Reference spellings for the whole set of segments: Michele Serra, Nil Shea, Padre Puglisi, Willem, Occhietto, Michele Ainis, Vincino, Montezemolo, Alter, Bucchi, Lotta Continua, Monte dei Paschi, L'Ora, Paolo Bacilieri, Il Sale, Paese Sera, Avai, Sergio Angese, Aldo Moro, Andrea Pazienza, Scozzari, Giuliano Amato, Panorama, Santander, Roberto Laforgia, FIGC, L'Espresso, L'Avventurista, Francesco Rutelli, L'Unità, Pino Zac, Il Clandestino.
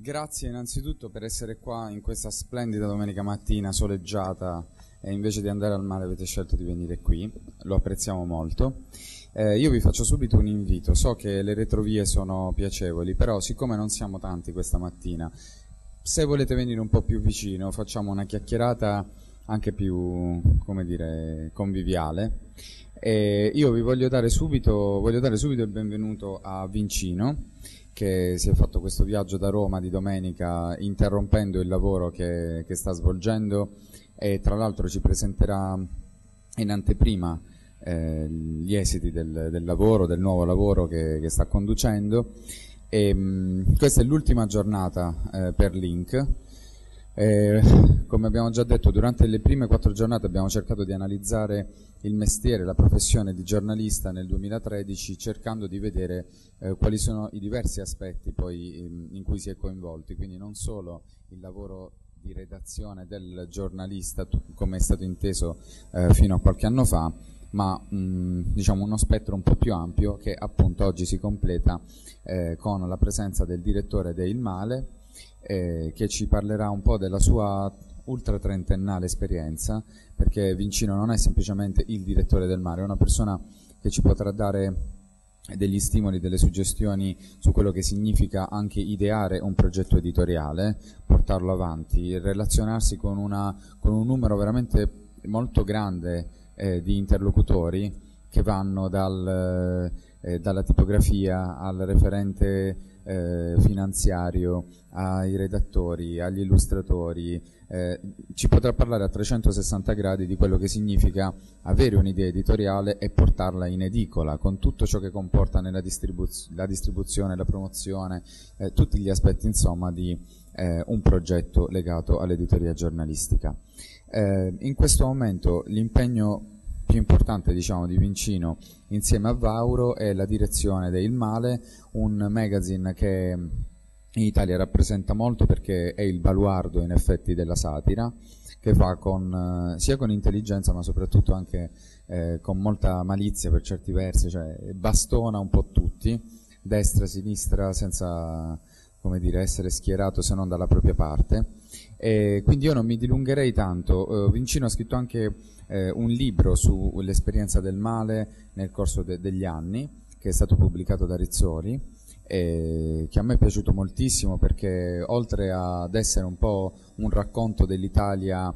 Grazie innanzitutto per essere qua in questa splendida domenica mattina soleggiata e invece di andare al mare avete scelto di venire qui, lo apprezziamo molto. Io vi faccio subito un invito, so che le retrovie sono piacevoli, però siccome non siamo tanti questa mattina, se volete venire un po' più vicino facciamo una chiacchierata anche più, come dire, conviviale. Io vi voglio dare subito il benvenuto a Vincino, che si è fatto questo viaggio da Roma di domenica interrompendo il lavoro che sta svolgendo, e tra l'altro ci presenterà in anteprima gli esiti del nuovo lavoro che sta conducendo. Questa è l'ultima giornata per Link. Come abbiamo già detto, durante le prime 4 giornate abbiamo cercato di analizzare il mestiere, la professione di giornalista nel 2013, cercando di vedere quali sono i diversi aspetti poi in cui si è coinvolti, quindi non solo il lavoro di redazione del giornalista come è stato inteso fino a qualche anno fa, ma diciamo uno spettro un po' più ampio che appunto oggi si completa con la presenza del direttore de Il Male, che ci parlerà un po' della sua ultra trentennale esperienza, perché Vincino non è semplicemente il direttore del Male, è una persona che ci potrà dare degli stimoli, delle suggestioni su quello che significa anche ideare un progetto editoriale, portarlo avanti, relazionarsi con un numero veramente molto grande di interlocutori che vanno dalla tipografia al referente finanziario, ai redattori, agli illustratori. Ci potrà parlare a 360 gradi di quello che significa avere un'idea editoriale e portarla in edicola, con tutto ciò che comporta nella la distribuzione, la promozione, tutti gli aspetti insomma di un progetto legato all'editoria giornalistica. In questo momento l'impegno più importante, diciamo, di Vincino insieme a Vauro è la direzione de Il Male, un magazine che in Italia rappresenta molto perché è il baluardo in effetti della satira, che fa sia con intelligenza ma soprattutto anche con molta malizia per certi versi, cioè bastona un po' tutti, destra, sinistra, senza, come dire, essere schierato se non dalla propria parte. E quindi io non mi dilungherei tanto. Vincino ha scritto anche un libro sull'esperienza del Male nel corso degli anni, che è stato pubblicato da Rizzoli, che a me è piaciuto moltissimo perché oltre ad essere un po' un racconto dell'Italia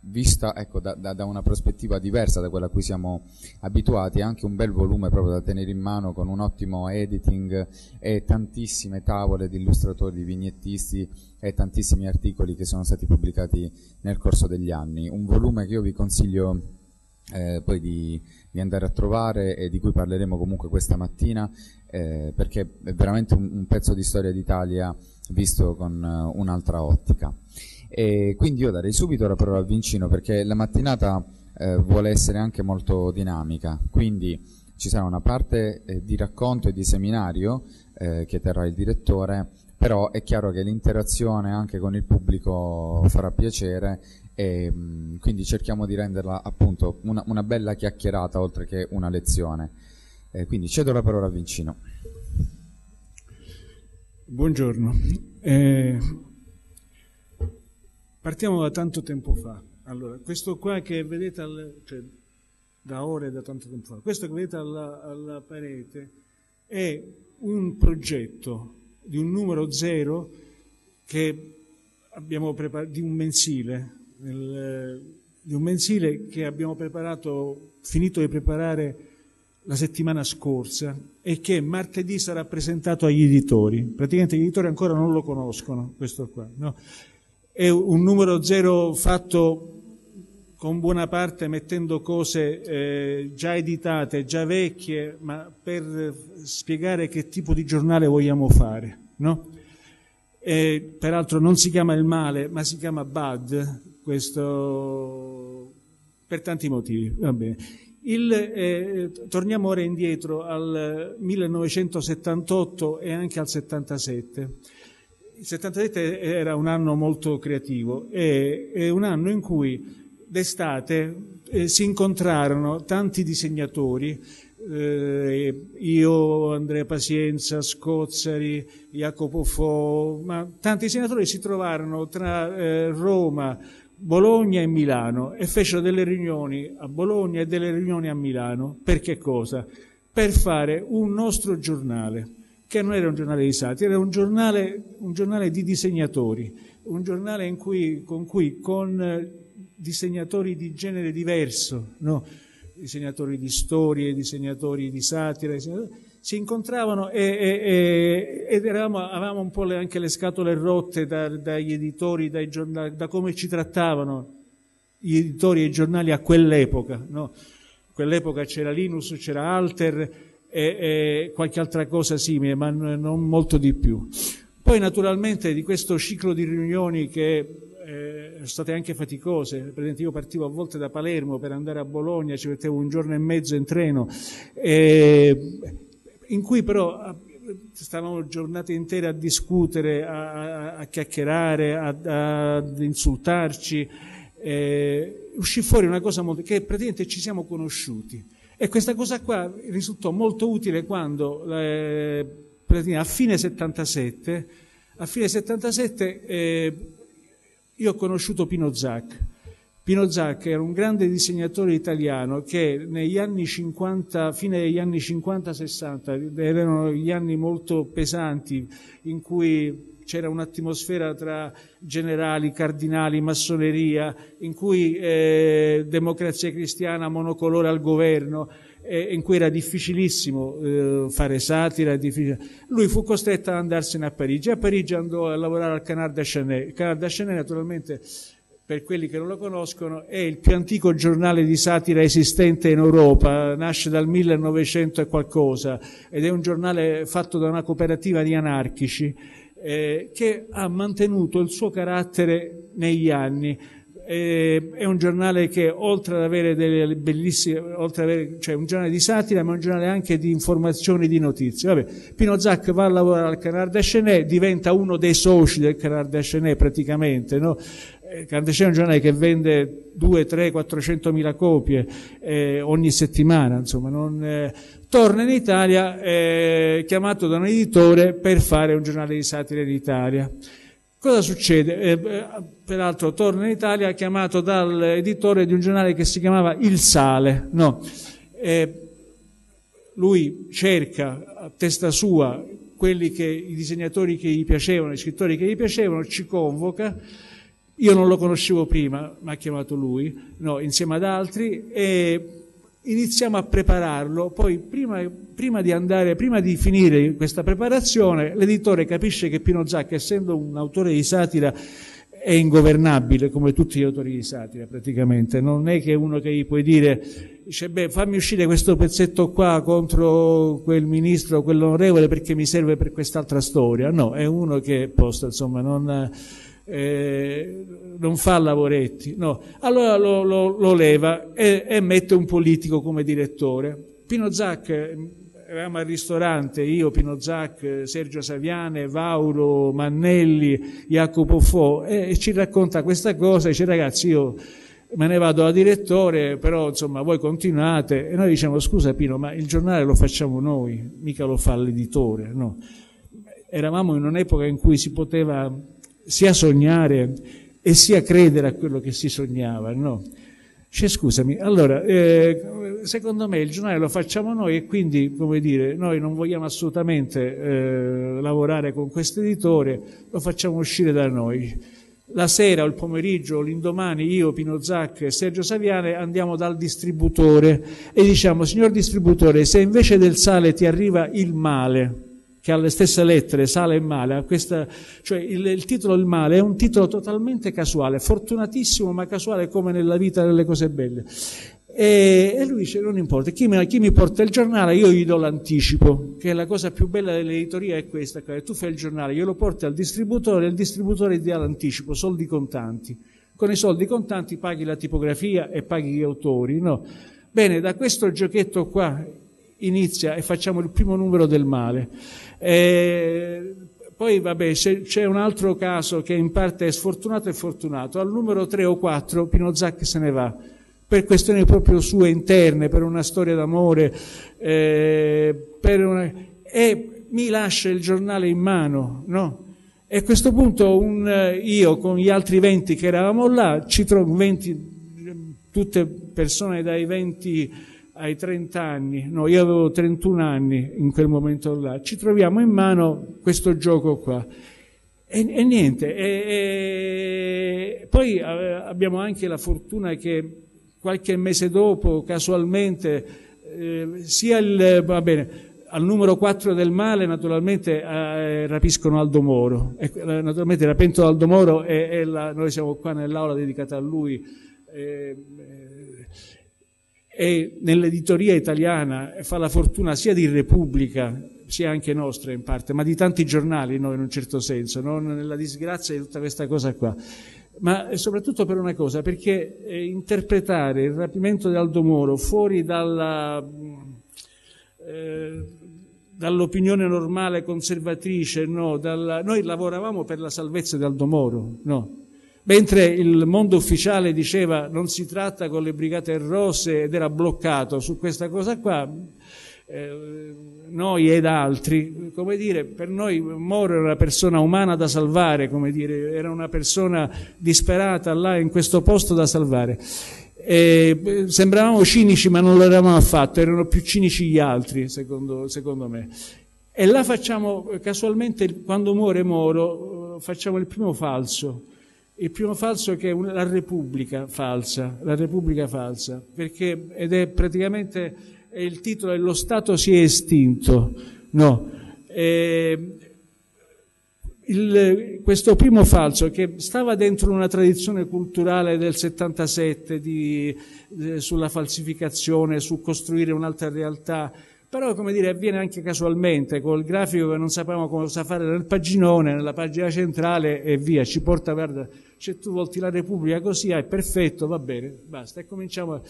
vista, ecco, da una prospettiva diversa da quella a cui siamo abituati, è anche un bel volume proprio da tenere in mano, con un ottimo editing e tantissime tavole di illustratori, di vignettisti e tantissimi articoli che sono stati pubblicati nel corso degli anni. Un volume che io vi consiglio poi di andare a trovare e di cui parleremo comunque questa mattina, perché è veramente un pezzo di storia d'Italia visto con un'altra ottica. E quindi io darei subito la parola a Vincino, perché la mattinata vuole essere anche molto dinamica, quindi ci sarà una parte di racconto e di seminario che terrà il direttore, però è chiaro che l'interazione anche con il pubblico farà piacere e quindi cerchiamo di renderla appunto una bella chiacchierata oltre che una lezione. Quindi cedo la parola a Vincino. Buongiorno. Partiamo da tanto tempo fa. Allora, questo qua che vedete, cioè da ore, da tanto tempo fa, questo che vedete alla parete è un progetto di un numero 0 che abbiamo preparato, di un mensile che abbiamo preparato, finito di preparare la settimana scorsa, e che martedì sarà presentato agli editori. Praticamente gli editori ancora non lo conoscono, questo qua, no? È un numero 0 fatto con buona parte mettendo cose già editate, già vecchie, ma per spiegare che tipo di giornale vogliamo fare, no? E, peraltro, non si chiama Il Male, ma si chiama Bad, questo per tanti motivi. Va bene. Torniamo ora indietro al 1978 e anche al 77. Il 77 era un anno molto creativo, è un anno in cui d'estate si incontrarono tanti disegnatori io, Andrea Pazienza, Scozzari, Jacopo Fo, ma tanti senatori si trovarono tra Roma, Bologna e Milano e fecero delle riunioni a Bologna e delle riunioni a Milano. Per che cosa? Per fare un nostro giornale, che non era un giornale di satira, era un giornale di disegnatori, un giornale in cui, con disegnatori di genere diverso, no? Disegnatori di storie, disegnatori di satira, si incontravano ed avevamo un po' anche le scatole rotte dagli editori, dai giornali, da come ci trattavano gli editori e i giornali a quell'epoca, no? A quell'epoca c'era Linus, c'era Alter e qualche altra cosa simile, ma non molto di più. Poi naturalmente di questo ciclo di riunioni che sono state anche faticose, per esempio io partivo a volte da Palermo per andare a Bologna, ci mettevo un giorno e mezzo in treno, in cui però stavamo giornate intere a discutere, a chiacchierare, ad insultarci. Uscì fuori una cosa molto, che praticamente ci siamo conosciuti. E questa cosa qua risultò molto utile quando a fine 77 io ho conosciuto Pino Zac. Pino Zac era un grande disegnatore italiano che negli anni 50, fine degli anni 50-60, erano gli anni molto pesanti in cui c'era un'atmosfera tra generali, cardinali, massoneria, in cui democrazia cristiana monocolore al governo, in cui era difficilissimo fare satira. Lui fu costretto ad andarsene a Parigi. A Parigi andò a lavorare al Canard enchaîné. Il Canard enchaîné, naturalmente, per quelli che non lo conoscono, è il più antico giornale di satira esistente in Europa. Nasce dal 1900 e qualcosa ed è un giornale fatto da una cooperativa di anarchici, che ha mantenuto il suo carattere negli anni. È un giornale che oltre ad avere delle bellissime, cioè un giornale di satira, ma un giornale anche di informazioni, di notizie. Vabbè, Pino Zac va a lavorare al Canard enchaîné, diventa uno dei soci del Canard enchaîné praticamente, no? Canard enchaîné è un giornale che vende 2, 3, 400.000 copie ogni settimana, insomma, non, torna in Italia chiamato da un editore per fare un giornale di satira in Italia. Cosa succede? Peraltro torna in Italia chiamato dall'editore di un giornale che si chiamava Il Sale, no? Lui cerca a testa sua quelli che, i disegnatori che gli piacevano, gli scrittori che gli piacevano, ci convoca. Io non lo conoscevo prima, ma ha chiamato lui, no, insieme ad altri, e iniziamo a prepararlo. Poi prima di finire questa preparazione, l'editore capisce che Pino Zac, essendo un autore di satira, è ingovernabile, come tutti gli autori di satira praticamente. Non è che uno che gli puoi dire, dice, beh, fammi uscire questo pezzetto qua contro quel ministro, quell'onorevole, perché mi serve per quest'altra storia. No, è uno che posta, insomma, non fa lavoretti, no. Allora lo leva e mette un politico come direttore. Pino Zac, eravamo al ristorante, io, Pino Zac, Sergio Saviane, Vauro, Mannelli, Jacopo Fo, e ci racconta questa cosa, dice, ragazzi, io me ne vado da direttore, però insomma voi continuate. E noi diciamo, scusa Pino, ma il giornale lo facciamo noi, mica lo fa l'editore, no? Eravamo in un'epoca in cui si poteva sia sognare e sia credere a quello che si sognava, no? Cioè, scusami, allora secondo me il giornale lo facciamo noi e quindi, come dire, noi non vogliamo assolutamente lavorare con questo editore, lo facciamo uscire da noi. La sera o il pomeriggio o l'indomani io, Pino Zac e Sergio Saviane andiamo dal distributore e diciamo, signor distributore, se invece del Sale ti arriva Il Male, che ha le stesse lettere, Sale e Male, questa, cioè il titolo Il Male è un titolo totalmente casuale, fortunatissimo ma casuale come nella vita delle cose belle. E lui dice, non importa, chi mi porta il giornale io gli do l'anticipo, che è la cosa più bella dell'editoria, è questa, che tu fai il giornale, glielo porti al distributore e il distributore ti dà l'anticipo, soldi contanti. Con i soldi contanti paghi la tipografia e paghi gli autori, no? Bene, da questo giochetto qua inizia e facciamo il primo numero del Male. Poi vabbè, c'è un altro caso che in parte è sfortunato e fortunato. Al numero 3 o 4 Pino Zac se ne va, per questioni proprio sue interne, per una storia d'amore, e mi lascia il giornale in mano, no? E a questo punto io con gli altri 20 che eravamo là, ci trovo 20, tutte persone dai 20 ai 30 anni, no, io avevo 31 anni in quel momento là, ci troviamo in mano questo gioco qua. E niente, poi abbiamo anche la fortuna che qualche mese dopo, casualmente, al numero 4 del Male naturalmente rapiscono Aldo Moro, naturalmente rapentono Aldo Moro noi siamo qua nell'aula dedicata a lui, e nell'editoria italiana fa la fortuna sia di Repubblica, sia anche nostra in parte, ma di tanti giornali, no, in un certo senso, no? Nella disgrazia di tutta questa cosa qua, ma soprattutto per una cosa, perché interpretare il rapimento di Aldo Moro fuori dall'opinione normale conservatrice, no? Noi lavoravamo per la salvezza di Aldo Moro, no? Mentre il mondo ufficiale diceva non si tratta con le Brigate Rosse ed era bloccato su questa cosa qua, noi ed altri, come dire, per noi Moro era una persona umana da salvare, come dire, era una persona disperata là in questo posto da salvare. Sembravamo cinici, ma non lo eravamo affatto, erano più cinici gli altri, secondo me. E là facciamo, casualmente, quando muore Moro, facciamo il primo falso. Il primo falso che è la Repubblica falsa, perché, ed è praticamente, il titolo è "Lo Stato si è estinto", no? Questo primo falso, che stava dentro una tradizione culturale del 77 sulla falsificazione, su costruire un'altra realtà, però, come dire, avviene anche casualmente col grafico che non sapevamo cosa fare nel paginone, nella pagina centrale, e via, ci porta, guarda, cioè, tu volti la Repubblica così, è perfetto, va bene, basta, e cominciamo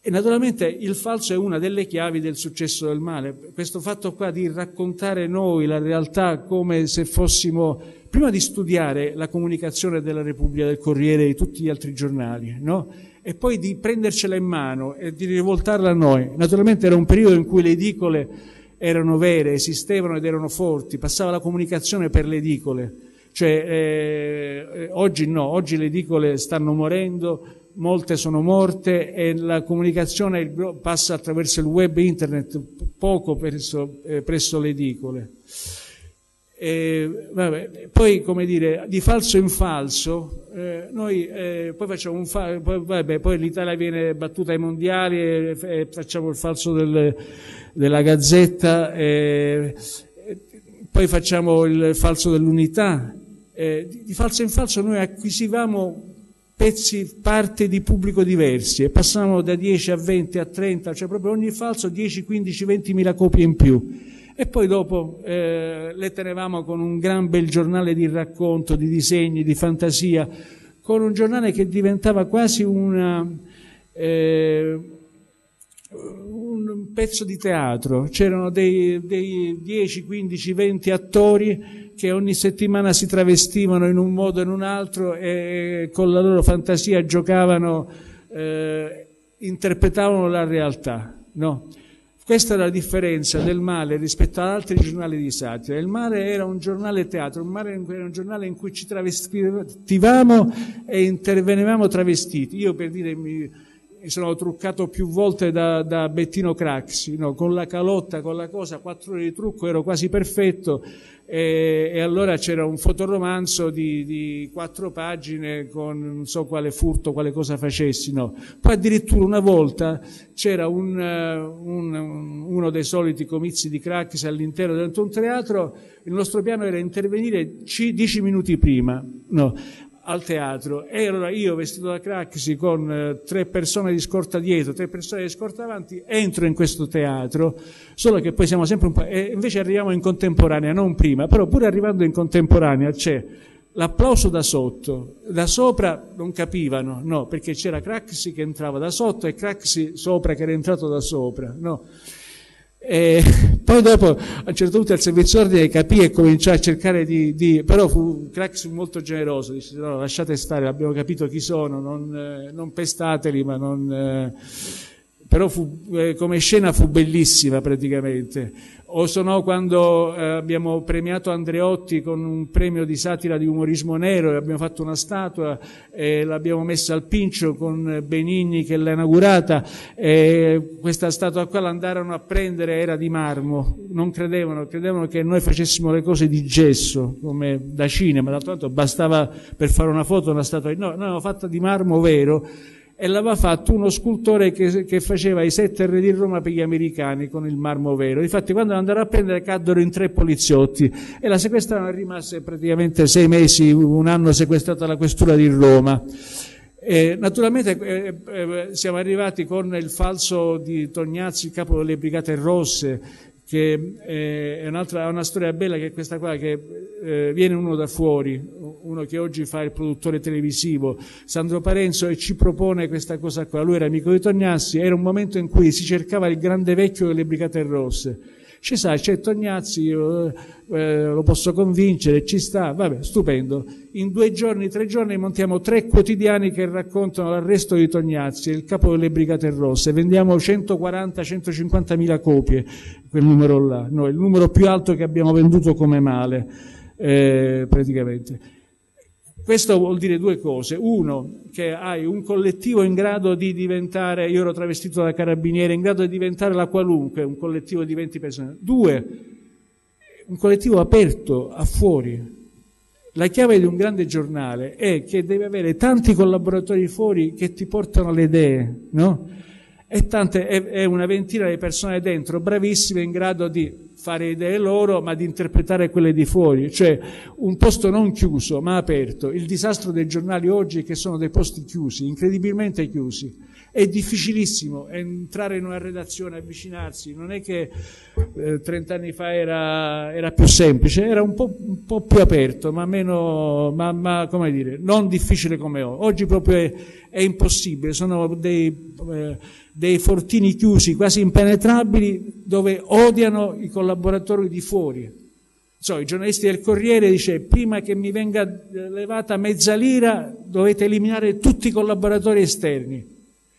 E naturalmente il falso è una delle chiavi del successo del Male, questo fatto qua di raccontare noi la realtà come se fossimo, prima di studiare la comunicazione della Repubblica, del Corriere e di tutti gli altri giornali, no? E poi di prendercela in mano e di rivoltarla a noi. Naturalmente era un periodo in cui le edicole erano vere, esistevano ed erano forti, passava la comunicazione per le edicole, cioè oggi no, oggi le edicole stanno morendo, molte sono morte e la comunicazione passa attraverso il web, internet, poco presso le edicole. Vabbè. Poi, come dire, di falso in falso, poi facciamo un falso, poi l'Italia viene battuta ai mondiali e facciamo il falso della Gazzetta, poi facciamo il falso dell'Unità. Di falso in falso noi acquisivamo parti di pubblico diversi e passavamo da 10 a 20 a 30, cioè proprio ogni falso 10, 15, 20.000 copie in più, e poi dopo le tenevamo con un gran bel giornale di racconto, di disegni, di fantasia, con un giornale che diventava quasi un pezzo di teatro. C'erano dei 10, 15, 20 attori che ogni settimana si travestivano in un modo o in un altro e con la loro fantasia giocavano, interpretavano la realtà, no? Questa è la differenza del Male rispetto ad altri giornali di satira. Il Male era un giornale teatro, il Male era un giornale in cui ci travestivamo e intervenivamo travestiti. Io, per dire, mi sono truccato più volte da Bettino Craxi, no? Con la calotta, con la cosa, 4 ore di trucco, ero quasi perfetto. E allora c'era un fotoromanzo di 4 pagine con non so quale furto, quale cosa facessi, no? Poi addirittura una volta c'era uno dei soliti comizi di Craxi all'interno di un teatro, il nostro piano era intervenire 10 minuti prima, no? Al teatro, e allora io, vestito da Craxi, con 3 persone di scorta dietro, 3 persone di scorta avanti, entro in questo teatro, solo che poi siamo sempre un po', e invece arriviamo in contemporanea, non prima, però pure arrivando in contemporanea c'è l'applauso da sotto, da sopra non capivano, no, perché c'era Craxi che entrava da sotto e Craxi sopra che era entrato da sopra, no? E poi dopo a un certo punto il servizio ordine capì e cominciò a cercare di però fu un crack molto generoso, dice no, lasciate stare, abbiamo capito chi sono, non pestateli, ma però come scena fu bellissima praticamente. O sono quando abbiamo premiato Andreotti con un premio di satira di umorismo nero e abbiamo fatto una statua e l'abbiamo messa al Pincio con Benigni che l'ha inaugurata, e questa statua qua l'andarono a prendere, era di marmo, non credevano che noi facessimo le cose di gesso come da cinema, d'altro canto bastava per fare una foto una statua, no, l'avevamo fatta di marmo vero e l'aveva fatto uno scultore che faceva i 7 re di Roma per gli americani con il marmo vero. Infatti quando andarono a prendere caddero in 3 poliziotti e la sequestrarono, rimase praticamente 6 mesi, un anno sequestrata alla questura di Roma. Naturalmente siamo arrivati con il falso di Tognazzi, il capo delle Brigate Rosse, che è una storia bella, che è questa qua, che viene uno da fuori, uno che oggi fa il produttore televisivo, Sandro Parenzo, e ci propone questa cosa qua. Lui era amico di Tognazzi, era un momento in cui si cercava il grande vecchio delle Brigate Rosse. Ci sai, c'è Tognazzi, io, lo posso convincere, ci sta, vabbè, stupendo. In 2 giorni, 3 giorni montiamo 3 quotidiani che raccontano l'arresto di Tognazzi, il capo delle Brigate Rosse, vendiamo 140-150.000 copie, quel numero là, no, il numero più alto che abbiamo venduto come Male, praticamente. Questo vuol dire 2 cose. Uno, che hai un collettivo in grado di diventare, io ero travestito da carabiniere, in grado di diventare la qualunque, un collettivo di 20 persone. 2, un collettivo aperto a fuori. La chiave di un grande giornale è che deve avere tanti collaboratori fuori che ti portano le idee, no? E tante, è una ventina di persone dentro, bravissime, in grado di fare idee loro, ma di interpretare quelle di fuori, cioè un posto non chiuso ma aperto. Il disastro dei giornali oggi è che sono dei posti chiusi, incredibilmente chiusi. È difficilissimo entrare in una redazione, avvicinarsi, non è che 30 anni fa era più semplice, era un po' più aperto, ma meno, ma come dire, non difficile come oggi, proprio è impossibile, sono dei fortini chiusi, quasi impenetrabili, dove odiano i collaboratori di fuori. I giornalisti del Corriere dice: prima che mi venga levata mezza lira dovete eliminare tutti i collaboratori esterni,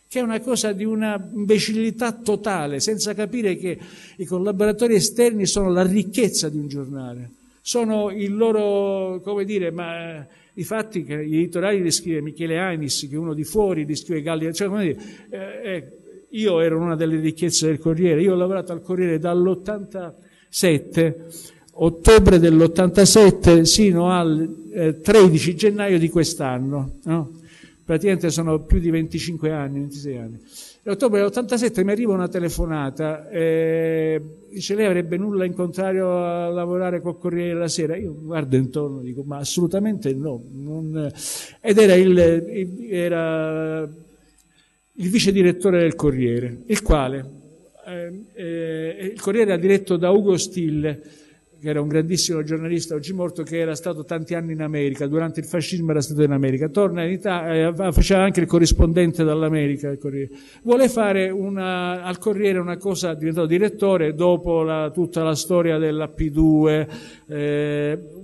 che è una cosa di una imbecillità totale, senza capire che i collaboratori esterni sono la ricchezza di un giornale, sono il loro, come dire, ma i fatti che gli editoriali li scrive Michele Ainis, che è uno di fuori, li scrive Galli, cioè come dire, io ero una delle ricchezze del Corriere, io ho lavorato al Corriere dall'87, ottobre dell'87, sino al 13 gennaio di quest'anno, no? Praticamente sono più di 25 anni, 26 anni. Nell'ottobre dell'87 mi arriva una telefonata, dice: lei avrebbe nulla in contrario a lavorare col Corriere della Sera? Io guardo intorno e dico: ma assolutamente no. Ed era il vice direttore del Corriere, il quale, il Corriere era diretto da Ugo Stille, che era un grandissimo giornalista oggi morto, che era stato tanti anni in America, durante il fascismo era stato in America, torna in Italia, faceva anche il corrispondente dall'America, vuole fare al Corriere una cosa, diventato direttore dopo tutta la storia della P2,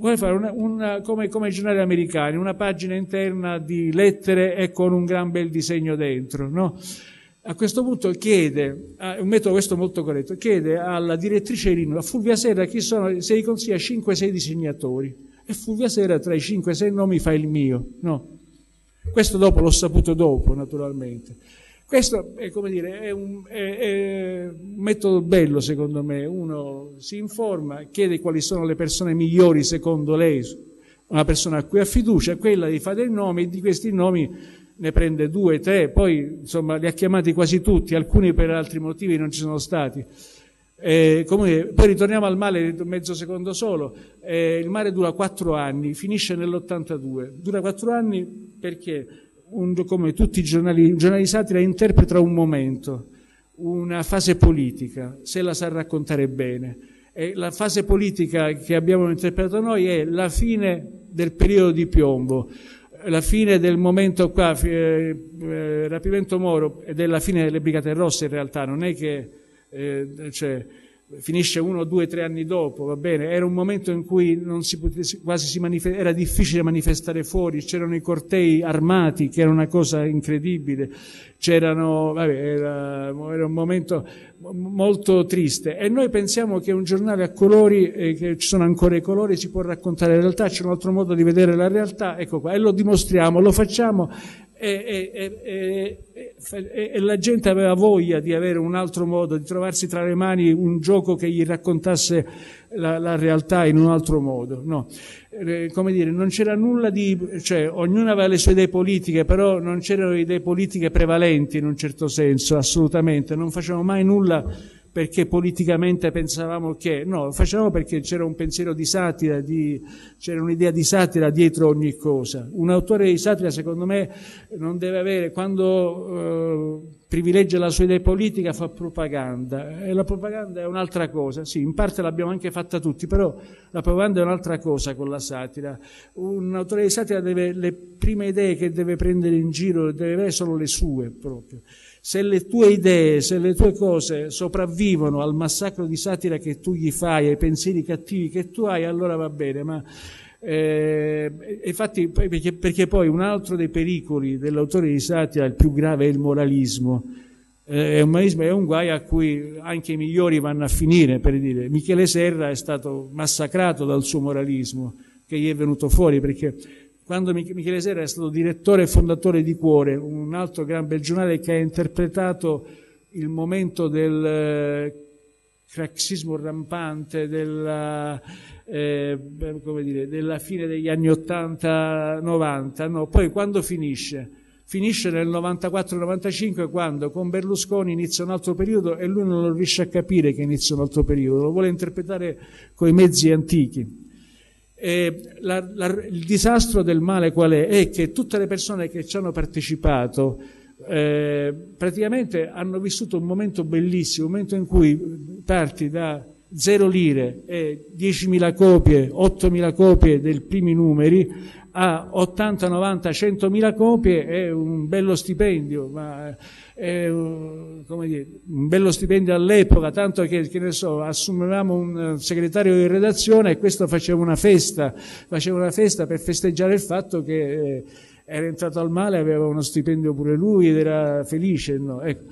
vuole fare come i giornali americani, una pagina interna di lettere e con un gran bel disegno dentro, no? A questo punto chiede, un metodo questo molto corretto, chiede alla direttrice Irino, a Fulvia Serra, chi sono, se gli consiglia 5-6 disegnatori. E Fulvia Serra tra i 5-6 nomi fa il mio, no? Questo dopo l'ho saputo dopo, naturalmente. Questo è, come dire, è un metodo bello secondo me. Uno si informa, chiede quali sono le persone migliori secondo lei, una persona a cui ha fiducia, quella gli fa dei nomi e di questi nomi ne prende 2, 3, poi insomma li ha chiamati quasi tutti, alcuni per altri motivi non ci sono stati. Comunque, poi ritorniamo al Male, mezzo secondo solo. Il Male dura 4 anni, finisce nell'82. Dura 4 anni perché, come tutti i giornali, un giornale di satira interpreta un momento, una fase politica, se la sa raccontare bene. E la fase politica che abbiamo interpretato noi è la fine del periodo di piombo, la fine del momento qua, rapimento Moro, ed è la fine delle Brigate Rosse in realtà, non è che finisce 1, 2, 3 anni dopo, va bene, era un momento in cui non si potesse, quasi era difficile manifestare fuori, c'erano i cortei armati che era una cosa incredibile, era un momento molto triste, e noi pensiamo che un giornale a colori, che ci sono ancora i colori, si può raccontare la realtà, c'è un altro modo di vedere la realtà, ecco qua, e lo dimostriamo, lo facciamo. E la gente aveva voglia di avere un altro modo, di trovarsi tra le mani un gioco che gli raccontasse la realtà in un altro modo, no? Come dire, non c'era nulla di, cioè, ognuno aveva le sue idee politiche, però non c'erano idee politiche prevalenti in un certo senso, assolutamente, non facevamo mai nulla perché politicamente pensavamo che, no, facevamo perché c'era un pensiero di satira, c'era un'idea di satira dietro ogni cosa. Un autore di satira, secondo me, non deve avere, quando privilegia la sua idea politica, fa propaganda, e la propaganda è un'altra cosa, sì, in parte l'abbiamo anche fatta tutti, però la propaganda è un'altra cosa con la satira. Un autore di satira deve, le prime idee che deve prendere in giro, deve avere solo le sue proprio. Se le tue idee, se le tue cose sopravvivono al massacro di satira che tu gli fai, ai pensieri cattivi che tu hai, allora va bene, ma infatti, perché poi un altro dei pericoli dell'autore di satira, il più grave, è il moralismo. È un guai a cui anche i migliori vanno a finire, per dire. Michele Serra è stato massacrato dal suo moralismo, che gli è venuto fuori, perché quando Michele Serra è stato direttore e fondatore di Cuore, un altro gran bel giornale che ha interpretato il momento del craxismo rampante, della fine degli anni 80-90, no? Poi quando finisce? Finisce nel 94-95, quando con Berlusconi inizia un altro periodo e lui non lo riesce a capire che inizia un altro periodo, lo vuole interpretare coi mezzi antichi. Il disastro del Male qual è? È che tutte le persone che ci hanno partecipato praticamente hanno vissuto un momento bellissimo, un momento in cui parti da 0 lire e 10.000 copie, 8.000 copie dei primi numeri a 80, 90, 100.000 copie, è un bello stipendio, ma è un bello stipendio all'epoca, tanto che ne so, assumevamo un segretario di redazione e questo faceva una festa per festeggiare il fatto che era entrato al Male, aveva uno stipendio pure lui ed era felice, no? Ecco,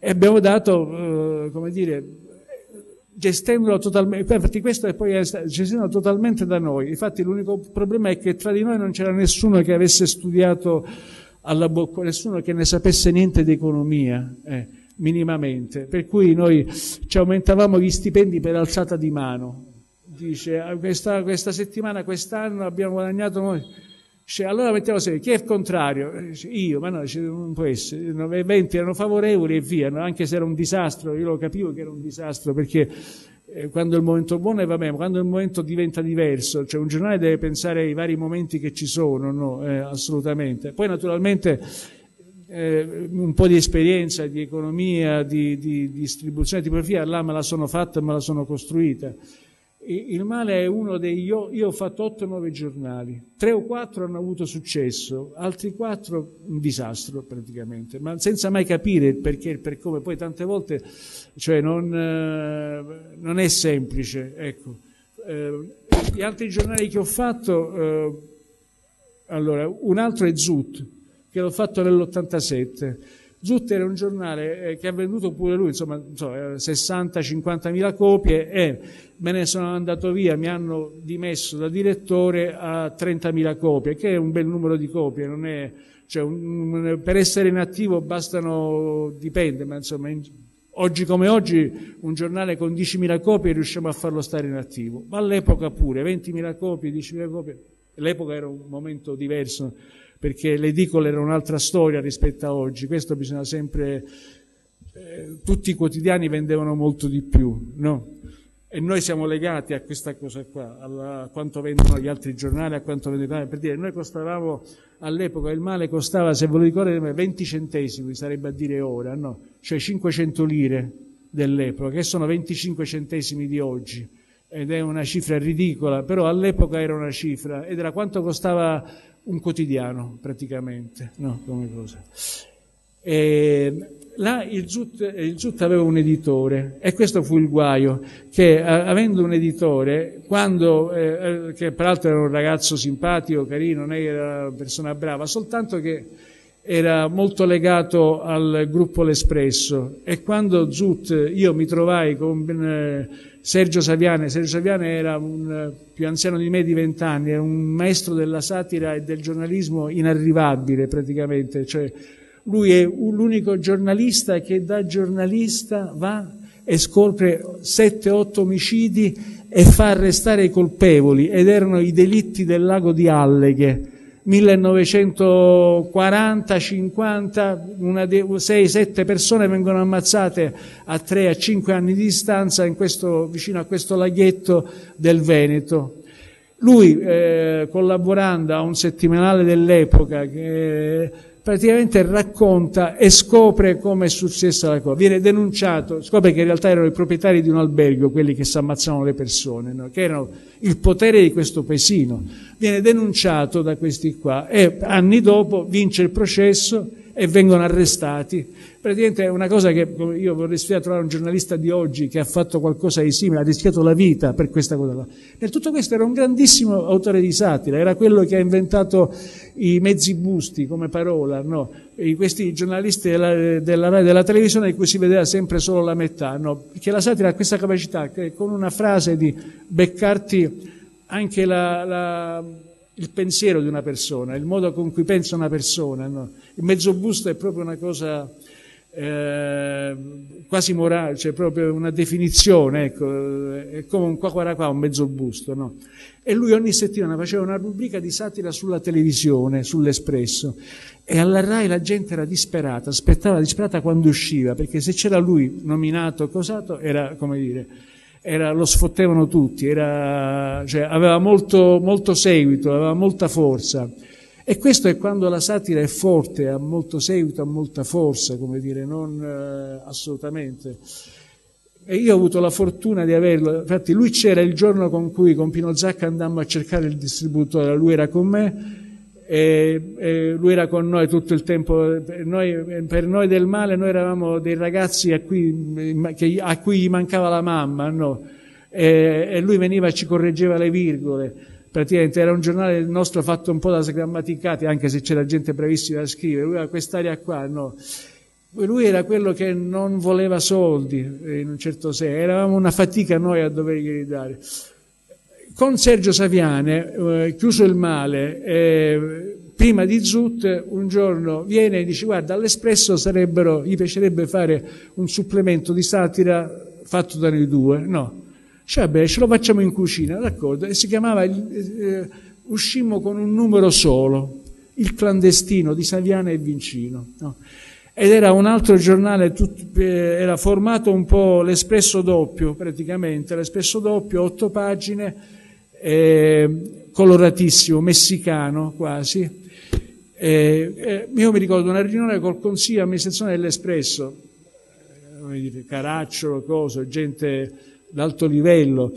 abbiamo dato, gestendolo totalmente, infatti questo è poi gestendolo totalmente da noi. Infatti l'unico problema è che tra di noi non c'era nessuno che avesse studiato alla bocca, nessuno che ne sapesse niente di economia, minimamente, per cui noi ci aumentavamo gli stipendi per alzata di mano, dice questa settimana, quest'anno abbiamo guadagnato noi, dice, allora mettiamo sempre, chi è contrario? Dice, io, ma no, dice, non può essere, 20 erano favorevoli e via, anche se era un disastro, io lo capivo che era un disastro, perché quando il momento è buono va bene, quando il momento diventa diverso, cioè un giornale deve pensare ai vari momenti che ci sono, no? Assolutamente. Poi naturalmente un po' di esperienza, di economia, di distribuzione, di profilo, là me la sono fatta, me la sono costruita. Il Male è uno dei, io ho fatto 8 o 9 giornali, 3 o 4 hanno avuto successo, altri 4 un disastro praticamente, ma senza mai capire il perché e il per come. Poi tante volte, cioè, non è semplice, ecco. Gli altri giornali che ho fatto, allora, un altro è Zoot, che l'ho fatto nell'87. Zoot era un giornale che ha venduto pure lui, insomma 60-50.000 copie, e me ne sono andato via, mi hanno dimesso da direttore a 30.000 copie, che è un bel numero di copie, non è, cioè, per essere inattivo bastano, dipende, ma insomma oggi come oggi un giornale con 10.000 copie riusciamo a farlo stare inattivo, ma all'epoca pure 20.000 copie, 10.000 copie, l'epoca era un momento diverso, perché l'edicola era un'altra storia rispetto a oggi, questo bisogna sempre, tutti i quotidiani vendevano molto di più, no? E noi siamo legati a questa cosa qua, a quanto vendono gli altri giornali, a quanto vendono, per dire, noi costavamo all'epoca, il Male costava, se ve lo ricordate, 20 centesimi, sarebbe a dire ora, no? Cioè 500 lire dell'epoca, che sono 25 centesimi di oggi, ed è una cifra ridicola, però all'epoca era una cifra, ed era quanto costava un quotidiano praticamente, no? Come cosa. Là il Zoot aveva un editore, e questo fu il guaio, che avendo un editore, quando, che peraltro era un ragazzo simpatico, carino, non era una persona brava, soltanto che era molto legato al gruppo L'Espresso, e quando Zoot, io mi trovai con Sergio Saviane. Sergio Saviane era più anziano di me di 20 anni, era un maestro della satira e del giornalismo inarrivabile praticamente, cioè lui è l'unico giornalista che da giornalista va e scopre 7-8 omicidi e fa arrestare i colpevoli, ed erano i delitti del lago di Alleghe, 1940-50, 6-7 persone vengono ammazzate a 3-5 anni di distanza vicino a questo laghetto del Veneto. Lui, collaborando a un settimanale dell'epoca, che praticamente racconta e scopre come è successa la cosa. Viene denunciato, scopre che in realtà erano i proprietari di un albergo quelli che si ammazzavano le persone, no? Che erano il potere di questo paesino. Viene denunciato da questi qua e anni dopo vince il processo e vengono arrestati. Praticamente è una cosa che io vorrei sfidare a trovare un giornalista di oggi che ha fatto qualcosa di simile, ha rischiato la vita per questa cosa là. Per tutto questo era un grandissimo autore di satira, era quello che ha inventato i mezzi busti come parola, no? Questi giornalisti della RAI, della televisione, di cui si vedeva sempre solo la metà, no? Perché la satira ha questa capacità che, con una frase, di beccarti anche il pensiero di una persona, il modo con cui pensa una persona, no? Il mezzo busto è proprio una cosa quasi morale, cioè proprio una definizione, ecco, è come un qua, un mezzo busto, no? E lui ogni settimana faceva una rubrica di satira sulla televisione, sull'Espresso, e alla RAI la gente era disperata, aspettava disperata quando usciva, perché se c'era lui nominato, cosato, era, come dire, lo sfottevano tutti, cioè, aveva molto, molto seguito, aveva molta forza. E questo è quando la satira è forte, ha molto seguito, ha molta forza, come dire, non assolutamente. E io ho avuto la fortuna di averlo. Infatti lui c'era il giorno con cui con Pino Zac andammo a cercare il distributore, lui era con me, e lui era con noi tutto il tempo. Per noi del Male, noi eravamo dei ragazzi a cui gli mancava la mamma, no? E lui veniva e ci correggeva le virgole. Praticamente era un giornale nostro fatto un po' da sgrammaticati, anche se c'era gente bravissima a scrivere. Lui aveva quest'aria qua, no? Lui era quello che non voleva soldi, in un certo senso. Eravamo una fatica noi a dovergli dare. Con Sergio Saviane, chiuso il Male, prima di Zoot, un giorno viene e dice: guarda, all'Espresso gli piacerebbe fare un supplemento di satira fatto da noi due, no? Cioè, beh, ce lo facciamo in cucina, d'accordo? E si chiamava, uscimmo con un numero solo, Il Clandestino di Saviane e Vincino, no? Ed era un altro giornale, era formato un po' l'Espresso doppio, praticamente, l'Espresso doppio, 8 pagine, coloratissimo, messicano quasi. Io mi ricordo una riunione col consiglio di amministrazione dell'Espresso, Caracciolo, coso, gente d'alto livello.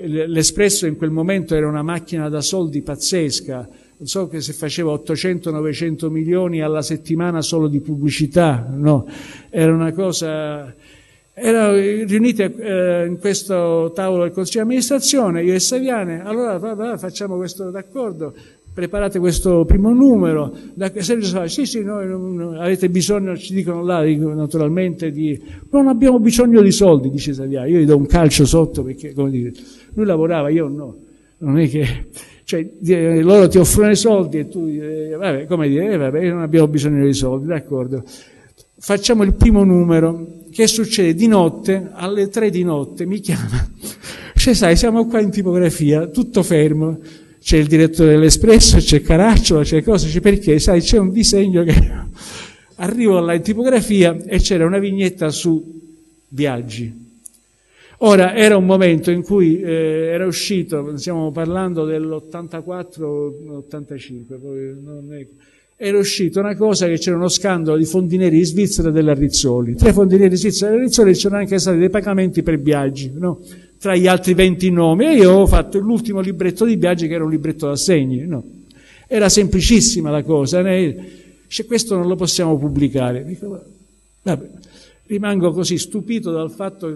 L'Espresso in quel momento era una macchina da soldi pazzesca, non so che se faceva 800-900 milioni alla settimana solo di pubblicità, no? Era una cosa. Erano riuniti in questo tavolo del Consiglio di amministrazione, io e Saviane. Allora facciamo questo, d'accordo, preparate questo primo numero. Sergio Saviane: sì, noi avete bisogno, ci dicono là, naturalmente, non abbiamo bisogno di soldi, dice Saviane. Io gli do un calcio sotto, perché, come dire, lui lavorava, io no, non è che, cioè, loro ti offrono i soldi e tu, vabbè, come dire, vabbè, non abbiamo bisogno di soldi, d'accordo, facciamo il primo numero. Che succede? Di notte, alle 3 di notte, mi chiama, cioè, sai, siamo qua in tipografia, tutto fermo, c'è il direttore dell'Espresso, c'è Caracciolo, c'è cosa, perché, sai, c'è un disegno che... Arrivo alla tipografia e c'era una vignetta su viaggi. Ora, era un momento in cui era uscito, stiamo parlando dell'84-85, poi non è... Era uscita una cosa che c'era uno scandalo di fondi neri in Svizzera della Rizzoli. Tra i fondi neri in Svizzera della Rizzoli c'erano anche stati dei pagamenti per Biagi, no? Tra gli altri 20 nomi. E io ho fatto l'ultimo libretto di Biagi, che era un libretto d'assegni, no? Era semplicissima la cosa, né? Dice, questo non lo possiamo pubblicare. Dico, vabbè. Rimango così stupito dal fatto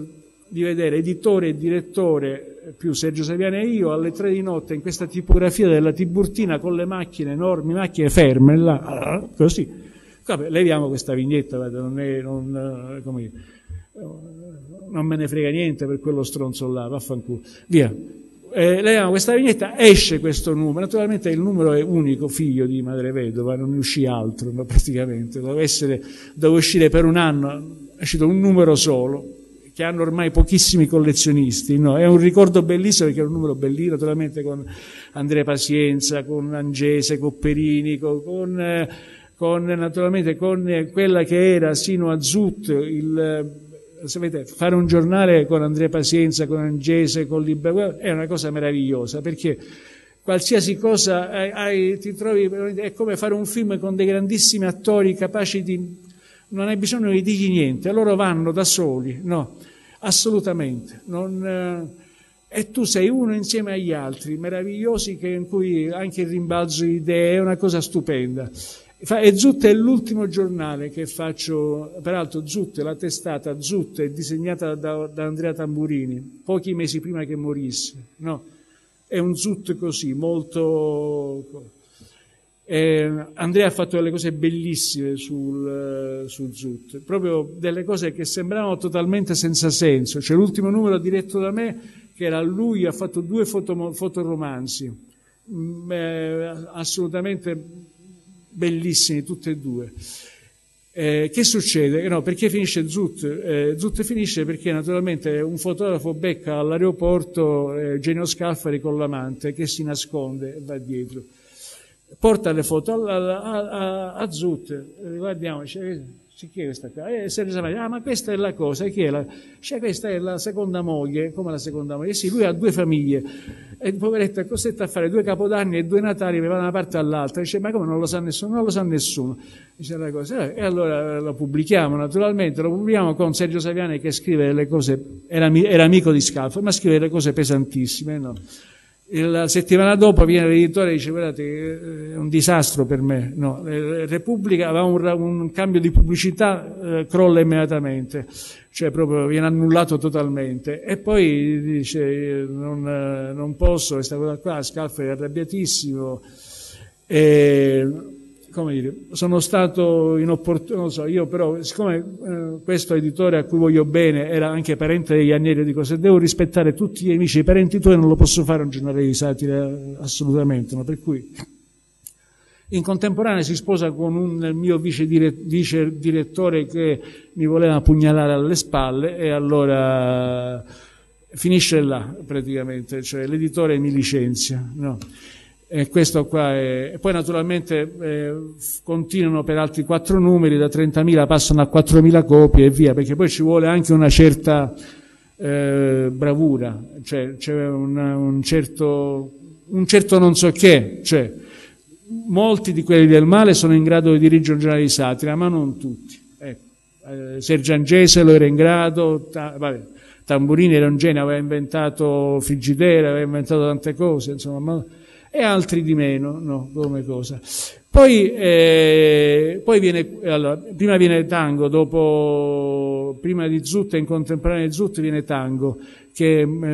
di vedere editore e direttore, più Sergio Saviane e io, alle 3 di notte in questa tipografia della Tiburtina con le macchine, enormi macchine ferme, là, così. Vabbè, leviamo questa vignetta, non me ne frega niente per quello stronzo là, vaffanculo, via. Leviamo questa vignetta, esce questo numero, naturalmente il numero è unico figlio di madre vedova, non ne uscì altro, ma praticamente doveva uscire per un anno, è uscito un numero solo, che hanno ormai pochissimi collezionisti, no? È un ricordo bellissimo perché è un numero bellissimo, naturalmente con Andrea Pazienza, con Angese, Copperini, con quella che era sino a Zoot, sapete, fare un giornale con Andrea Pazienza, con Angese, con Libero, è una cosa meravigliosa, perché qualsiasi cosa ti trovi, è come fare un film con dei grandissimi attori capaci di... non hai bisogno che dici niente, loro vanno da soli, no, assolutamente, e tu sei uno insieme agli altri, meravigliosi, in cui anche il rimbalzo di idee è una cosa stupenda. E Zoot è l'ultimo giornale che faccio, peraltro Zoot, la testata Zoot è disegnata da Andrea Tamburini, pochi mesi prima che morisse, no, è un Zoot così, molto... Andrea ha fatto delle cose bellissime su Zoot, proprio delle cose che sembravano totalmente senza senso. C'è l'ultimo numero diretto da me, che era lui, ha fatto 2 fotoromanzi assolutamente bellissimi tutti e 2. Che succede? No, perché finisce Zoot? Zoot finisce perché naturalmente un fotografo becca all'aeroporto Genio Scalfari con l'amante che si nasconde e va dietro, porta le foto a Zoot, guardiamo, chi è questa qua? Sergio Saviane, ma questa è la cosa, chi è la? Questa è la seconda moglie, come la seconda moglie? Sì, lui ha 2 famiglie, e poveretta è costretta a fare 2 capodanni e 2 natali da una parte all'altra, dice, ma come non lo sa nessuno? Non lo sa nessuno, dice la cosa, e allora lo pubblichiamo, naturalmente, lo pubblichiamo con Sergio Saviane che scrive le cose, era amico di Scalfari, ma scrive le cose pesantissime, no? La settimana dopo viene l'editore e dice, guardate, è un disastro per me, no, Repubblica aveva un cambio di pubblicità, crolla immediatamente, cioè proprio viene annullato totalmente, e poi dice, non posso, questa cosa qua, Scalfari è arrabbiatissimo, come dire, sono stato inopportuno, non so, io però, siccome questo editore a cui voglio bene era anche parente degli Agnelli, dico, se devo rispettare tutti gli amici e i parenti tuoi non lo posso fare un giornale di satira, assolutamente, no? Per cui in contemporanea si sposa con un mio vice direttore che mi voleva pugnalare alle spalle, e allora finisce là praticamente, cioè l'editore mi licenzia, no? E questo qua è... E poi naturalmente continuano per altri 4 numeri, da 30.000 passano a 4.000 copie e via, perché poi ci vuole anche una certa bravura, cioè c'è un certo non so che, cioè molti di quelli del Male sono in grado di dirigere un giornale di satira, ma non tutti, ecco. Sergio Angese lo era in grado, vabbè, Tamburini era un genio, aveva inventato frigidere, aveva inventato tante cose, insomma, ma... e altri di meno, no, come cosa. Poi viene, allora, prima viene Tango, dopo, prima di Zoot e in contemporanea di Zoot viene Tango,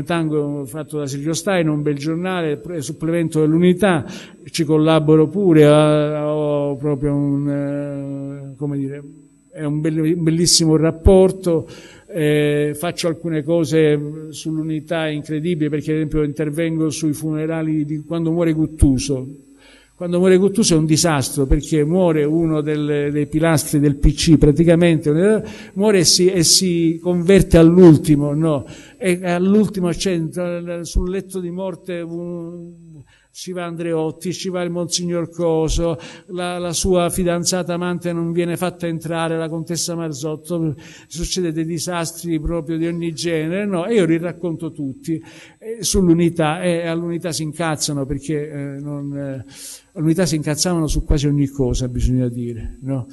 Tango fatto da Silvio Stein, un bel giornale, supplemento dell'Unità, ci collaboro pure, ho proprio come dire, è un bellissimo rapporto. Faccio alcune cose sull'Unità incredibili, perché ad esempio intervengo sui funerali di quando muore Guttuso. Quando muore Guttuso è un disastro, perché muore uno dei pilastri del PC praticamente, muore e si converte all'ultimo, no? E all'ultimo sul letto di morte ci va Andreotti, ci va il Monsignor Coso, la sua fidanzata amante non viene fatta entrare, la contessa Marzotto, succede dei disastri proprio di ogni genere, no? E io li racconto tutti sull'Unità, e all'Unità si incazzano, perché all'Unità si incazzavano su quasi ogni cosa, bisogna dire, no?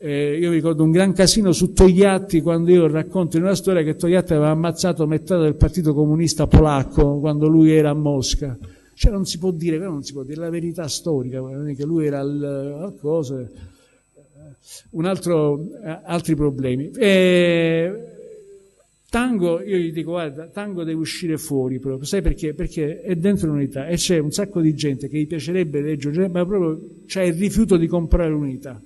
Io ricordo un gran casino su Togliatti, quando io racconto in una storia che Togliatti aveva ammazzato metà del partito comunista polacco quando lui era a Mosca. Cioè non si può dire, la verità storica, che lui era al coso, altri problemi. Tango, io gli dico, guarda, Tango deve uscire fuori proprio, sai perché? Perché è dentro l'Unità e c'è un sacco di gente che gli piacerebbe leggere, ma proprio c'è il rifiuto di comprare l'Unità,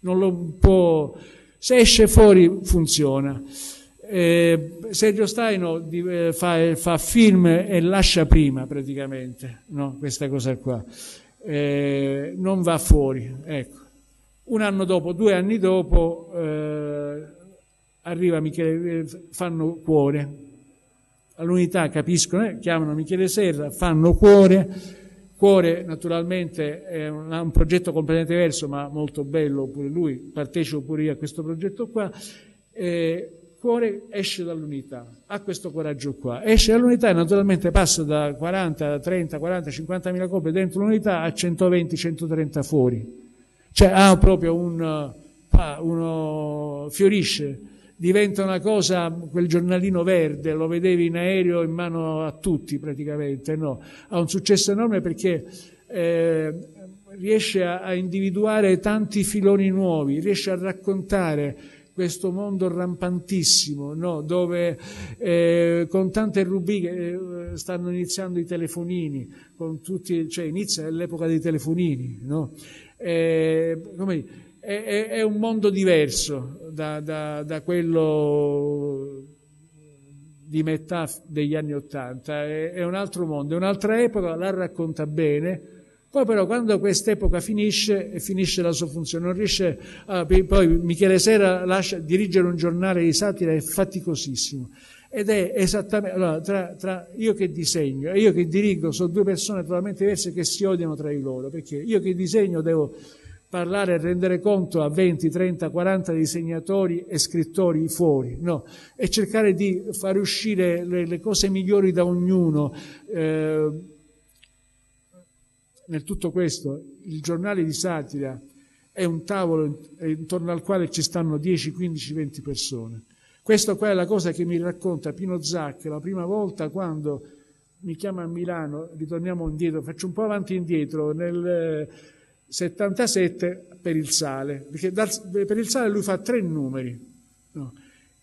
non lo può, se esce fuori funziona. Sergio Staino fa film e lascia prima praticamente, no? Questa cosa qua, non va fuori, ecco. Un anno dopo, 2 anni dopo, arriva Michele, fanno Cuore. All'Unità capiscono, chiamano Michele Serra, fanno Cuore. Cuore naturalmente è un progetto completamente diverso, ma molto bello pure lui, partecipo pure io a questo progetto qua. Cuore esce dall'Unità, ha questo coraggio qua, esce dall'Unità e naturalmente passa da 40, 30, 40, 50 mila copie dentro l'Unità a 120, 130 fuori. Cioè ha proprio uno fiorisce. Diventa una cosa, quel giornalino verde, lo vedevi in aereo in mano a tutti praticamente, no? Ha un successo enorme perché riesce a individuare tanti filoni nuovi, riesce a raccontare questo mondo rampantissimo, no? Dove con tante rubriche stanno iniziando i telefonini, con tutti, cioè inizia l'epoca dei telefonini, no? Come dire, è un mondo diverso da quello di metà degli anni '80, è un altro mondo, è un'altra epoca, la racconta bene, poi però quando quest'epoca finisce la sua funzione, non riesce poi Michele Serra lascia dirigere un giornale di satira, è faticosissimo. Ed è esattamente, allora, tra io che disegno e io che dirigo sono due persone totalmente diverse che si odiano tra di loro, perché io che disegno devo parlare e rendere conto a 20, 30, 40 disegnatori e scrittori fuori, no? E cercare di far uscire le cose migliori da ognuno. Nel tutto questo, il giornale di satira è un tavolo intorno al quale ci stanno 10, 15, 20 persone. Questa qua è la cosa che mi racconta Pino Zac la prima volta quando mi chiama a Milano, ritorniamo indietro, faccio un po' avanti e indietro, nel 77 per Il Sale, perché per Il Sale lui fa 3 numeri, no?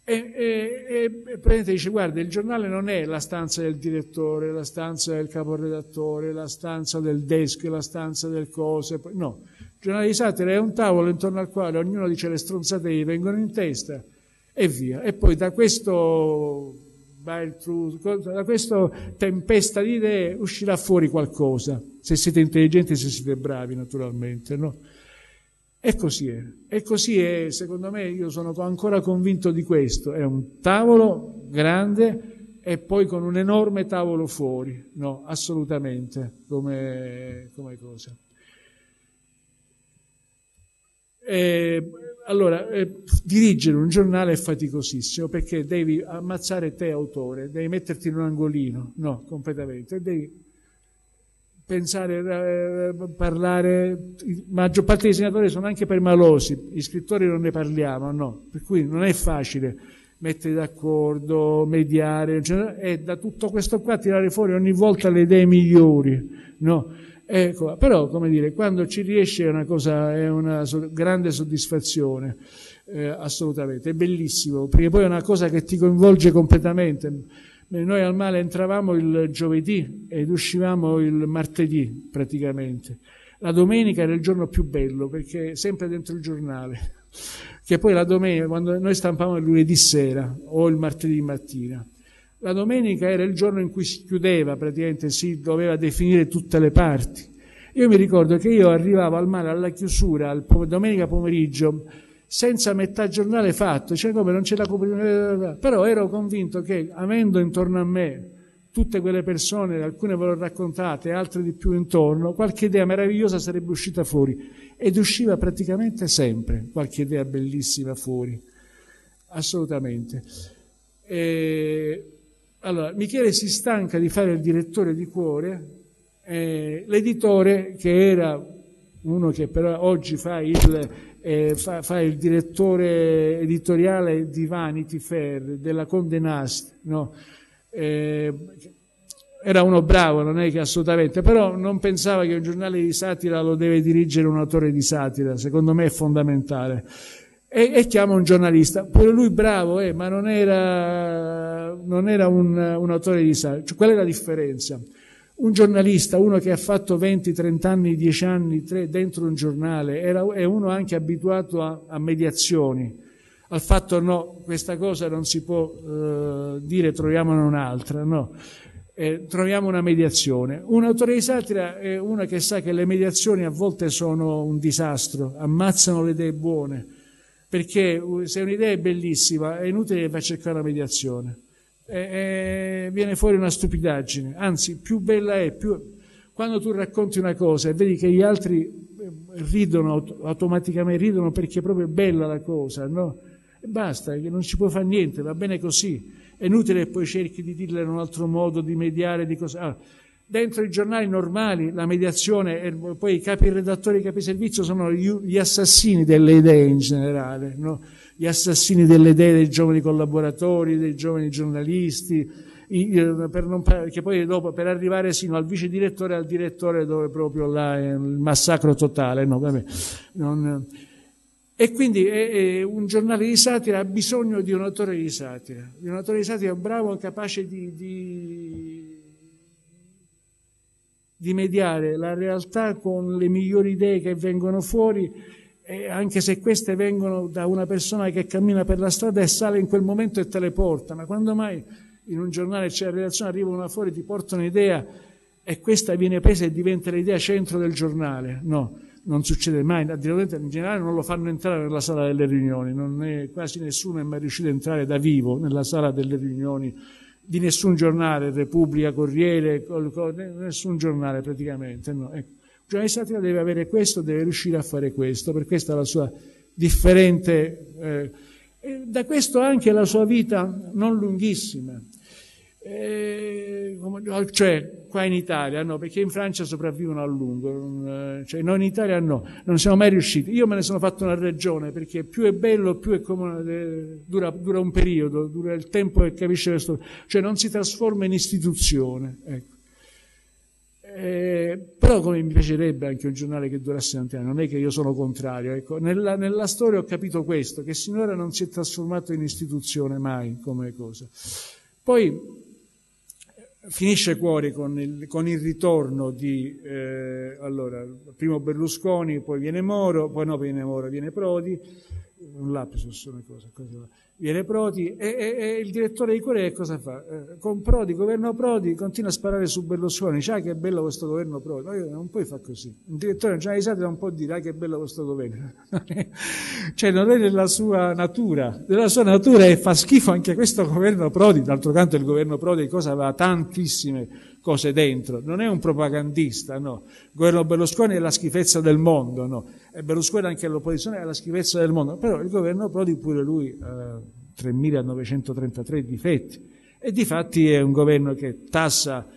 E praticamente dice, guarda, il giornale non è la stanza del direttore, la stanza del caporedattore, la stanza del desk, la stanza del coso, no, il giornale di satira è un tavolo intorno al quale ognuno dice le stronzate che gli vengono in testa e via, e poi da questo tempesta di idee uscirà fuori qualcosa, se siete intelligenti, se siete bravi naturalmente, no? E così è, secondo me, io sono ancora convinto di questo, è un tavolo grande e poi con un enorme tavolo fuori, no? Assolutamente, come cosa. Allora, dirigere un giornale è faticosissimo perché devi ammazzare te autore, devi metterti in un angolino, no, completamente, devi pensare, parlare, la maggior parte dei disegnatori sono anche permalosi, gli scrittori non ne parliamo, no, per cui non è facile mettere d'accordo, mediare, eccetera, e da tutto questo qua tirare fuori ogni volta le idee migliori, no? Ecco, però, come dire, quando ci riesce è una grande soddisfazione, assolutamente, è bellissimo, perché poi è una cosa che ti coinvolge completamente. Noi al Male entravamo il giovedì ed uscivamo il martedì praticamente. La domenica era il giorno più bello perché sempre dentro il giornale, che poi la domenica, quando noi stampavamo il lunedì sera o il martedì mattina, la domenica era il giorno in cui si chiudeva, praticamente si doveva definire tutte le parti. Io mi ricordo che io arrivavo al Male alla chiusura, domenica pomeriggio, senza metà giornale fatto, cioè come non c'è la copertina, però ero convinto che avendo intorno a me tutte quelle persone, alcune ve le ho raccontate, altre di più intorno, qualche idea meravigliosa sarebbe uscita fuori, ed usciva praticamente sempre qualche idea bellissima fuori, assolutamente. Allora, Michele si stanca di fare il direttore di Cuore, l'editore che era uno che però oggi fa il direttore editoriale di Vanity Fair, della Condé Nast, no? era uno bravo, non è che assolutamente, però non pensava che un giornale di satira lo deve dirigere un autore di satira, secondo me è fondamentale. E chiama un giornalista, pure lui bravo, ma non era un autore di satira. Cioè, qual è la differenza? Un giornalista, uno che ha fatto 20, 30 anni, 10 anni, 3 dentro un giornale, è uno anche abituato a mediazioni, al fatto no, questa cosa non si può dire, troviamone un'altra, no. Troviamo una mediazione. Un autore di satira è uno che sa che le mediazioni a volte sono un disastro, ammazzano le idee buone, perché se un'idea è bellissima è inutile che va a cercare la mediazione, viene fuori una stupidaggine, anzi più bella è, più... Quando tu racconti una cosa e vedi che gli altri ridono, automaticamente ridono perché è proprio bella la cosa, no? E basta, che non ci puoi fare niente, va bene così, è inutile che poi cerchi di dirla in un altro modo, di mediare, di cosa... Allora, dentro i giornali normali la mediazione, e poi i capi redattori, i capi servizio sono gli assassini delle idee in generale, no? Gli assassini delle idee dei giovani collaboratori, dei giovani giornalisti, che poi dopo per arrivare sino al vice direttore, al direttore, dove proprio là è il massacro totale, no? Vabbè, non... E quindi un giornale di satira ha bisogno di un autore di satira, bravo, capace di mediare la realtà con le migliori idee che vengono fuori, anche se queste vengono da una persona che cammina per la strada e sale in quel momento e te le porta. Ma quando mai in un giornale c'è la redazione, arriva una fuori, ti porta un'idea e questa viene presa e diventa l'idea centro del giornale? No, non succede mai. In generale non lo fanno entrare nella sala delle riunioni, quasi nessuno è mai riuscito ad entrare da vivo nella sala delle riunioni di nessun giornale, Repubblica, Corriere, nessun giornale praticamente, no. Ecco. Il giornale di satira deve avere questo, deve riuscire a fare questo, perché questa è la sua differente... e da questo anche la sua vita non lunghissima, cioè qua in Italia no, perché in Francia sopravvivono a lungo, cioè noi in Italia no, non siamo mai riusciti. Io me ne sono fatto una ragione, perché più è bello più è come dura un periodo, dura il tempo che capisce questo, cioè non si trasforma in istituzione, ecco. Però come mi piacerebbe anche un giornale che durasse tanti anni, non è che io sono contrario, ecco. Nella storia ho capito questo, che sinora non si è trasformato in istituzione mai come cosa. Poi finisce Cuore con il ritorno di primo Berlusconi, poi viene Moro, viene Prodi, un lapsus, una cosa. Viene Prodi e il direttore di Cuore cosa fa? Con Prodi, governo Prodi, continua a sparare su Berlusconi, dice che è bello questo governo Prodi. No, io non puoi fare così. Il direttore generalizzato non può dire che è bello questo governo. Cioè non è della sua natura. Della sua natura è fa schifo anche questo governo Prodi. D'altro canto il governo Prodi cosa aveva tantissime cose dentro. Non è un propagandista, no. Il governo Berlusconi è la schifezza del mondo, no. E Berlusconi anche l'opposizione è la schifezza del mondo. Però il governo Prodi pure lui 3.933 difetti, e difatti è un governo che tassa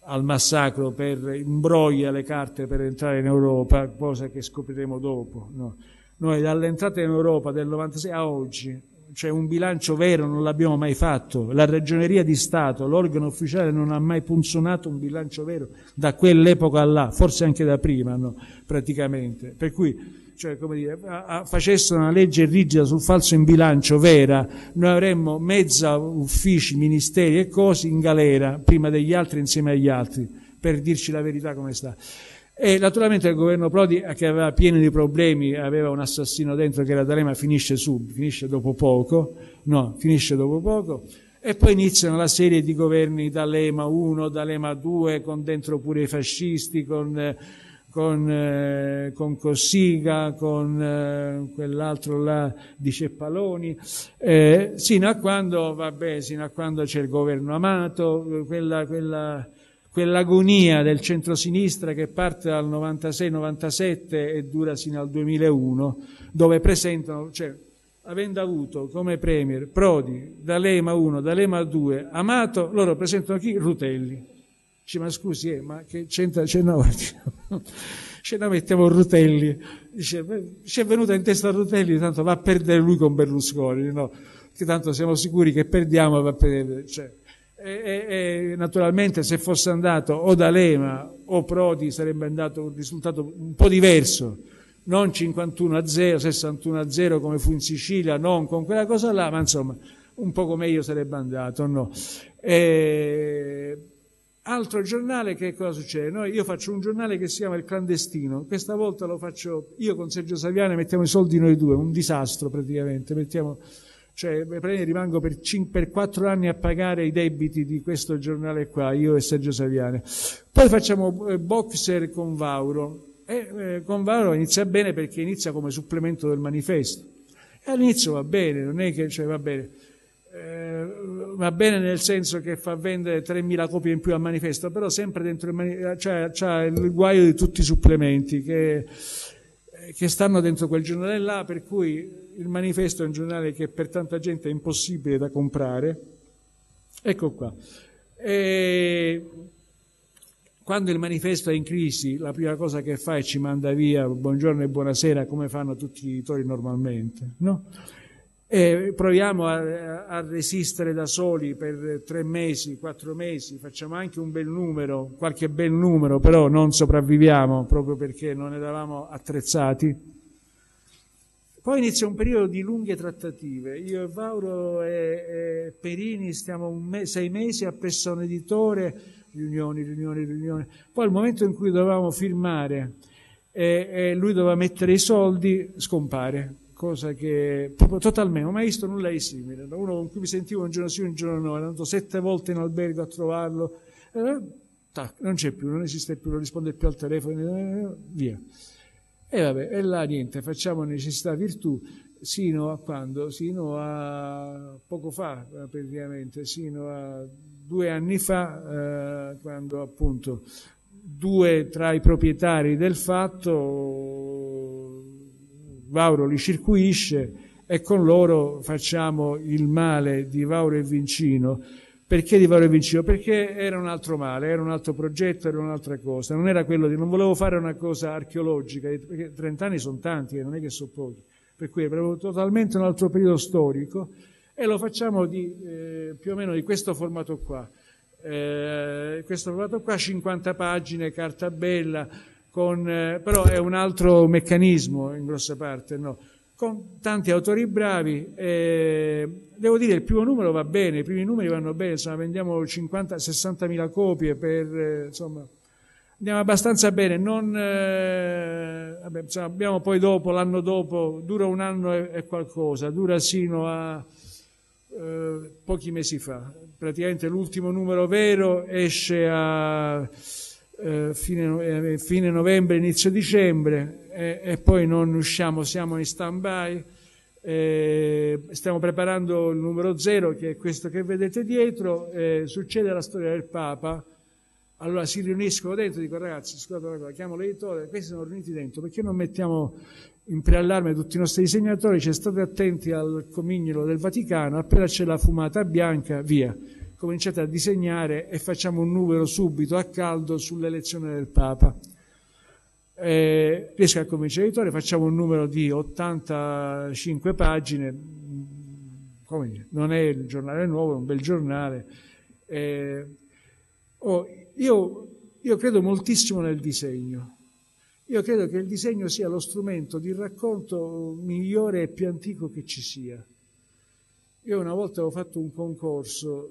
al massacro, imbroglia le carte per entrare in Europa, cosa che scopriremo dopo, no. Noi dall'entrata in Europa del 96 a oggi, cioè un bilancio vero non l'abbiamo mai fatto, la ragioneria di Stato, l'organo ufficiale, non ha mai funzionato un bilancio vero da quell'epoca a là, forse anche da prima, no, praticamente, per cui cioè come dire, facessero una legge rigida sul falso in bilancio vera, noi avremmo mezza uffici, ministeri e cose in galera, prima degli altri insieme agli altri, per dirci la verità come sta. E naturalmente il governo Prodi, che aveva pieno di problemi, aveva un assassino dentro che era D'Alema, finisce dopo poco. E poi iniziano la serie di governi D'Alema 1, D'Alema 2, con dentro pure i fascisti, con Cossiga, con quell'altro là di Ceppaloni, sino a quando c'è il governo Amato, quell'agonia del centrosinistra che parte dal 96-97 e dura sino al 2001, dove presentano, cioè, avendo avuto come premier Prodi, D'Alema 1, D'Alema 2, Amato, loro presentano chi? Rutelli. Dice, ma scusi, ma che c'entra? Mettiamo Rutelli. Dice, ci è venuta in testa Rutelli, tanto va a perdere lui con Berlusconi, no? Che tanto siamo sicuri che perdiamo, va a perdere. Cioè, E naturalmente se fosse andato o D'Alema o Prodi sarebbe andato un risultato un po' diverso, non 51-0, 61-0 come fu in Sicilia, non con quella cosa là, ma insomma un poco meglio sarebbe andato, no? Altro giornale, che cosa succede? Io faccio un giornale che si chiama Il Clandestino, questa volta lo faccio io con Sergio Saviane, mettiamo i soldi noi due, un disastro praticamente, cioè rimango per 4 anni a pagare i debiti di questo giornale qua, io e Sergio Saviane. Poi facciamo Boxer con Vauro, e con Vauro inizia bene perché inizia come supplemento del Manifesto, e all'inizio va bene, non è che va bene. Va bene nel senso che fa vendere 3.000 copie in più al Manifesto, però sempre dentro il Manifesto c'ha il guaio di tutti i supplementi che stanno dentro quel giornale là, per cui il Manifesto è un giornale che per tanta gente è impossibile da comprare. Ecco qua. E quando il Manifesto è in crisi, la prima cosa che fa è ci manda via buongiorno e buonasera, come fanno tutti gli editori normalmente, no? E proviamo a resistere da soli per 3 mesi, 4 mesi, facciamo anche un bel numero, qualche bel numero, però non sopravviviamo proprio perché non eravamo attrezzati. Poi inizia un periodo di lunghe trattative, io e Vauro e Perini stiamo 6 mesi a Pessoa Editore, riunioni, poi al momento in cui dovevamo firmare e lui doveva mettere i soldi, scompare. Cosa che proprio totalmente non ho mai visto nulla di simile. Uno con cui mi sentivo un giorno sì, un giorno no, è andato 7 volte in albergo a trovarlo, tac, non c'è più, non esiste più, non risponde più al telefono, via. E vabbè, e là niente, facciamo necessità virtù sino a quando? Sino a poco fa praticamente, sino a 2 anni fa, quando appunto 2 tra i proprietari del Fatto, Vauro li circuisce e con loro facciamo Il Male di Vauro e Vincino. Perché di Vauro e Vincino? Perché era un altro male, era un altro progetto, era un'altra cosa, non era quello di, non volevo fare una cosa archeologica, perché 30 anni sono tanti, non è che sono pochi, per cui avevo totalmente un altro periodo storico, e lo facciamo più o meno di questo formato qua, 50 pagine, carta bella. Però è un altro meccanismo in grossa parte, no? Con tanti autori bravi, devo dire il primo numero va bene, i primi numeri vanno bene, insomma, vendiamo 50-60.000 copie per, insomma, andiamo abbastanza bene, non, vabbè, insomma, abbiamo poi dopo, l'anno dopo, dura un anno e qualcosa, dura sino a pochi mesi fa, praticamente l'ultimo numero vero esce a fine novembre, inizio dicembre, e poi non usciamo, siamo in stand-by, stiamo preparando il numero 0 che è questo che vedete dietro, succede la storia del Papa, allora si riuniscono dentro, dico ragazzi scusate una cosa, chiamo l'editore, questi sono riuniti dentro, perché non mettiamo in preallarme tutti i nostri disegnatori, cioè state attenti al comignolo del Vaticano, appena c'è la fumata bianca via, cominciate a disegnare e facciamo un numero subito a caldo sull'elezione del Papa. Riesco a convincere l'editore, facciamo un numero di 85 pagine, come dire, non è il giornale nuovo, è un bel giornale. Io credo moltissimo nel disegno, io credo che il disegno sia lo strumento di racconto migliore e più antico che ci sia. Io una volta avevo fatto un concorso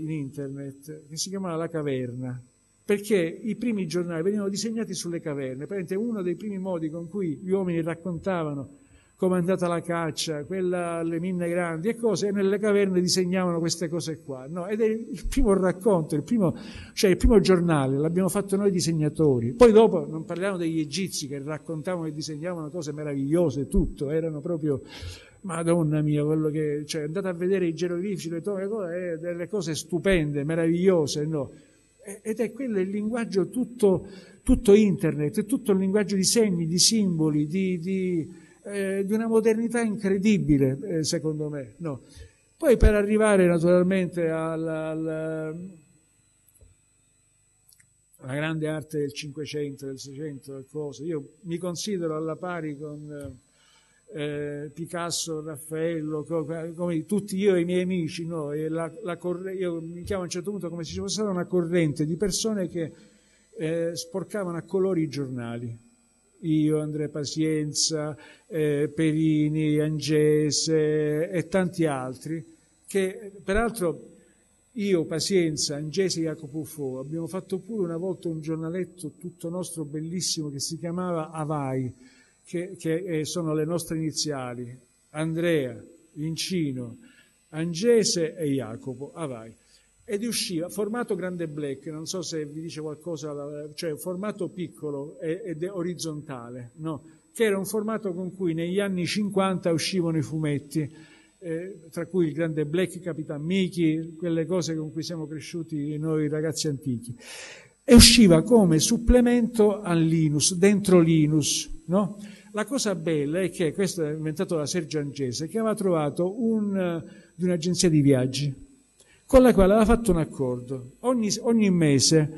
in internet che si chiamava La Caverna, perché i primi giornali venivano disegnati sulle caverne, praticamente uno dei primi modi con cui gli uomini raccontavano come è andata la caccia, quella, le minne grandi e cose, e nelle caverne disegnavano queste cose qua, no? Ed è il primo racconto, il primo giornale, l'abbiamo fatto noi disegnatori. Poi dopo non parliamo degli egizi che raccontavano e disegnavano cose meravigliose, tutto, erano proprio... Madonna mia, quello che, cioè, andate a vedere i geroglifici, delle cose stupende, meravigliose, no? Ed è quello il linguaggio tutto internet, tutto il linguaggio di segni, di simboli, di una modernità incredibile, secondo me, no? Poi per arrivare naturalmente alla grande arte del 500, del 600, del coso, io mi considero alla pari con... Picasso, Raffaello, come tutti io e i miei amici, no? E io mi chiamo a un certo punto come se ci fosse stata una corrente di persone che sporcavano a colori i giornali. Io, Andrea Pazienza, Perini, Angese e tanti altri, che peraltro io, Pazienza, Angese e Jacopo Fo abbiamo fatto pure una volta un giornaletto tutto nostro bellissimo che si chiamava Avai, che sono le nostre iniziali, Andrea, Vincino, Angese e Jacopo, Avai. Ed usciva, formato grande black, non so se vi dice qualcosa, cioè formato piccolo ed orizzontale, no? Che era un formato con cui negli anni 50 uscivano i fumetti, tra cui il grande black, Capitan Mickey, quelle cose con cui siamo cresciuti noi ragazzi antichi. E usciva come supplemento a Linus, dentro Linus, no? La cosa bella è che questo è inventato da Sergio Angese, che aveva trovato di un'agenzia di viaggi con la quale aveva fatto un accordo: ogni mese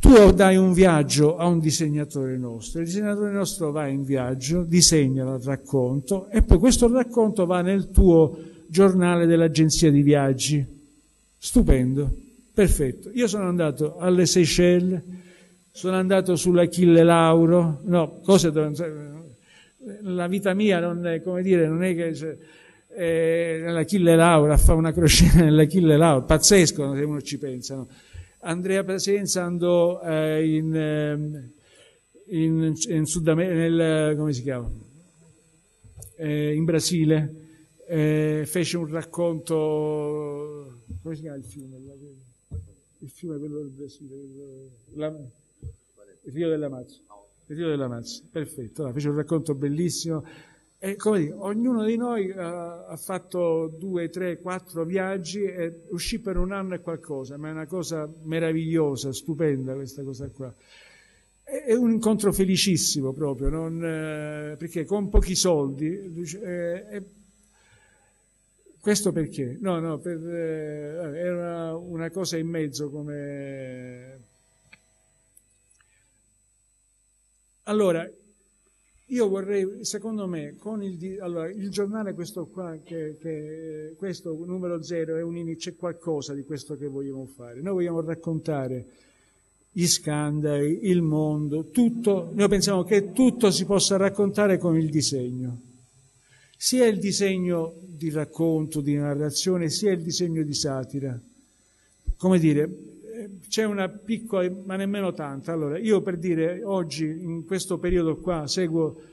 tu dai un viaggio a un disegnatore nostro, il disegnatore nostro va in viaggio, disegna il racconto e poi questo racconto va nel tuo giornale dell'agenzia di viaggi. Stupendo, perfetto. Io sono andato alle Seychelles, sono andato sull'Achille Lauro, no, cose dove la vita mia non è, come dire, non è che l'Achille Lauro, a fare una crociera nell'Achille Lauro, pazzesco se uno ci pensa, no? Andrea Pazienza andò in Sud America, come si chiama? In Brasile, fece un racconto, come si chiama il film? Il fiume quello del Brasile, il Rio dell'Amazzo, perfetto, allora, fece un racconto bellissimo e come dico, ognuno di noi ha fatto 2, 3, 4 viaggi e uscì per un anno e qualcosa, ma è una cosa meravigliosa, stupenda questa cosa qua. È un incontro felicissimo proprio, perché con pochi soldi questo perché? No, era una cosa in mezzo come... Allora, io vorrei, secondo me, allora, il giornale questo qua, questo numero 0, c'è qualcosa di questo che vogliamo fare. Noi vogliamo raccontare gli scandali, il mondo, tutto. Noi pensiamo che tutto si possa raccontare con il disegno. Sia il disegno di racconto, di narrazione, sia il disegno di satira. Come dire... C'è una piccola, ma nemmeno tanta. Allora, io per dire, oggi, in questo periodo qua,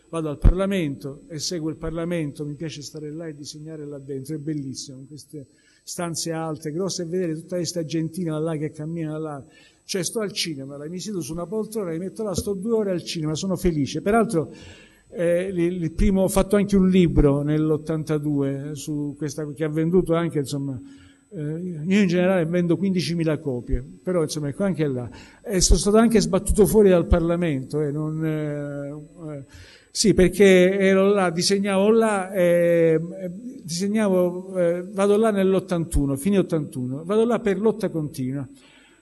vado al Parlamento e seguo il Parlamento, mi piace stare là e disegnare là dentro, è bellissimo, in queste stanze alte, grosse, e vedere tutta questa gentina là che cammina là. Cioè, sto al cinema, mi siedo su una poltrona, mi metto là, sto 2 ore al cinema, sono felice. Peraltro, ho fatto anche un libro nell'82, su questa, che ha venduto anche, insomma... io in generale vendo 15.000 copie, però insomma ecco anche là, e sono stato anche sbattuto fuori dal Parlamento, sì, perché ero là, disegnavo là, vado là nell'81, fine 81, vado là per Lotta Continua,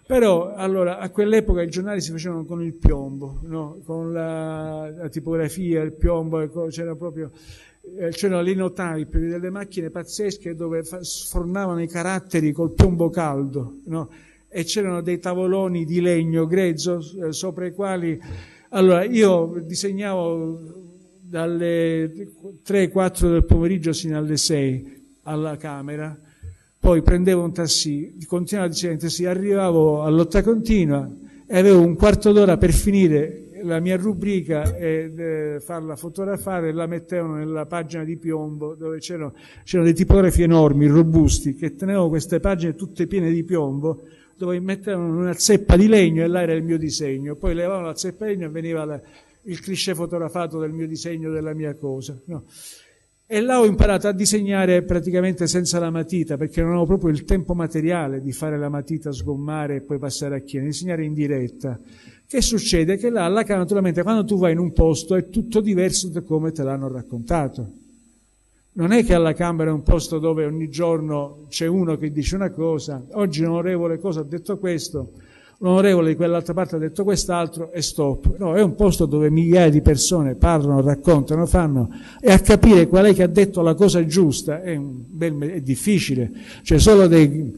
però allora a quell'epoca i giornali si facevano con il piombo, no? Con la tipografia, il piombo, c'era proprio... c'erano le linotype delle macchine pazzesche dove sfornavano i caratteri col piombo caldo, no? E c'erano dei tavoloni di legno grezzo sopra i quali... Allora, io disegnavo dalle 3-4 del pomeriggio sino alle 6 alla Camera, poi prendevo un tassì, continuavo a disegnare un tassì, arrivavo a Lotta Continua e avevo un quarto d'ora per finire la mia rubrica e farla fotografare, la mettevano nella pagina di piombo dove c'erano dei tipografi enormi, robusti, che tenevano queste pagine tutte piene di piombo dove mettevano una zeppa di legno e là era il mio disegno, poi levavano la zeppa di legno e veniva il cliché fotografato del mio disegno, della mia cosa, no? E là ho imparato a disegnare praticamente senza la matita, perché non avevo proprio il tempo materiale di fare la matita, sgommare e poi passare a chiena, disegnare in diretta. Che succede? Che là alla Camera, naturalmente, quando tu vai in un posto è tutto diverso da come te l'hanno raccontato. Non è che alla Camera è un posto dove ogni giorno c'è uno che dice una cosa, oggi l'onorevole cosa ha detto questo, un onorevole di quell'altra parte ha detto quest'altro e stop. No, è un posto dove migliaia di persone parlano, raccontano, fanno, e a capire qual è che ha detto la cosa giusta è difficile, cioè solo dei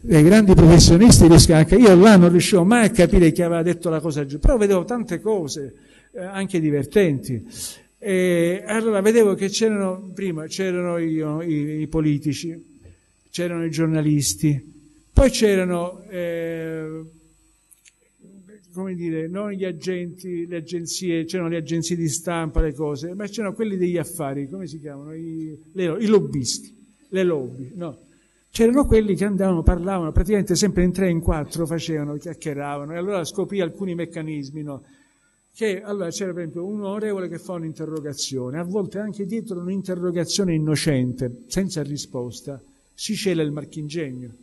grandi professionisti riescono. Anche io là non riuscivo mai a capire chi aveva detto la cosa giusta, però vedevo tante cose anche divertenti. E allora vedevo che c'erano, prima c'erano i politici, c'erano i giornalisti, poi c'erano come dire, non gli agenti, le agenzie, c'erano le agenzie di stampa, le cose, ma c'erano quelli degli affari, come si chiamano? I lobbisti, le lobby, no? C'erano quelli che andavano, parlavano, praticamente sempre in tre, in quattro, facevano, chiacchieravano, e allora scoprì alcuni meccanismi, no? Che allora c'era per esempio un onorevole che fa un'interrogazione, a volte anche dietro un'interrogazione innocente, senza risposta, si cela il marchingegno.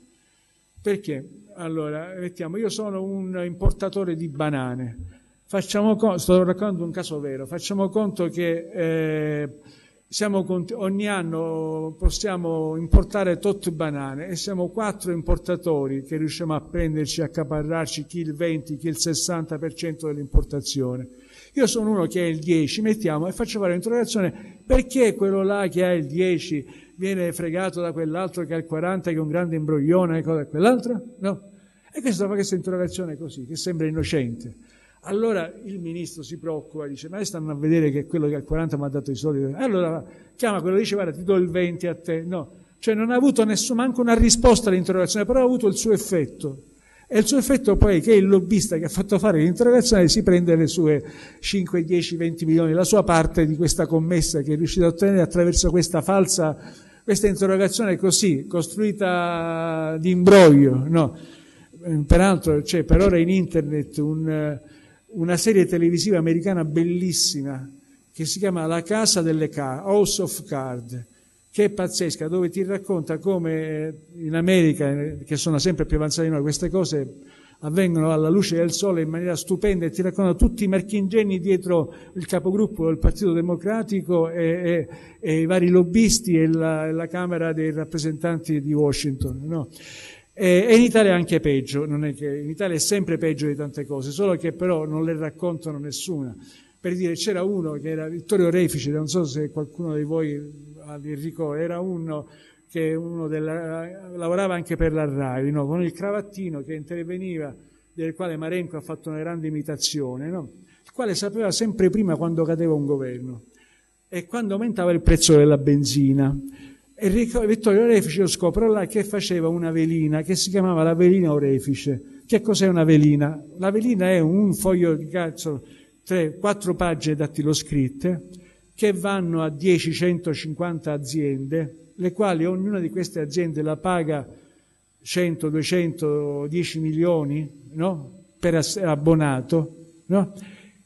Perché? Allora, mettiamo, io sono un importatore di banane, sto raccontando un caso vero, facciamo conto che ogni anno possiamo importare tot banane e siamo 4 importatori che riusciamo a prenderci, a accaparrarci, chi il 20, chi il 60% dell'importazione. Io sono uno che ha il 10, mettiamo, e faccio fare un'interrogazione: perché quello là che ha il 10 viene fregato da quell'altro che ha il 40, che è un grande imbroglione, e quell'altro? No. E questo fa questa interrogazione così, che sembra innocente. Allora il ministro si preoccupa, dice: ma stanno a vedere che quello che ha il 40 mi ha dato i soldi. Allora chiama quello e dice: guarda, ti do il 20 a te. No, cioè non ha avuto neanche una risposta all'interrogazione, però ha avuto il suo effetto. E il suo effetto poi è che il lobbista che ha fatto fare l'interrogazione si prende le sue 5, 10, 20 milioni, la sua parte di questa commessa che è riuscito a ottenere attraverso questa interrogazione così, costruita di imbroglio, no? Peraltro c'è per ora in internet una serie televisiva americana bellissima che si chiama La Casa delle Card, House of Card, che è pazzesca, dove ti racconta come in America, che sono sempre più avanzati di noi, queste cose avvengono alla luce del sole in maniera stupenda, e ti racconta tutti i marchingegni dietro il capogruppo del Partito Democratico e i vari lobbisti e la Camera dei rappresentanti di Washington, no? E in Italia è anche peggio, non è che, in Italia è sempre peggio di tante cose, solo che però non le raccontano nessuna. Per dire, c'era uno che era Vittorio Refice, non so se qualcuno di voi Enrico, era uno che lavorava anche per la RAI, no? Con il cravattino che interveniva, del quale Marenco ha fatto una grande imitazione, no? Il quale sapeva sempre prima quando cadeva un governo e quando aumentava il prezzo della benzina. Enrico Vittorio Orefice lo scoprò là che faceva una velina che si chiamava la velina Orefice. Che cos'è una velina? La velina è un foglio di cazzo, 3-4 pagine dattiloscritte, che vanno a 10-150 aziende, le quali ognuna di queste aziende la paga 100, 200, 10 milioni, no? Per abbonato, no?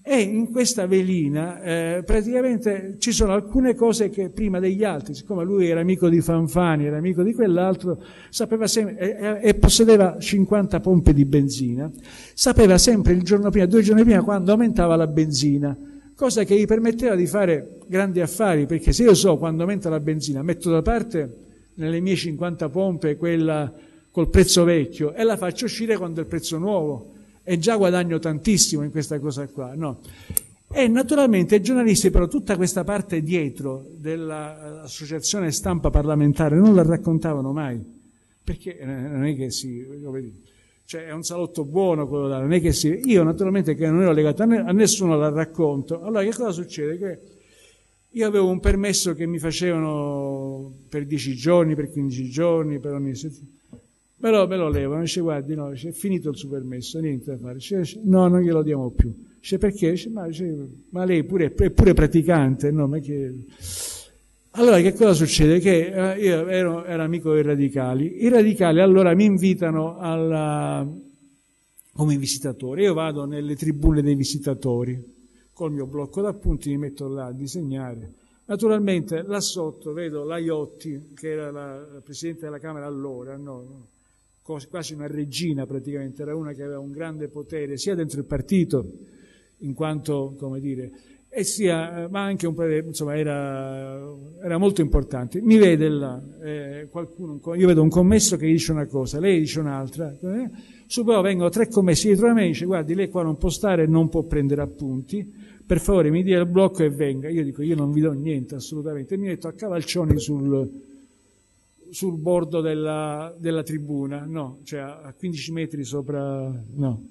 E in questa velina praticamente ci sono alcune cose che prima degli altri, siccome lui era amico di Fanfani, era amico di quell'altro, sapeva sempre, e possedeva 50 pompe di benzina, sapeva sempre il giorno prima, 2 giorni prima, quando aumentava la benzina, cosa che gli permetteva di fare grandi affari, perché se io so quando aumenta la benzina, metto da parte nelle mie 50 pompe quella col prezzo vecchio e la faccio uscire quando è il prezzo nuovo, e già guadagno tantissimo in questa cosa qua, no? E naturalmente i giornalisti però tutta questa parte dietro dell'associazione stampa parlamentare non la raccontavano mai, perché non è che cioè è un salotto buono quello là, non è che io naturalmente, che non ero legato a nessuno, la racconto. Allora che cosa succede? Che io avevo un permesso che mi facevano per 10 giorni, per 15 giorni, per ogni settimana, però me lo levano, dice: guardi, no, è finito il suo permesso, niente da fare. Dice: no, non glielo diamo più. Dice: perché? Dice: ma lei pure è pure praticante, no? Ma che... Allora che cosa succede? Che io ero amico dei radicali, i radicali allora mi invitano come visitatore, io vado nelle tribune dei visitatori, col mio blocco d'appunti mi metto là a disegnare, naturalmente là sotto vedo la Iotti, che era la Presidente della Camera allora, no? Quasi una regina praticamente, era una che aveva un grande potere sia dentro il partito, in quanto, come dire, e sia, ma anche un parere, insomma, era molto importante. Mi vede là, qualcuno, io vedo un commesso che dice una cosa, lei dice un'altra, su però vengono tre commessi dietro a me e dice: guardi, lei qua non può stare, non può prendere appunti, per favore mi dia il blocco e venga. Io dico: io non vi do niente, assolutamente. Mi metto a cavalcioni sul bordo della tribuna, no, cioè a 15 metri sopra, no,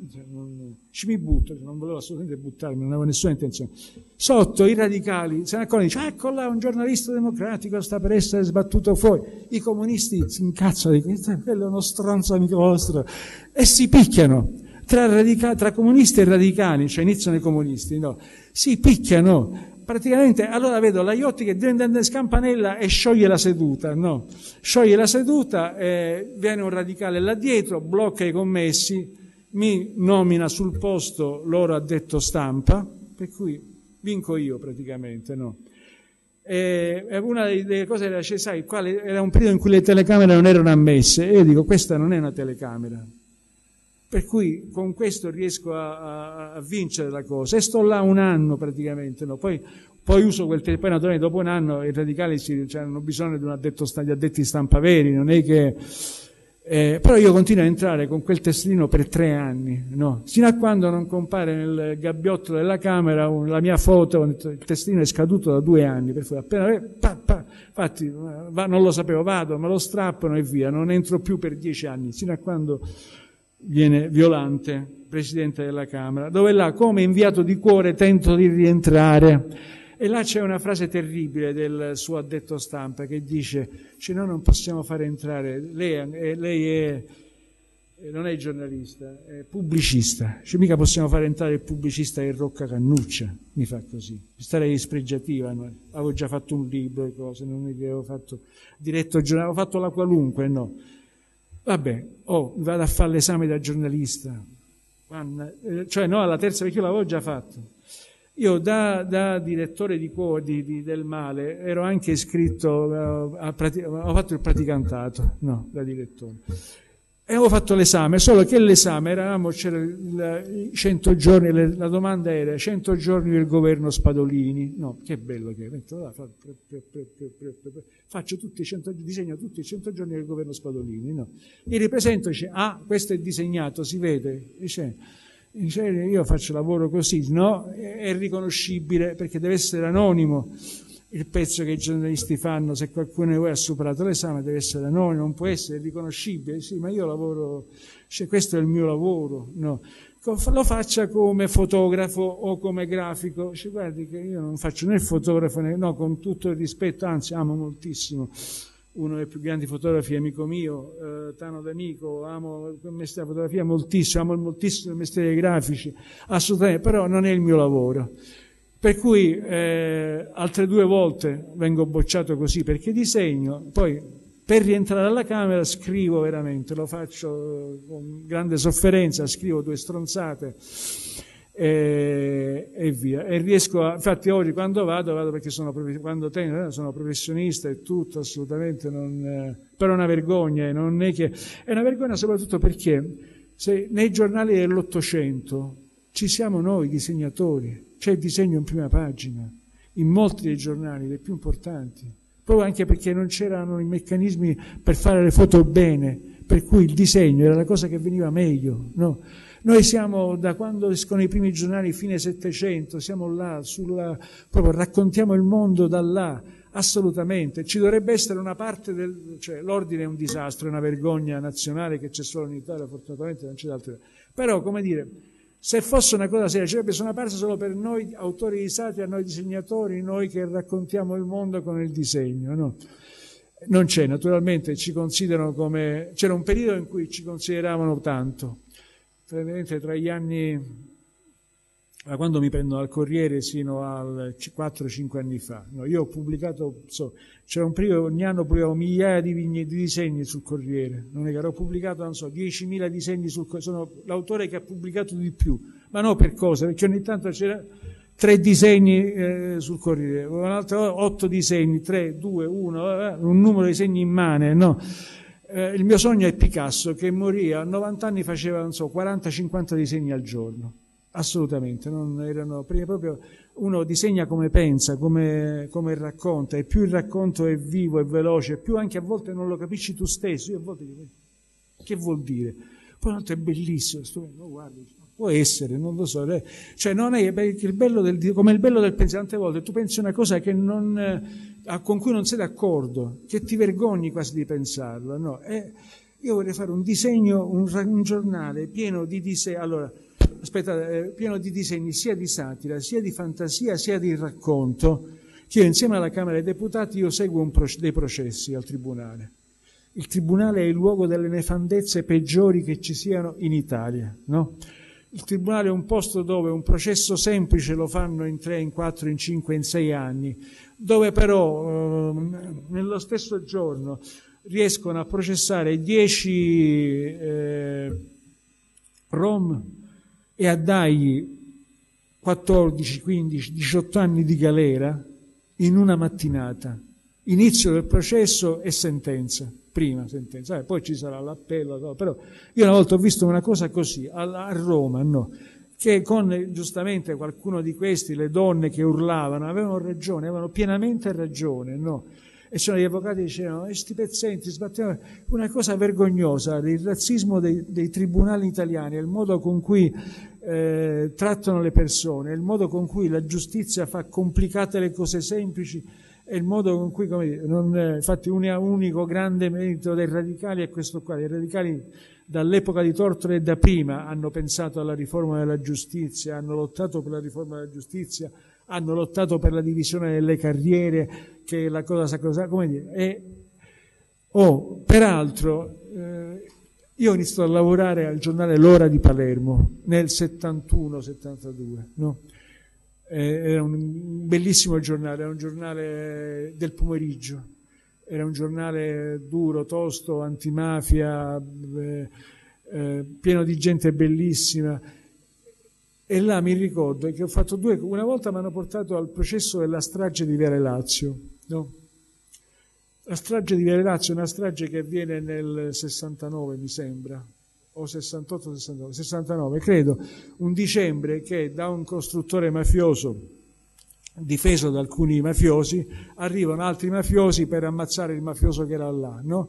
ci mi butto, non volevo assolutamente buttarmi, non avevo nessuna intenzione. Sotto i radicali se ne accorgono, dice: ecco là un giornalista democratico sta per essere sbattuto fuori. I comunisti si incazzano, dicono: quello è uno stronzo amico vostro, e si picchiano tra comunisti e radicali, cioè iniziano i comunisti, no, si picchiano. Praticamente, allora vedo la Iotti che scampanella e scioglie la seduta, no? Scioglie la seduta, viene un radicale là dietro, blocca i commessi, mi nomina sul posto loro addetto stampa, per cui vinco io praticamente, no? Una delle cose era, sai, era un periodo in cui le telecamere non erano ammesse, e io dico: questa non è una telecamera. Per cui con questo riesco a vincere la cosa, e sto là un anno praticamente, no? Poi uso quel telefono, naturalmente dopo un anno i radicali hanno bisogno di un addetto, di addetti stampa veri, non è che... però io continuo a entrare con quel testino per 3 anni, no? Sino a quando non compare nel gabbiotto della Camera la mia foto. Il testino è scaduto da 2 anni, per cui appena... infatti non lo sapevo, vado, me lo strappano e via, non entro più per 10 anni, sino a quando... viene Violante, presidente della Camera, dove là, come inviato di Cuore, tento di rientrare, e là c'è una frase terribile del suo addetto stampa che dice: cioè, noi non possiamo fare entrare, lei non è giornalista, è pubblicista, cioè, mica possiamo fare entrare il pubblicista che rocca Cannuccia, mi fa così, starei dispregiativa, no? Avevo già fatto un libro e cose, non avevo fatto diretto giornale, avevo fatto la qualunque, no. Vabbè, vado a fare l'esame da giornalista, cioè no, alla terza, perché io l'avevo già fatto. Io da direttore di Cuore, del Male, ero anche iscritto, ho fatto il praticantato, no, da direttore. E avevo fatto l'esame, solo che l'esame, c'era 100 giorni, la domanda era 100 giorni del governo Spadolini, no, che bello che è, faccio tutti i 100, disegno tutti i 100 giorni del governo Spadolini, no, mi ripresento e dice: ah, questo è disegnato, si vede, dice io faccio lavoro così, no, è riconoscibile perché deve essere anonimo. Il pezzo che i giornalisti fanno, se qualcuno di voi ha superato l'esame, deve essere anonimo, non può essere riconoscibile. Sì, ma io lavoro, cioè, questo è il mio lavoro, no. Lo faccia come fotografo o come grafico. Cioè, guardi che io non faccio né il fotografo, né, no, con tutto il rispetto, anzi amo moltissimo uno dei più grandi fotografi, amico mio, Tano D'Amico, amo il mestiere della fotografia moltissimo, amo moltissimo il mestiere dei grafici, assolutamente, però non è il mio lavoro. Per cui altre 2 volte vengo bocciato così perché disegno, poi per rientrare alla Camera scrivo veramente, lo faccio con grande sofferenza, scrivo 2 stronzate e via. E riesco a, infatti oggi quando vado perché sono professionista e tutto, assolutamente, però è una vergogna, non è che... È una vergogna soprattutto perché se nei giornali dell'Ottocento ci siamo noi disegnatori. C'è il disegno in prima pagina, in molti dei giornali, dei più importanti, proprio anche perché non c'erano i meccanismi per fare le foto bene, per cui il disegno era la cosa che veniva meglio, no? Noi siamo, da quando escono i primi giornali, fine Settecento, siamo là, proprio raccontiamo il mondo da là, assolutamente. Ci dovrebbe essere una parte cioè l'ordine è un disastro, è una vergogna nazionale che c'è solo in Italia, fortunatamente non c'è da altre. Però, come dire... Se fosse una cosa seria, ci sarebbe una parte solo per noi autori di satira, noi disegnatori, noi che raccontiamo il mondo con il disegno, no? Non c'è, naturalmente ci considerano come... C'era un periodo in cui ci consideravano tanto, tra gli anni... da quando mi prendono al Corriere sino al 4-5 anni fa. No, io ho pubblicato, c'era un periodo, ogni anno pubblicavo migliaia di disegni sul Corriere, non è che ho pubblicato, non so, 10.000 disegni sul Corriere, sono l'autore che ha pubblicato di più, ma no per cosa, perché ogni tanto c'era 3 disegni sul Corriere, un'altra 8 disegni, 3, 2, 1, un numero di disegni immane, no? Il mio sogno è Picasso, che morì a 90 anni, faceva, non so, 40-50 disegni al giorno. Assolutamente, non erano prima proprio uno disegna come pensa, come racconta, e più il racconto è vivo e veloce, più anche a volte non lo capisci tu stesso. Io a volte dico, che vuol dire? Poi tanto è bellissimo, stupendo, guardi, può essere, non lo so. Cioè non è il bello del, come il bello del pensiero, tante volte tu pensi una cosa che con cui non sei d'accordo, che ti vergogni quasi di pensarla, no? Io vorrei fare un disegno, un giornale pieno di disegni. Allora, aspettate, pieno di disegni sia di satira, sia di fantasia, sia di racconto, che io, insieme alla Camera dei Deputati, io seguo dei processi al Tribunale. Il Tribunale è il luogo delle nefandezze peggiori che ci siano in Italia, no? Il Tribunale è un posto dove un processo semplice lo fanno in 3, in 4, in 5, in 6 anni, dove però nello stesso giorno riescono a processare 10 rom e a dargli 14, 15, 18 anni di galera in una mattinata. Inizio del processo e sentenza, prima sentenza, poi ci sarà l'appello. Però io una volta ho visto una cosa così, a Roma, no? Che con giustamente qualcuno di questi, le donne che urlavano, avevano ragione, avevano pienamente ragione, no? E c'erano gli avvocati che dicevano, sti pezzenti, sbattiamo. Una cosa vergognosa, il razzismo dei tribunali italiani, il modo con cui trattano le persone, il modo con cui la giustizia fa complicate le cose semplici, e il modo con cui, come dire, infatti un unico grande merito dei radicali è questo qua. I radicali dall'epoca di Tortora e da prima hanno pensato alla riforma della giustizia, hanno lottato per la riforma della giustizia, hanno lottato per la divisione delle carriere, che è la cosa sacrosanta, come dire. Peraltro, io ho iniziato a lavorare al giornale L'Ora di Palermo nel 71-72, no? Era un bellissimo giornale, era un giornale del pomeriggio, era un giornale duro, tosto, antimafia, pieno di gente bellissima. E là mi ricordo che ho fatto una volta mi hanno portato al processo della strage di Viale Lazio, no? La strage di Viale Lazio è una strage che avviene nel 69, mi sembra, o 68-69, 69 credo, un dicembre, che da un costruttore mafioso difeso da alcuni mafiosi arrivano altri mafiosi per ammazzare il mafioso che era là, no?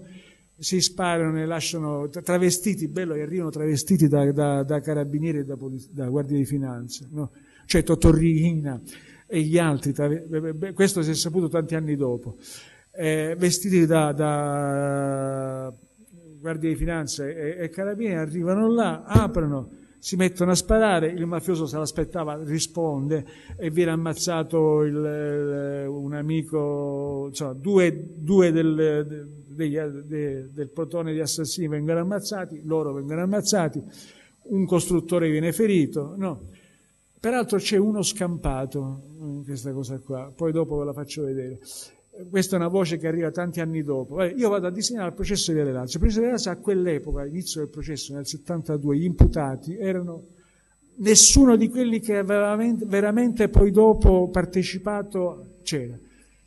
Si sparano e lasciano travestiti, bello che arrivano travestiti da carabinieri e da guardie di finanza, no? Cioè Totorrina e gli altri, questo si è saputo tanti anni dopo, vestiti da guardie di finanza e carabinieri, arrivano là, aprono, si mettono a sparare, il mafioso se l'aspettava, risponde e viene ammazzato un amico, insomma, due del plotone di assassini vengono ammazzati, loro vengono ammazzati, un costruttore viene ferito, no? Peraltro c'è uno scampato in questa cosa qua, poi dopo ve la faccio vedere. Questa è una voce che arriva tanti anni dopo. Io vado a disegnare il processo di Viale Lazio. Il processo di Viale Lazio a quell'epoca, all'inizio del processo nel 72, gli imputati erano nessuno di quelli che veramente poi dopo partecipato c'era.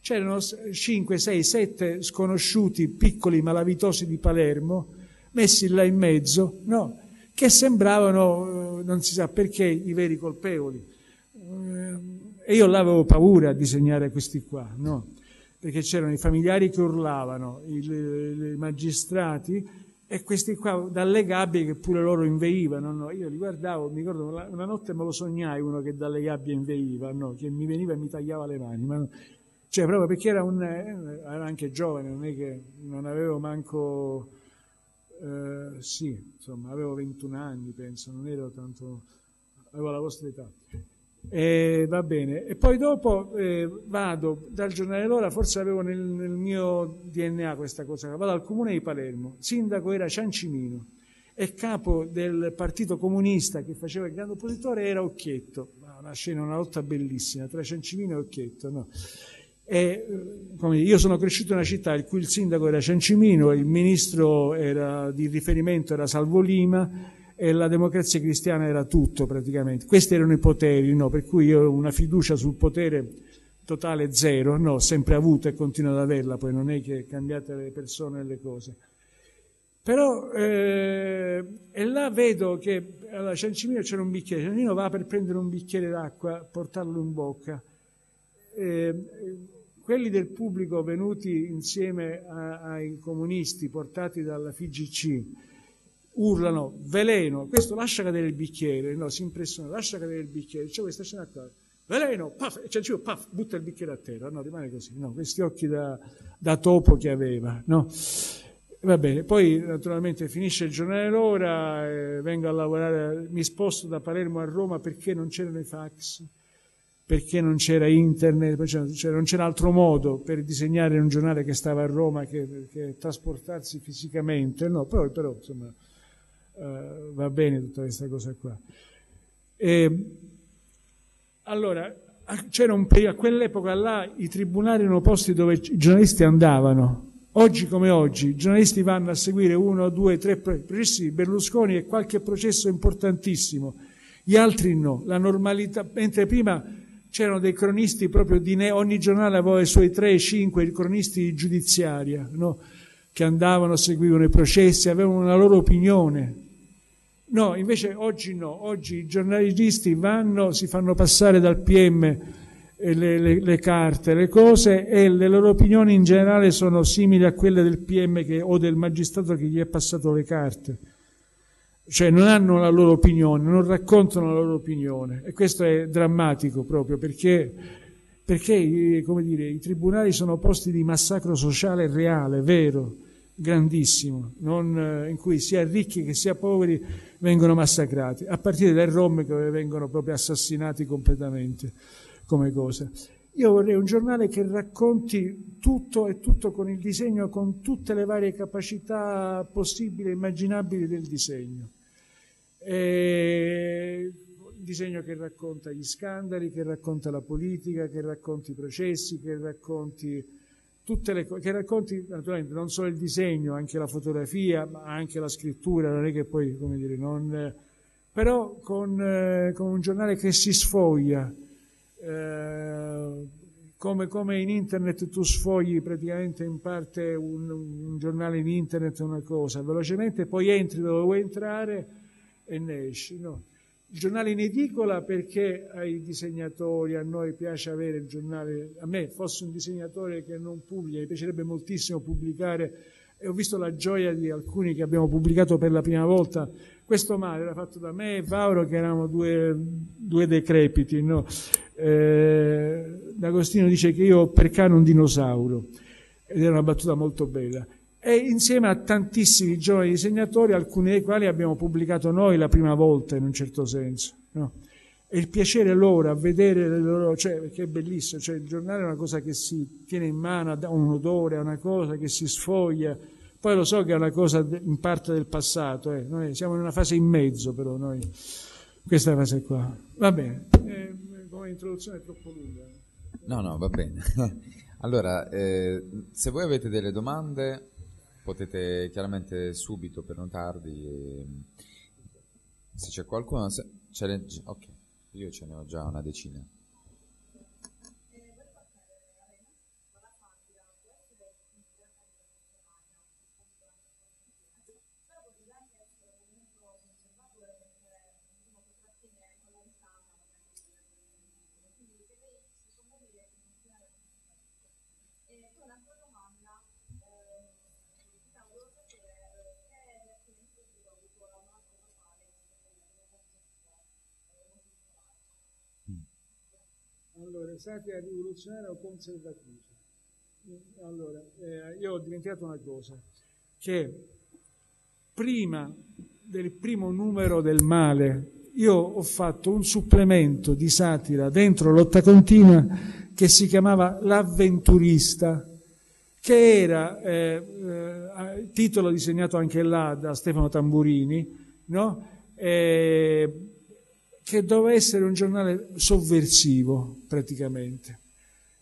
C'erano 5, 6, 7 sconosciuti piccoli malavitosi di Palermo messi là in mezzo, no? Che sembravano, non si sa perché, i veri colpevoli. E io là avevo paura a disegnare questi qua, no? Perché c'erano i familiari che urlavano, i magistrati e questi qua dalle gabbie che pure loro inveivano, no? Io li guardavo, mi ricordo una notte me lo sognai uno che dalle gabbie inveiva, no? Che mi veniva e mi tagliava le mani, ma cioè proprio perché era anche giovane, non è che non avevo manco sì, insomma, avevo 21 anni penso, non ero tanto, avevo la vostra età. Va bene, e poi dopo vado dal giornale L'Ora, forse avevo nel mio DNA questa cosa, vado al comune di Palermo, sindaco era Ciancimino e capo del partito comunista che faceva il grande oppositore era Occhietto, una scena, una lotta bellissima tra Ciancimino e Occhietto, no? Come io sono cresciuto in una città in cui il sindaco era Ciancimino, il ministro di riferimento era Salvo Lima e la Democrazia Cristiana era tutto praticamente. Questi erano i poteri, no? Per cui io una fiducia sul potere totale zero, no? Sempre avuta e continuo ad averla, poi non è che cambiate le persone e le cose. Però e là vedo che a Ciancimino c'era un bicchiere, Ciancimino va per prendere un bicchiere d'acqua, portarlo in bocca. Quelli del pubblico venuti insieme ai comunisti portati dalla FIGC urlano veleno, questo lascia cadere il bicchiere, no, si impressiona, lascia cadere il bicchiere, c'è questa scena qua, veleno, paf, Ciancimino, paf, butta il bicchiere a terra, no, rimane così, no, questi occhi da topo che aveva, no. Va bene, poi naturalmente finisce il giornale L'Ora, vengo a lavorare, mi sposto da Palermo a Roma perché non c'erano i fax, perché non c'era internet, cioè non c'era altro modo per disegnare un giornale che stava a Roma che trasportarsi fisicamente, no, però insomma va bene tutta questa cosa qua. Allora, c'era un periodo, a quell'epoca là i tribunali erano posti dove i giornalisti andavano. Oggi come oggi, i giornalisti vanno a seguire 1, 2, 3 processi, Berlusconi e qualche processo importantissimo, gli altri no, la normalità, mentre prima c'erano dei cronisti proprio di ogni giornale aveva i suoi 3, 5 cronisti di giudiziaria, no? Che andavano, seguivano i processi, avevano una loro opinione. No, invece oggi no, oggi i giornalisti vanno, si fanno passare dal PM le carte, le cose, e le loro opinioni in generale sono simili a quelle del PM o del magistrato che gli è passato le carte, cioè non hanno la loro opinione, non raccontano la loro opinione, e questo è drammatico proprio perché come dire, i tribunali sono posti di massacro sociale reale, vero, grandissimo, in cui sia ricchi che sia poveri vengono massacrati, a partire dai rom che vengono proprio assassinati completamente come cosa. Io vorrei un giornale che racconti tutto e tutto con il disegno, con tutte le varie capacità possibili e immaginabili del disegno. Un disegno che racconta gli scandali, che racconta la politica, che racconti i processi, che racconti tutte le cose, che racconti naturalmente non solo il disegno, anche la fotografia, ma anche la scrittura, non è che poi, come dire, però con un giornale che si sfoglia. Come in internet tu sfogli praticamente in parte un giornale in internet, una cosa velocemente, poi entri dove vuoi entrare e ne esci, no? Il giornale in edicola, perché ai disegnatori, a noi piace avere il giornale, a me, fossi un disegnatore che non pubblica, mi piacerebbe moltissimo pubblicare, e ho visto la gioia di alcuni che abbiamo pubblicato per la prima volta. Questo Male era fatto da me e Vauro, che eravamo due decrepiti, no? D'Agostino dice che io per cane un dinosauro, ed era una battuta molto bella, e insieme a tantissimi giovani disegnatori, alcuni dei quali abbiamo pubblicato noi la prima volta in un certo senso, no? E il piacere loro a vedere le loro, cioè, perché è bellissimo, cioè il giornale è una cosa che si tiene in mano, ha un odore, è una cosa che si sfoglia. Poi lo so che è una cosa in parte del passato, noi siamo in una fase in mezzo, però noi questa fase qua va bene. Come introduzione è troppo lunga. No, va bene. Allora, se voi avete delle domande potete chiaramente subito, per non tardi, se c'è qualcuno, ok, io ce ne ho già una decina. Allora, satira rivoluzionaria o conservatrice? Allora, io ho dimenticato una cosa, che prima del primo numero del Male io ho fatto un supplemento di satira dentro Lotta Continua che si chiamava L'Avventurista, che era titolo disegnato anche là da Stefano Tamburini, no? Che doveva essere un giornale sovversivo praticamente.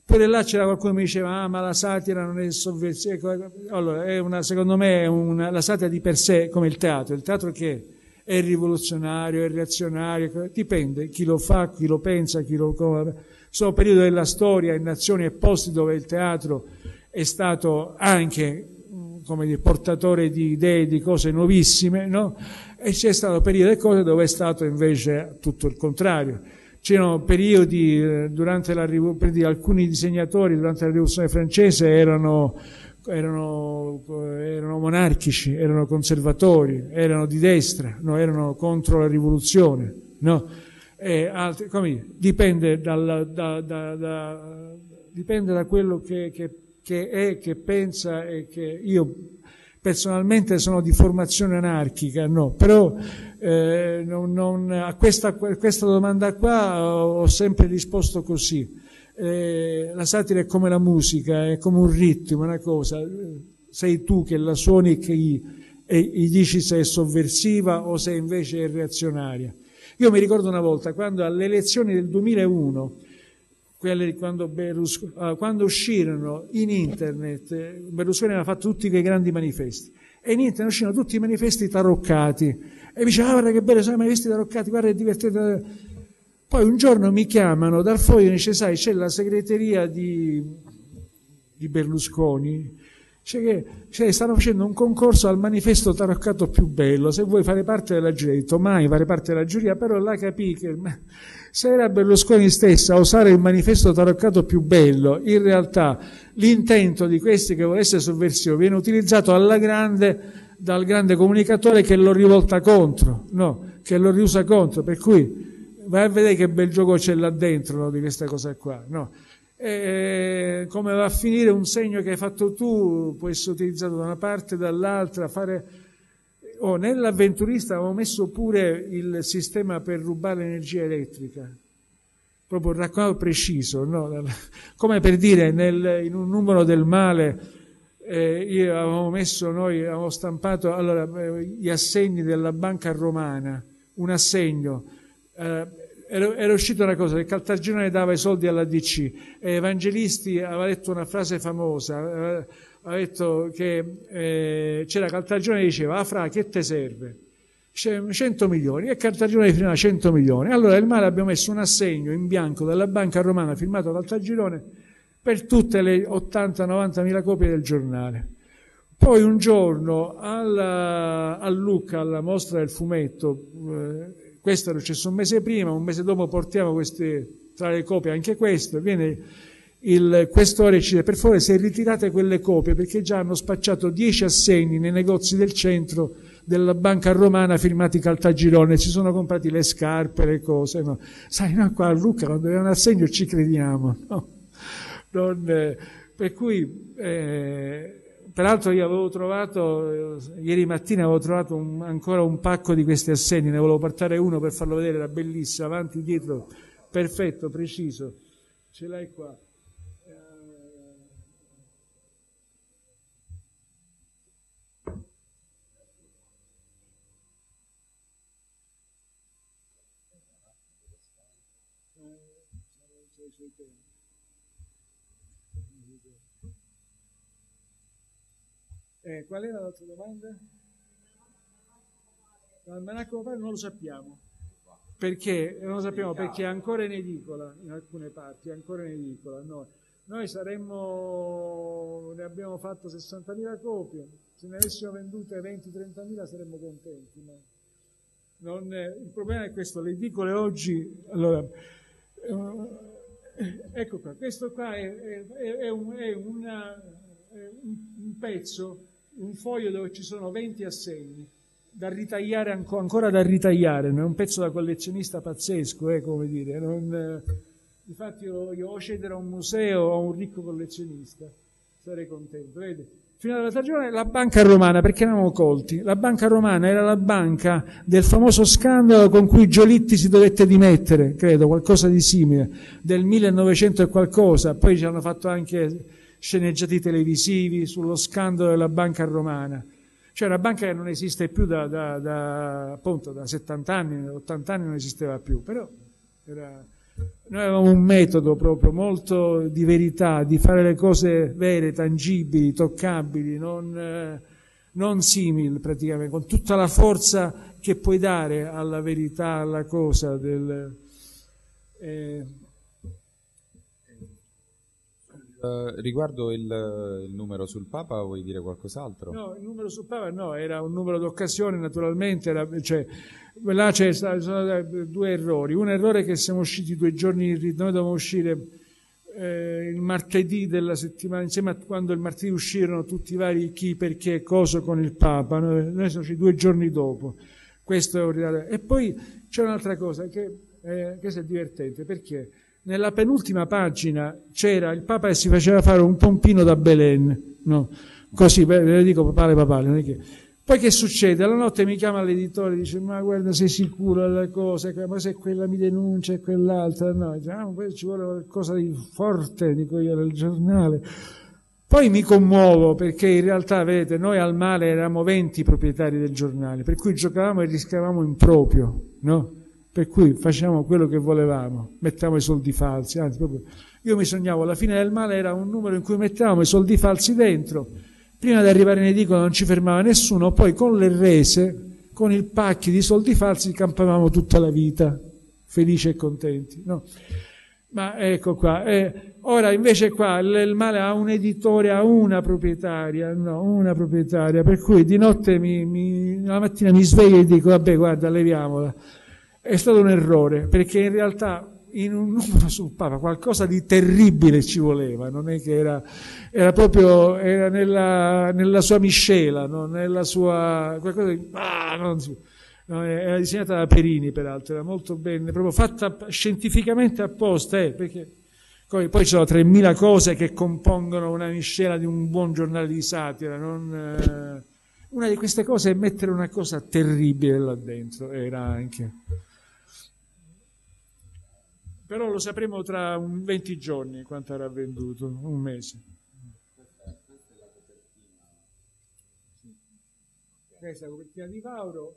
Poi là c'era qualcuno che mi diceva ma la satira non è sovversiva. Allora, secondo me è la satira di per sé, come il teatro che è rivoluzionario, è reazionario, dipende chi lo fa, chi lo pensa, sono periodi della storia in nazioni e posti dove il teatro è stato anche come dire, portatore di idee, di cose nuovissime, no? E c'è stato periodo e cose dove è stato invece tutto il contrario. C'erano periodi durante la rivoluzione, alcuni disegnatori durante la rivoluzione francese erano monarchici, erano conservatori, erano di destra, no? Erano contro la rivoluzione, no? E altri, come dire, dipende da quello che pensa, e che io personalmente sono di formazione anarchica, no, però a questa domanda qua ho sempre risposto così. La satira è come la musica, è come un ritmo, una cosa, sei tu che la suoni e gli dici se è sovversiva o se invece è reazionaria. Io mi ricordo una volta quando alle elezioni del 2001, quando uscirono in internet, Berlusconi aveva fatto tutti quei grandi manifesti, e in internet uscirono tutti i manifesti taroccati, e diceva: ah, guarda che bello, sono i manifesti taroccati, guarda che divertente. Poi un giorno mi chiamano dal foglio e dice: sai, c'è la segreteria di Berlusconi, cioè, stanno facendo un concorso al manifesto taroccato più bello, se vuoi fare parte della giuria. Ho detto: mai fare parte della giuria, però là capì che se era Berlusconi stessa a usare il manifesto taroccato più bello, in realtà l'intento di questi che volesse sovversivo viene utilizzato alla grande dal grande comunicatore che lo rivolta contro, no, che lo riusa contro, per cui vai a vedere che bel gioco c'è là dentro, no, di questa cosa qua, no. E come va a finire un segno che hai fatto tu può essere utilizzato da una parte e dall'altra, nell'avventurista avevo messo pure il sistema per rubare l'energia elettrica, proprio un racconto preciso, no? Come per dire, in un numero del Male avevamo stampato gli assegni della banca romana, un assegno, era uscita una cosa, che Caltagirone dava i soldi alla DC, Evangelisti aveva detto una frase famosa, ha detto che c'era Caltagirone che diceva: ah, fra, che te serve? 100 milioni, e Caltagirone firmava 100 milioni. Allora il Male abbiamo messo un assegno in bianco della Banca Romana firmato Caltagirone per tutte le 80-90 mila copie del giornale. Poi un giorno a Lucca, alla mostra del fumetto, questo era successo un mese prima, un mese dopo portiamo queste, tra le copie anche questo, viene il questore e ci dice: per favore, se ritirate quelle copie, perché già hanno spacciato 10 assegni nei negozi del centro della Banca Romana firmati Caltagirone, si sono comprati le scarpe, le cose, no. Sai, no, qua a Lucca quando è un assegno ci crediamo, no? Per cui peraltro io avevo trovato ieri mattina ancora un pacco di questi assegni, ne volevo portare uno per farlo vedere, era bellissimo, avanti, dietro, perfetto, preciso, ce l'hai qua. Qual era l'altra domanda? L'almanacco popolare non lo sappiamo. Perché? Non lo sappiamo perché è ancora in edicola, in alcune parti, è ancora in edicola. No. Noi ne abbiamo fatto 60.000 copie, se ne avessimo vendute 20-30.000 saremmo contenti. Ma il problema è questo, le edicole oggi... Allora, ecco qua, questo qua è un pezzo, un foglio dove ci sono 20 assegni da ritagliare, ancora da ritagliare, non è un pezzo da collezionista pazzesco, come dire, infatti io o cedere a un museo o a un ricco collezionista, sarei contento. Vedi? Fino alla stagione la Banca Romana, perché eravamo colti, la Banca Romana era la banca del famoso scandalo con cui Giolitti si dovette dimettere, credo, qualcosa di simile, del 1900 e qualcosa, poi ci hanno fatto anche sceneggiati televisivi sullo scandalo della Banca Romana, cioè una banca che non esiste più appunto, da 70 anni, 80 anni non esisteva più, però noi avevamo un metodo proprio molto di verità, di fare le cose vere, tangibili, toccabili, non simil praticamente, con tutta la forza che puoi dare alla verità, alla cosa Riguardo il numero sul Papa, vuoi dire qualcos'altro? No, il numero sul Papa no, era un numero d'occasione naturalmente, cioè, là ci sono due errori. Un errore è che siamo usciti 2 giorni, noi dovevamo uscire il martedì della settimana, insieme a quando il martedì uscirono tutti i vari chi, perché e cosa con il Papa, noi siamo usciti 2 giorni dopo. Questo è un ritardo. E poi c'è un'altra cosa che è divertente, perché nella penultima pagina c'era il Papa che si faceva fare un pompino da Belen, no? Così, ve lo dico papale, non è che... Poi che succede? La notte mi chiama l'editore e dice: ma guarda, sei sicuro della cosa? Ma se quella mi denuncia e quell'altra? No, dice, ah, ci vuole qualcosa di forte, dico io, del giornale. Poi mi commuovo perché in realtà, vedete, noi al Male eravamo 20 proprietari del giornale, per cui giocavamo e rischiavamo in proprio, no? Per cui facciamo quello che volevamo, mettiamo i soldi falsi, anzi proprio, io mi sognavo alla fine del Male era un numero in cui mettavamo i soldi falsi dentro. Prima di arrivare in edicola non ci fermava nessuno, poi con le rese, con il pacchi di soldi falsi, campavamo tutta la vita, felici e contenti. No? Ma ecco qua, ora invece qua il Male ha un editore, ha una proprietaria, no, una proprietaria, per cui di notte, la mattina mi sveglio e dico, vabbè guarda, leviamola. È stato un errore, perché in realtà... in un numero sul Papa qualcosa di terribile ci voleva, non è che era proprio, era nella sua miscela, no? Nella sua qualcosa di, era disegnata da Perini peraltro, era molto bene, proprio fatta scientificamente apposta, perché poi ci sono 3000 cose che compongono una miscela di un buon giornale di satira, una di queste cose è mettere una cosa terribile là dentro, era anche... Però lo sapremo tra 20 giorni quanto avrà venduto, un mese. Questa è la copertina. Sì. Questa è la copertina di Vauro,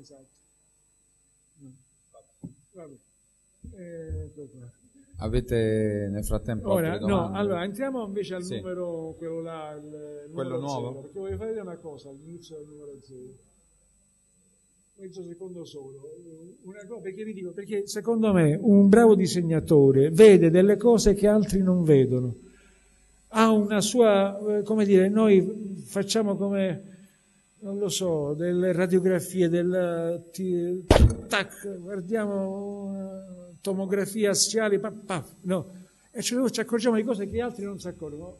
esatto. Vabbè. Avete nel frattempo altre domande? No, allora entriamo invece al numero, quello là, il quello numero nuovo. Zero, perché voglio fare una cosa all'inizio del numero 0. Mezzo secondo solo, una cosa, perché vi dico, perché secondo me un bravo disegnatore vede delle cose che altri non vedono, ha una sua, come dire, noi facciamo come, non lo so, delle radiografie, guardiamo una tomografia assiale, no, e ci accorgiamo di cose che altri non si accorgono.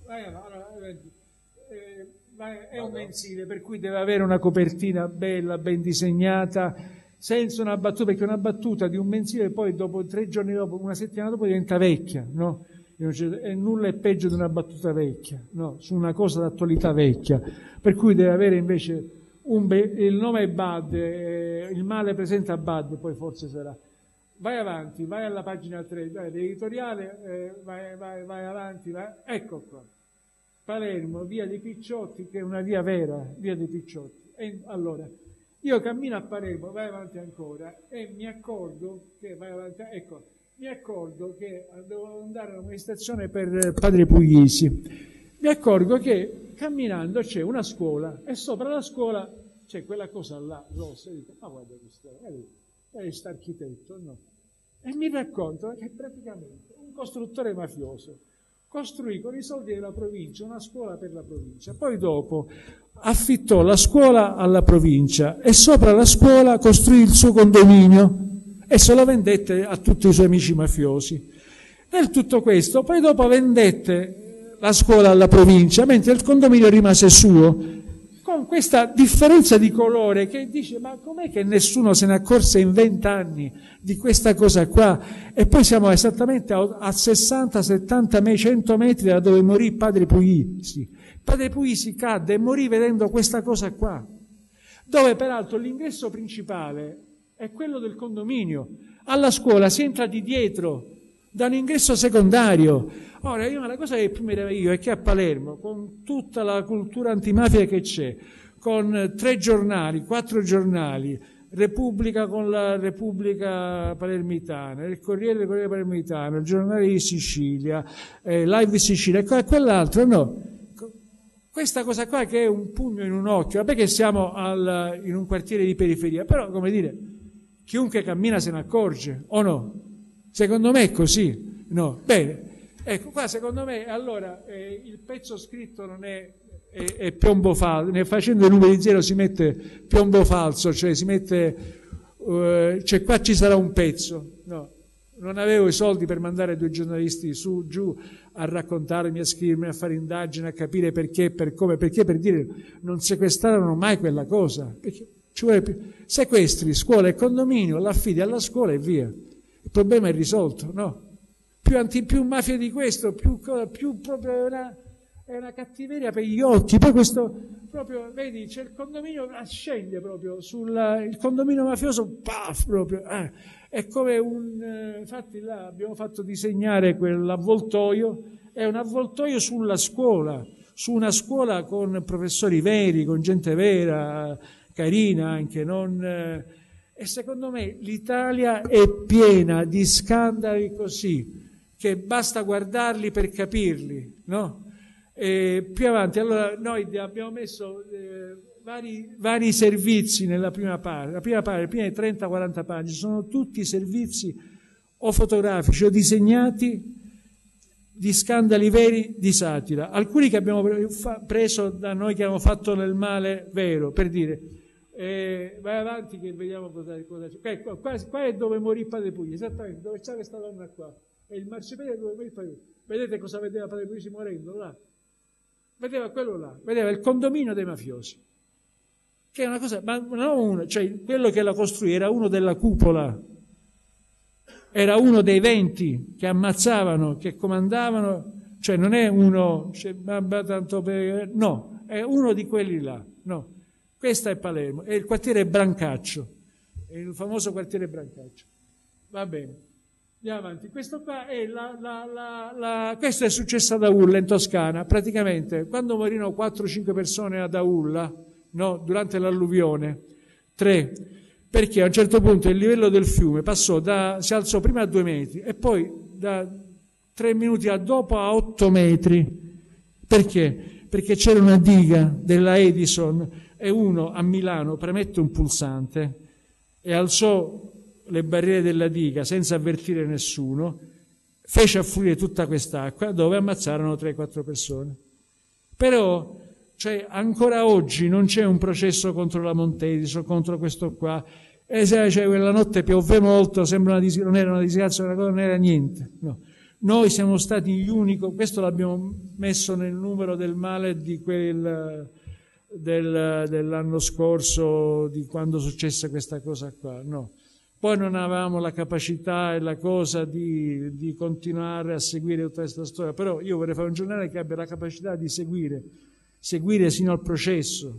È un mensile, per cui deve avere una copertina bella, ben disegnata, senza una battuta, perché una battuta di un mensile poi dopo 3 giorni dopo, una settimana dopo diventa vecchia, no? E nulla è peggio di una battuta vecchia, no? Su una cosa d'attualità vecchia, per cui deve avere invece il nome è Bad, il Male presenta Bad, poi forse sarà. Vai avanti, vai alla pagina 3 dell'editoriale, vai avanti, ecco qua. Palermo, via dei Picciotti, che è una via vera, via dei Picciotti. E allora, io cammino a Palermo, vai avanti ancora, e mi accorgo che, dovevo andare all'amministrazione per Padre Puglisi. Mi accorgo che camminando c'è una scuola, e sopra la scuola c'è quella cosa là, rossa, e dico, ma guarda che scuola, questo architetto, no? E mi racconto che praticamente un costruttore mafioso costruì con i soldi della provincia una scuola per la provincia, poi dopo affittò la scuola alla provincia e sopra la scuola costruì il suo condominio e se lo vendette a tutti i suoi amici mafiosi. Nel tutto questo poi dopo vendette la scuola alla provincia mentre il condominio rimase suo, con questa differenza di colore che dice, ma com'è che nessuno se ne accorse in 20 anni di questa cosa qua? E poi siamo esattamente a 60, 70, 100 metri da dove morì Padre Puglisi. Padre Puglisi cadde e morì vedendo questa cosa qua, dove peraltro l'ingresso principale è quello del condominio. Alla scuola si entra di dietro, da un ingresso secondario. Ora, la cosa che più mi meraviglio è che a Palermo, con tutta la cultura antimafia che c'è, con 3 giornali, 4 giornali, Repubblica con la Repubblica Palermitana, il Corriere della Corriere Palermitana, il Giornale di Sicilia, Live di Sicilia, e quell'altro, no. Questa cosa qua che è un pugno in un occhio, vabbè che siamo in un quartiere di periferia, però, come dire, chiunque cammina se ne accorge, o no? Secondo me è così, no? Bene. Ecco, qua secondo me allora il pezzo scritto non è, è piombo falso, ne facendo i numeri zero si mette piombo falso, cioè si mette, cioè qua ci sarà un pezzo, no, non avevo i soldi per mandare due giornalisti su, giù a raccontarmi, a scrivermi, a fare indagini, a capire perché, per come, perché per dire non sequestrarono mai quella cosa, perché ci vuole più. Sequestri, scuola e condominio, l'affidi alla scuola e via, il problema è risolto, no? Più mafia di questo, più proprio è una cattiveria per gli occhi. Poi questo proprio, vedi, c'è il condominio, scende proprio il condominio mafioso, paf, proprio, è come infatti là abbiamo fatto disegnare quell'avvoltoio, è un avvoltoio sulla scuola, su una scuola con professori veri, con gente vera, carina anche, non... E secondo me l'Italia è piena di scandali così, che basta guardarli per capirli, no? E più avanti, allora noi abbiamo messo vari servizi nella prima parte, le prime 30-40 pagine, sono tutti servizi o fotografici o disegnati di scandali veri, di satira, alcuni che abbiamo preso da noi che abbiamo fatto nel male vero, per dire... vai avanti che vediamo cosa c'è. Ecco, qua è dove morì Padre Puglia, esattamente dove c'è questa donna qua, è il marciapiede dove morì Padre Puglia. Vedete cosa vedeva Padre Puglia morendo là? Vedeva quello là, vedeva il condominio dei mafiosi, che è una cosa, ma non una, cioè quello che la costruì era uno della cupola, era uno dei 20 che ammazzavano, che comandavano, cioè non è uno, cioè, tanto per... no, è uno di quelli là, no. Questa è Palermo, è il quartiere Brancaccio, è il famoso quartiere Brancaccio. Va bene, andiamo avanti. Questo qua è questo è successo ad Aulla in Toscana, praticamente quando morirono 4-5 persone ad Aulla, no, durante l'alluvione, 3, perché a un certo punto il livello del fiume passò si alzò prima a 2 metri e poi da 3 minuti a dopo a 8 metri. Perché? Perché c'era una diga della Edison e uno a Milano premette un pulsante e alzò le barriere della diga senza avvertire nessuno, fece affluire tutta quest'acqua dove ammazzarono 3-4 persone. Però cioè, ancora oggi non c'è un processo contro la Montedison, contro questo qua, e cioè, quella notte piovve molto, sembra non era una disgrazia, una cosa, non era niente, no. Noi siamo stati gli unici, questo l'abbiamo messo nel numero del male di quel... dell'anno scorso, di quando successe questa cosa qua, no. Poi non avevamo la capacità e la cosa di continuare a seguire tutta questa storia, però io vorrei fare un giornale che abbia la capacità di seguire sino al processo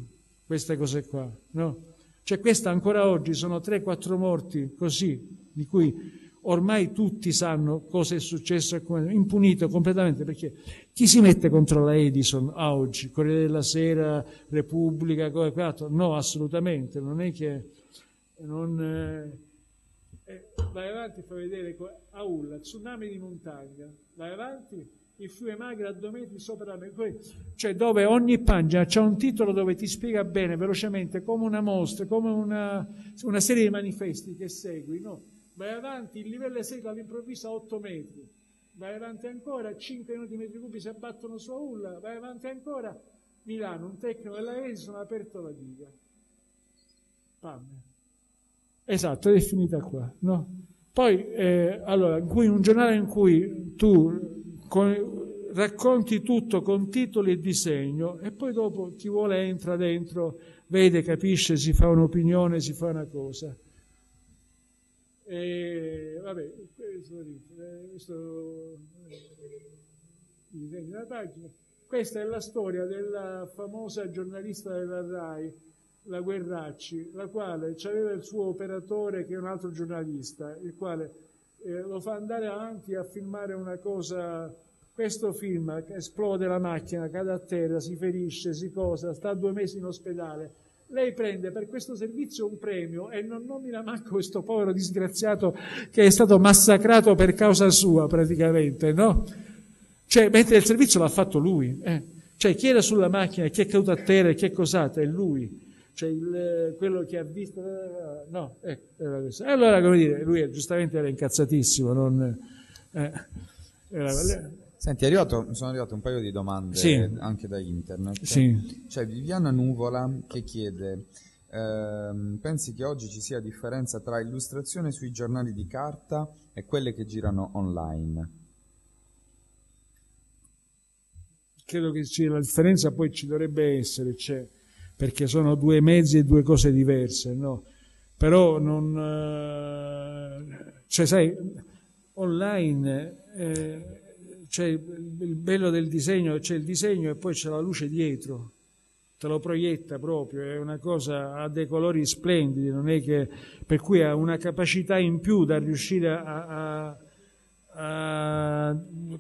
queste cose qua, no? Cioè questa ancora oggi sono 3-4 morti così, di cui ormai tutti sanno cosa è successo e come, impunito completamente, perché chi si mette contro la Edison oggi? Corriere della Sera, Repubblica, no, assolutamente, non è che non, vai avanti, fa vedere Aulla, tsunami di montagna, vai avanti, il fiume Magra a 2 metri sopra me, cioè dove ogni pagina c'è un titolo dove ti spiega bene, velocemente, come una mostra, come una serie di manifesti che segui, no? Vai avanti, il livello è secco all'improvviso a 8 metri, vai avanti ancora, 5 minuti metri cubi si abbattono su Aulla, vai avanti ancora, Milano, un tecnico della Edison ha aperto la diga. Pam. Esatto, è finita qua, no? Poi, allora, un giornale in cui tu racconti tutto con titoli e disegno e poi dopo chi vuole entra dentro, vede, capisce, si fa un'opinione, si fa una cosa. Vabbè, questo disegno della pagina. Questa è la storia della famosa giornalista della RAI, la Guerracci, la quale aveva il suo operatore che è un altro giornalista, il quale lo fa andare avanti a filmare una cosa. Questo film, esplode la macchina, cade a terra, si ferisce, si cosa, sta 2 mesi in ospedale. Lei prende per questo servizio un premio e non nomina manco questo povero disgraziato che è stato massacrato per causa sua praticamente, no? Cioè, mentre il servizio l'ha fatto lui, Cioè, chi era sulla macchina, chi è caduto a terra e chi è cosato, è lui. Cioè, quello che ha visto... No, era questo. E allora, come dire, lui giustamente era incazzatissimo, non... Era... Senti, sono arrivate un paio di domande, sì, anche da internet. Sì. C'è Viviana Nuvola che chiede: pensi che oggi ci sia differenza tra illustrazione sui giornali di carta e quelle che girano online? Credo che la differenza poi ci dovrebbe essere, cioè, perché sono due mezzi e due cose diverse, no? Però cioè, sai, online, c'è il bello del disegno, c'è il disegno e poi c'è la luce dietro, te lo proietta proprio, è una cosa, ha dei colori splendidi, non è che, per cui ha una capacità in più da riuscire a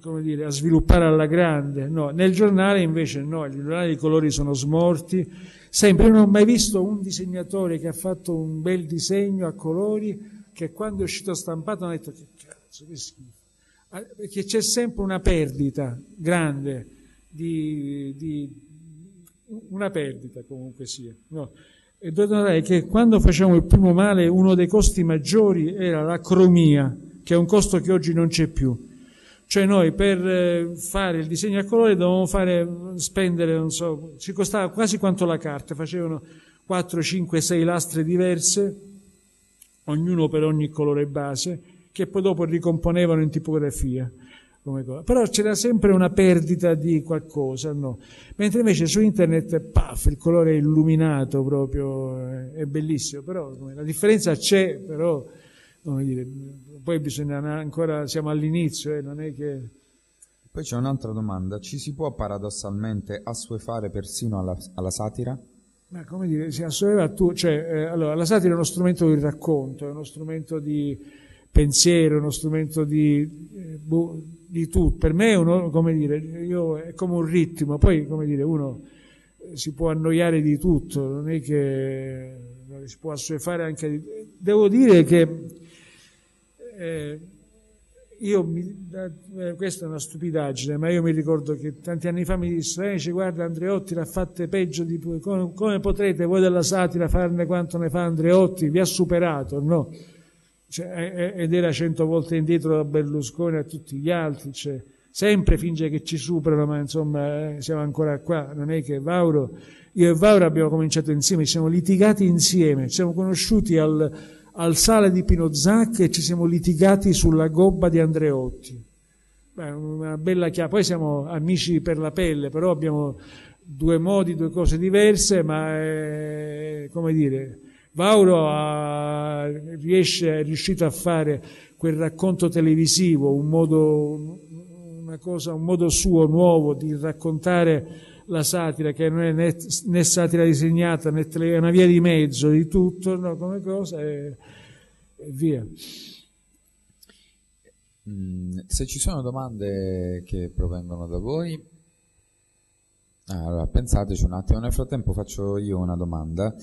come dire, a sviluppare alla grande, no? Nel giornale invece no, nel giornale i colori sono smorti sempre. Io non ho mai visto un disegnatore che ha fatto un bel disegno a colori che quando è uscito stampato hanno detto che cazzo, che schifo, perché c'è sempre una perdita grande di una perdita comunque sia, no? E devo notare che quando facciamo il primo Male uno dei costi maggiori era la cromia, che è un costo che oggi non c'è più. Cioè noi per fare il disegno a colore dovevamo spendere, non so, ci costava quasi quanto la carta, facevano 4, 5, 6 lastre diverse, ognuno per ogni colore base, che poi dopo ricomponevano in tipografia. Però c'era sempre una perdita di qualcosa, no? Mentre invece su internet, paf, il colore è illuminato proprio, è bellissimo, però la differenza c'è, però... Come dire, poi bisogna ancora, siamo all'inizio, non è che... Poi c'è un'altra domanda: ci si può paradossalmente assuefare persino alla satira? Ma come dire, si assueva tu, cioè, allora, la satira è uno strumento di racconto, è uno strumento di pensiero, è uno strumento di tutto. Per me è come dire, è come un ritmo, poi come dire, uno si può annoiare di tutto, non è che si può assuefare anche di... Devo dire che questa è una stupidaggine, ma io mi ricordo che tanti anni fa mi disse: guarda, Andreotti l'ha fatta peggio di... Come potrete voi della satira farne quanto ne fa Andreotti? Vi ha superato, no? Cioè, ed era 100 volte indietro da Berlusconi a tutti gli altri, cioè, sempre finge che ci superano, ma insomma siamo ancora qua. Non è che io e Vauro abbiamo cominciato insieme, ci siamo litigati insieme, ci siamo conosciuti al Sale di Pino Zac e ci siamo litigati sulla gobba di Andreotti. Beh, una bella chiave. Poi siamo amici per la pelle, però abbiamo due modi, due cose diverse, ma come dire, Vauro è riuscito a fare quel racconto televisivo, un modo suo nuovo di raccontare la satira, che non è né satira disegnata né è una via di mezzo di tutto, no? Come cosa e via. Se ci sono domande che provengono da voi, allora pensateci un attimo, nel frattempo faccio io una domanda.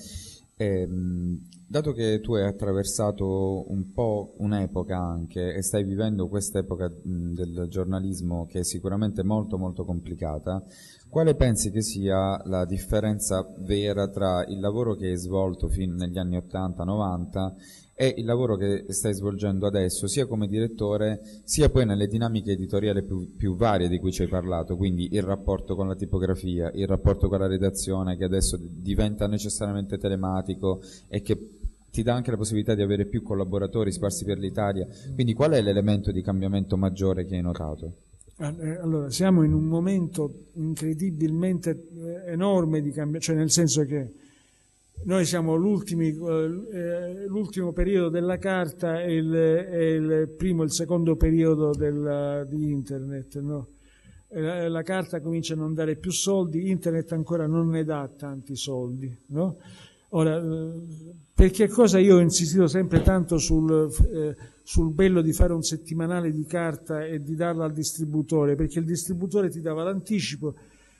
Dato che tu hai attraversato un po' un'epoca anche e stai vivendo quest'epoca del giornalismo che è sicuramente molto molto complicata, quale pensi che sia la differenza vera tra il lavoro che hai svolto fin negli anni 80-90 e il lavoro che stai svolgendo adesso, sia come direttore, sia poi nelle dinamiche editoriali più varie di cui ci hai parlato, quindi il rapporto con la tipografia, il rapporto con la redazione che adesso diventa necessariamente telematico e che ti dà anche la possibilità di avere più collaboratori sparsi per l'Italia, quindi qual è l'elemento di cambiamento maggiore che hai notato? Allora, siamo in un momento incredibilmente enorme di cambiamento, cioè nel senso che noi siamo l'ultimo periodo della carta e il primo e il secondo periodo di internet, no? La carta comincia a non dare più soldi, internet ancora non ne dà tanti soldi, no? Ora, perché cosa io ho insistito sempre tanto sul bello di fare un settimanale di carta e di darla al distributore? Perché il distributore ti dava l'anticipo,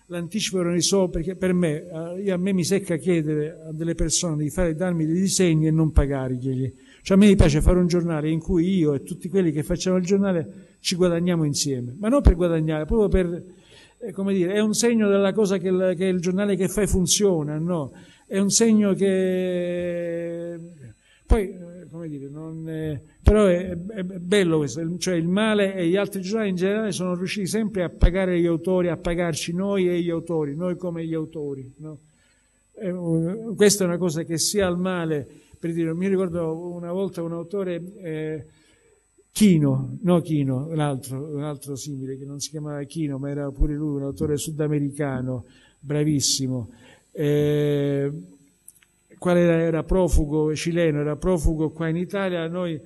l'anticipo erano i soldi, perché per me, a me mi secca chiedere a delle persone di darmi dei disegni e non pagarglieli. Cioè a me piace fare un giornale in cui io e tutti quelli che facciamo il giornale ci guadagniamo insieme, ma non per guadagnare, proprio per, come dire, è un segno della cosa che il giornale che fai funziona, no? È un segno che poi, come dire, però è bello questo, cioè Il Male e gli altri giornali in generale sono riusciti sempre a pagare gli autori, a pagarci noi e gli autori, noi come gli autori, no? Questa è una cosa che sia al Male, per dire, mi ricordo una volta un autore, Chino, no Chino, un altro simile che non si chiamava Chino ma era pure lui un autore sudamericano bravissimo, quale era profugo cileno, era profugo qua in Italia, noi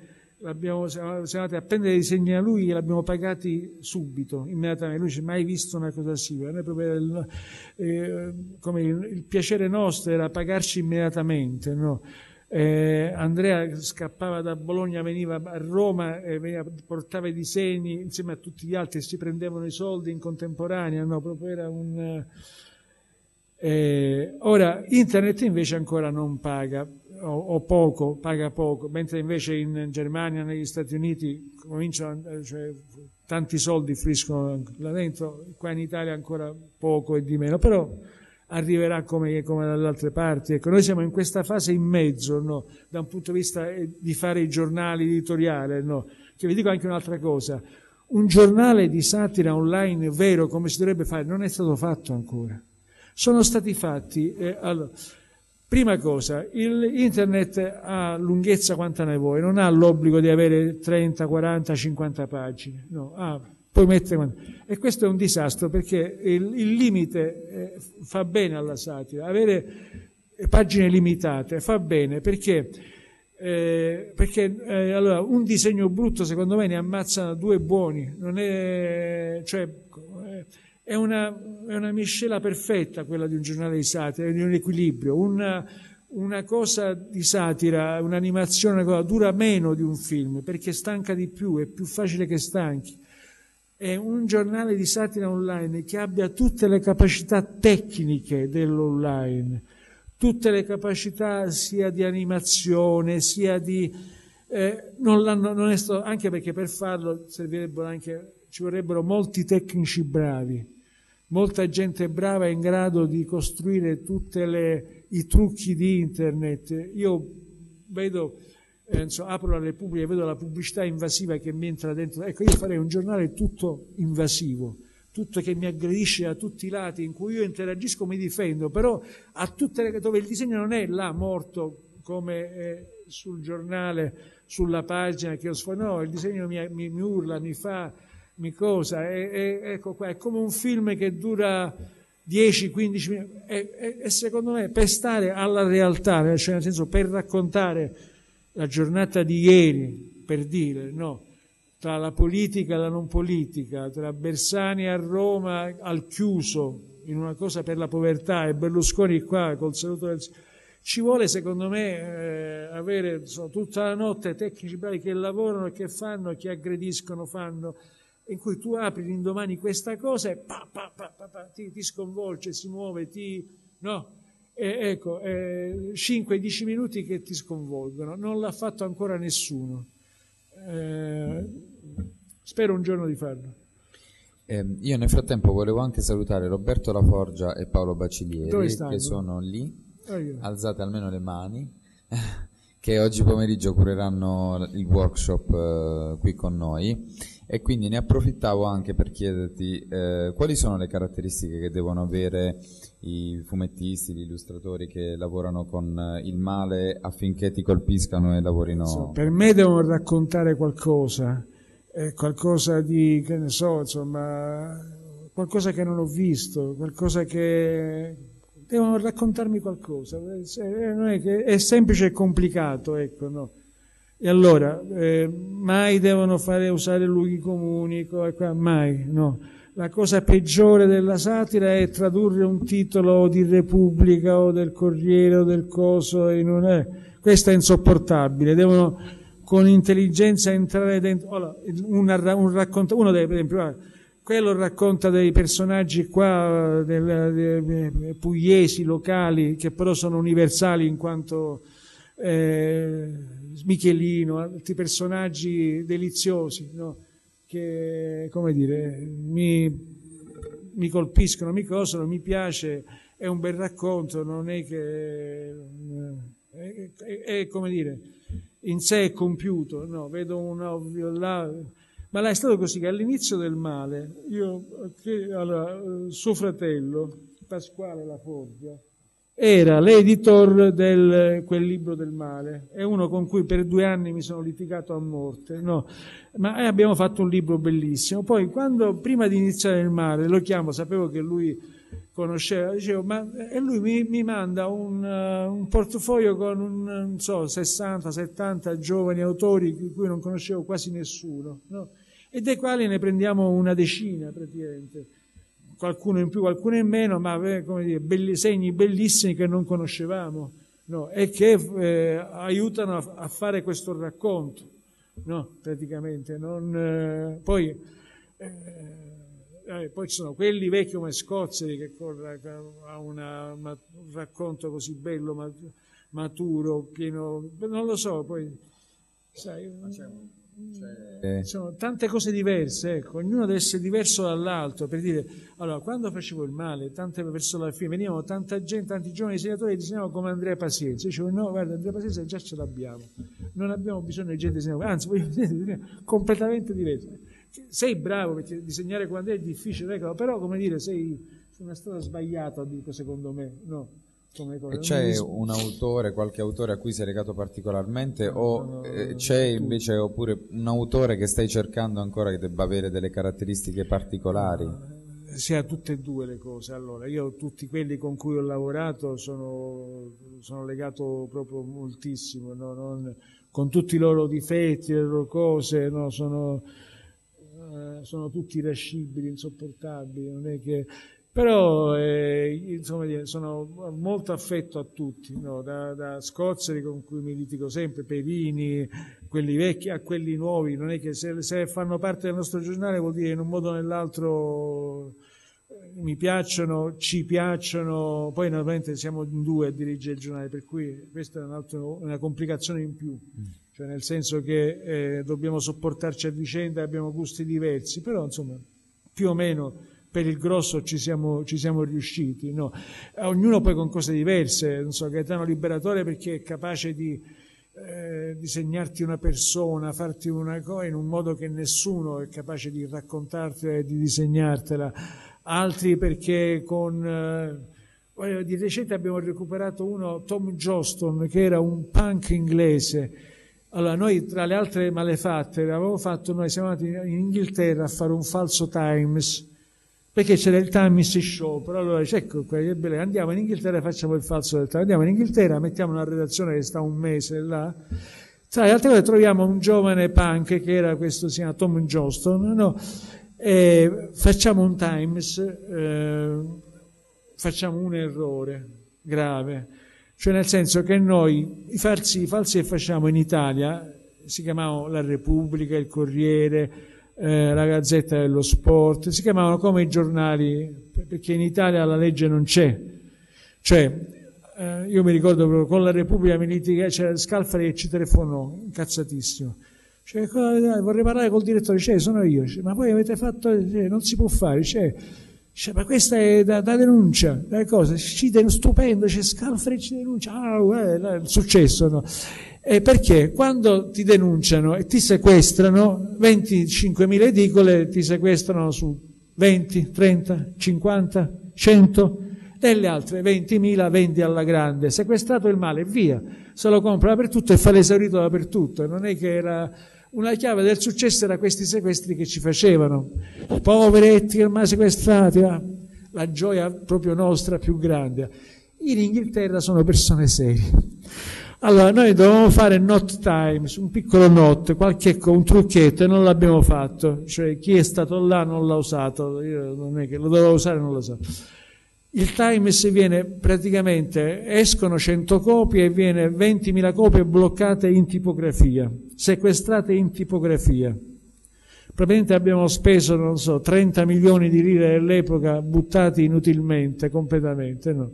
siamo andati a prendere i segni a lui e l'abbiamo pagati subito, immediatamente, lui ci ha mai visto una cosa simile, noi proprio come il piacere nostro era pagarci immediatamente, no? Andrea scappava da Bologna, veniva a Roma, portava i disegni insieme a tutti gli altri, si prendevano i soldi in contemporanea, no? Proprio era un... ora internet invece ancora non paga o poco, paga poco, mentre invece in Germania, negli Stati Uniti cominciano, cioè, tanti soldi fluiscono là dentro, qua in Italia ancora poco e di meno, però arriverà come dalle altre parti, ecco, noi siamo in questa fase in mezzo, no? Da un punto di vista di fare i giornali editoriali, no? Che vi dico anche un'altra cosa, un giornale di satira online vero come si dovrebbe fare non è stato fatto ancora. Sono stati fatti, allora, prima cosa, internet ha lunghezza quanta ne vuoi, non ha l'obbligo di avere 30, 40, 50 pagine, no, puoi mettere, e questo è un disastro perché il limite fa bene alla satira, avere pagine limitate fa bene perché allora, un disegno brutto secondo me ne ammazzano due buoni, non è, cioè, è una miscela perfetta quella di un giornale di satira, di un equilibrio, una cosa di satira, un'animazione, una cosa dura meno di un film perché stanca di più, è più facile che stanchi, è un giornale di satira online che abbia tutte le capacità tecniche dell'online, tutte le capacità sia di animazione sia di non è stato, anche perché per farlo servirebbero anche, ci vorrebbero molti tecnici bravi, molta gente brava in grado di costruire tutti i trucchi di internet. Io vedo, insomma, apro la Repubblica e vedo la pubblicità invasiva che mi entra dentro. Ecco, io farei un giornale tutto invasivo, tutto che mi aggredisce da tutti i lati, in cui io interagisco, mi difendo, però dove il disegno non è là morto come sul giornale, sulla pagina che io sfondo, no, il disegno mi urla, mi fa... cosa, ecco qua, è come un film che dura 10-15 minuti e secondo me per stare alla realtà, cioè nel senso per raccontare la giornata di ieri, per dire, no, tra la politica e la non politica, tra Bersani a Roma al chiuso in una cosa per la povertà e Berlusconi qua col saluto del... Ci vuole secondo me avere, insomma, tutta la notte tecnici bravi che lavorano e che fanno, che aggrediscono, fanno, in cui tu apri l'indomani questa cosa e ti sconvolge, si muove, no? Ecco, 5-10 minuti che ti sconvolgono, non l'ha fatto ancora nessuno, spero un giorno di farlo. Io nel frattempo volevo anche salutare Roberto Laforgia e Paolo Bacilieri che sono lì, alzate almeno le mani, che oggi pomeriggio cureranno il workshop qui con noi. E quindi ne approfittavo anche per chiederti quali sono le caratteristiche che devono avere i fumettisti, gli illustratori che lavorano con Il Male affinché ti colpiscano e lavorino. Sì, per me devono raccontare qualcosa, qualcosa di, che ne so, insomma, qualcosa che non ho visto, qualcosa che devono raccontarmi qualcosa. Non è che è semplice e complicato, ecco, no. E allora, mai devono usare luoghi comuni, mai, no. La cosa peggiore della satira è tradurre un titolo di Repubblica o del Corriere o del Coso, e non è. Questo è insopportabile, devono con intelligenza entrare dentro. Allora, uno deve, per esempio, quello racconta dei personaggi qua, dei pugliesi locali, che però sono universali in quanto... Michelino, altri personaggi deliziosi, no? Che, come dire, mi colpiscono, mi cosano, mi piace, è un bel racconto, non è che è come dire, in sé è compiuto, no, vedo una là, ma là è stato così che all'inizio del Male, io, allora, suo fratello, Pasquale La Foggia, era l'editor del quel libro del Male, è uno con cui per 2 anni mi sono litigato a morte, no, ma abbiamo fatto un libro bellissimo. Poi quando, prima di iniziare il Male, lo chiamo, sapevo che lui conosceva, dicevo, ma, e lui mi manda un portafoglio con non so, 60-70 giovani autori di cui non conoscevo quasi nessuno, no? E dei quali ne prendiamo una decina praticamente, qualcuno in più, qualcuno in meno, ma come dire, segni bellissimi che non conoscevamo, no? E che aiutano a fare questo racconto, no? Praticamente. Non, poi ci sono quelli vecchi come Scozzeri, che ha un racconto così bello, maturo, pieno, non lo so, poi sai, sono tante cose diverse, ecco. Ognuno deve essere diverso dall'altro, per dire, allora, quando facevo il Male, tante, verso la fine venivano tanta gente, tanti giovani disegnatori che disegnavano come Andrea Pazienza. Io dicevo, no, guarda, Andrea Pazienza già ce l'abbiamo, non abbiamo bisogno di gente disegnata, anzi voglio dire, completamente diverso. Sei bravo, perché disegnare quando è difficile, però, come dire, sei su una strada sbagliata, dico, secondo me, no? Come cosa. E c'è un autore, qualche autore a cui sei legato particolarmente, c'è invece, oppure un autore che stai cercando ancora che debba avere delle caratteristiche particolari? Sia tutte e due le cose. Allora, io tutti quelli con cui ho lavorato sono legato proprio moltissimo, no? Con tutti i loro difetti, le loro cose, no? Sono tutti irascibili, insopportabili, non è che... però insomma, sono molto affetto a tutti, no? da Scozzeri, con cui mi litigo sempre, Perini, quelli vecchi a quelli nuovi, non è che se fanno parte del nostro giornale vuol dire in un modo o nell'altro mi piacciono, ci piacciono. Poi naturalmente siamo in 2 a dirigere il giornale, per cui questa è una complicazione in più, cioè nel senso che dobbiamo sopportarci a vicenda, abbiamo gusti diversi, però insomma più o meno per il grosso ci siamo riusciti, no? Ognuno poi con cose diverse, non so, Gaetano Liberatore perché è capace di disegnarti una persona, farti una cosa in un modo che nessuno è capace di raccontartela e di disegnartela, altri perché con... di recente abbiamo recuperato uno, Tom Joston, che era un punk inglese. Allora, noi tra le altre malefatte avevamo fatto, noi siamo andati in Inghilterra a fare un falso Times, perché c'era il Times sciopero. Allora dice, ecco, andiamo in Inghilterra e facciamo il falso del Times. Andiamo in Inghilterra, mettiamo una redazione che sta un mese là. Tra le altre cose troviamo un giovane punk che era questo, si chiama Tom Joston, no? E facciamo un Times, facciamo un errore grave. Cioè nel senso che noi i falsi che facciamo in Italia si chiamavano la Repubblica, il Corriere, la Gazzetta dello Sport, si chiamavano come i giornali, perché in Italia la legge non c'è. Cioè io mi ricordo proprio con la Repubblica mi litigava, c'era Scalfari che ci telefonò, incazzatissimo. Cioè, vorrei parlare col direttore, cioè, sono io, cioè, ma voi avete fatto, cioè, non si può fare, cioè... ma questa è da denuncia, da cosa? Stupendo, c'è Scalfari, ci denuncia, è un successo, no? Perché quando ti denunciano e ti sequestrano, 25.000 edicole ti sequestrano su 20, 30, 50, 100, delle altre 20.000 vendi alla grande, sequestrato il Male, via, se lo compra dappertutto e fa l'esaurito dappertutto, non è che era... Una chiave del successo era questi sequestri che ci facevano, poveretti ormai sequestrati, la gioia proprio nostra più grande. In Inghilterra sono persone serie. Allora noi dovevamo fare Not Times, un piccolo not, un trucchetto, e non l'abbiamo fatto, cioè chi è stato là non l'ha usato, io non è che lo dovevo usare, non lo so. Il Times viene praticamente, escono 100 copie e viene 20.000 copie bloccate in tipografia, sequestrate in tipografia. Probabilmente abbiamo speso, non so, 30 milioni di lire all'epoca, buttati inutilmente, completamente, no?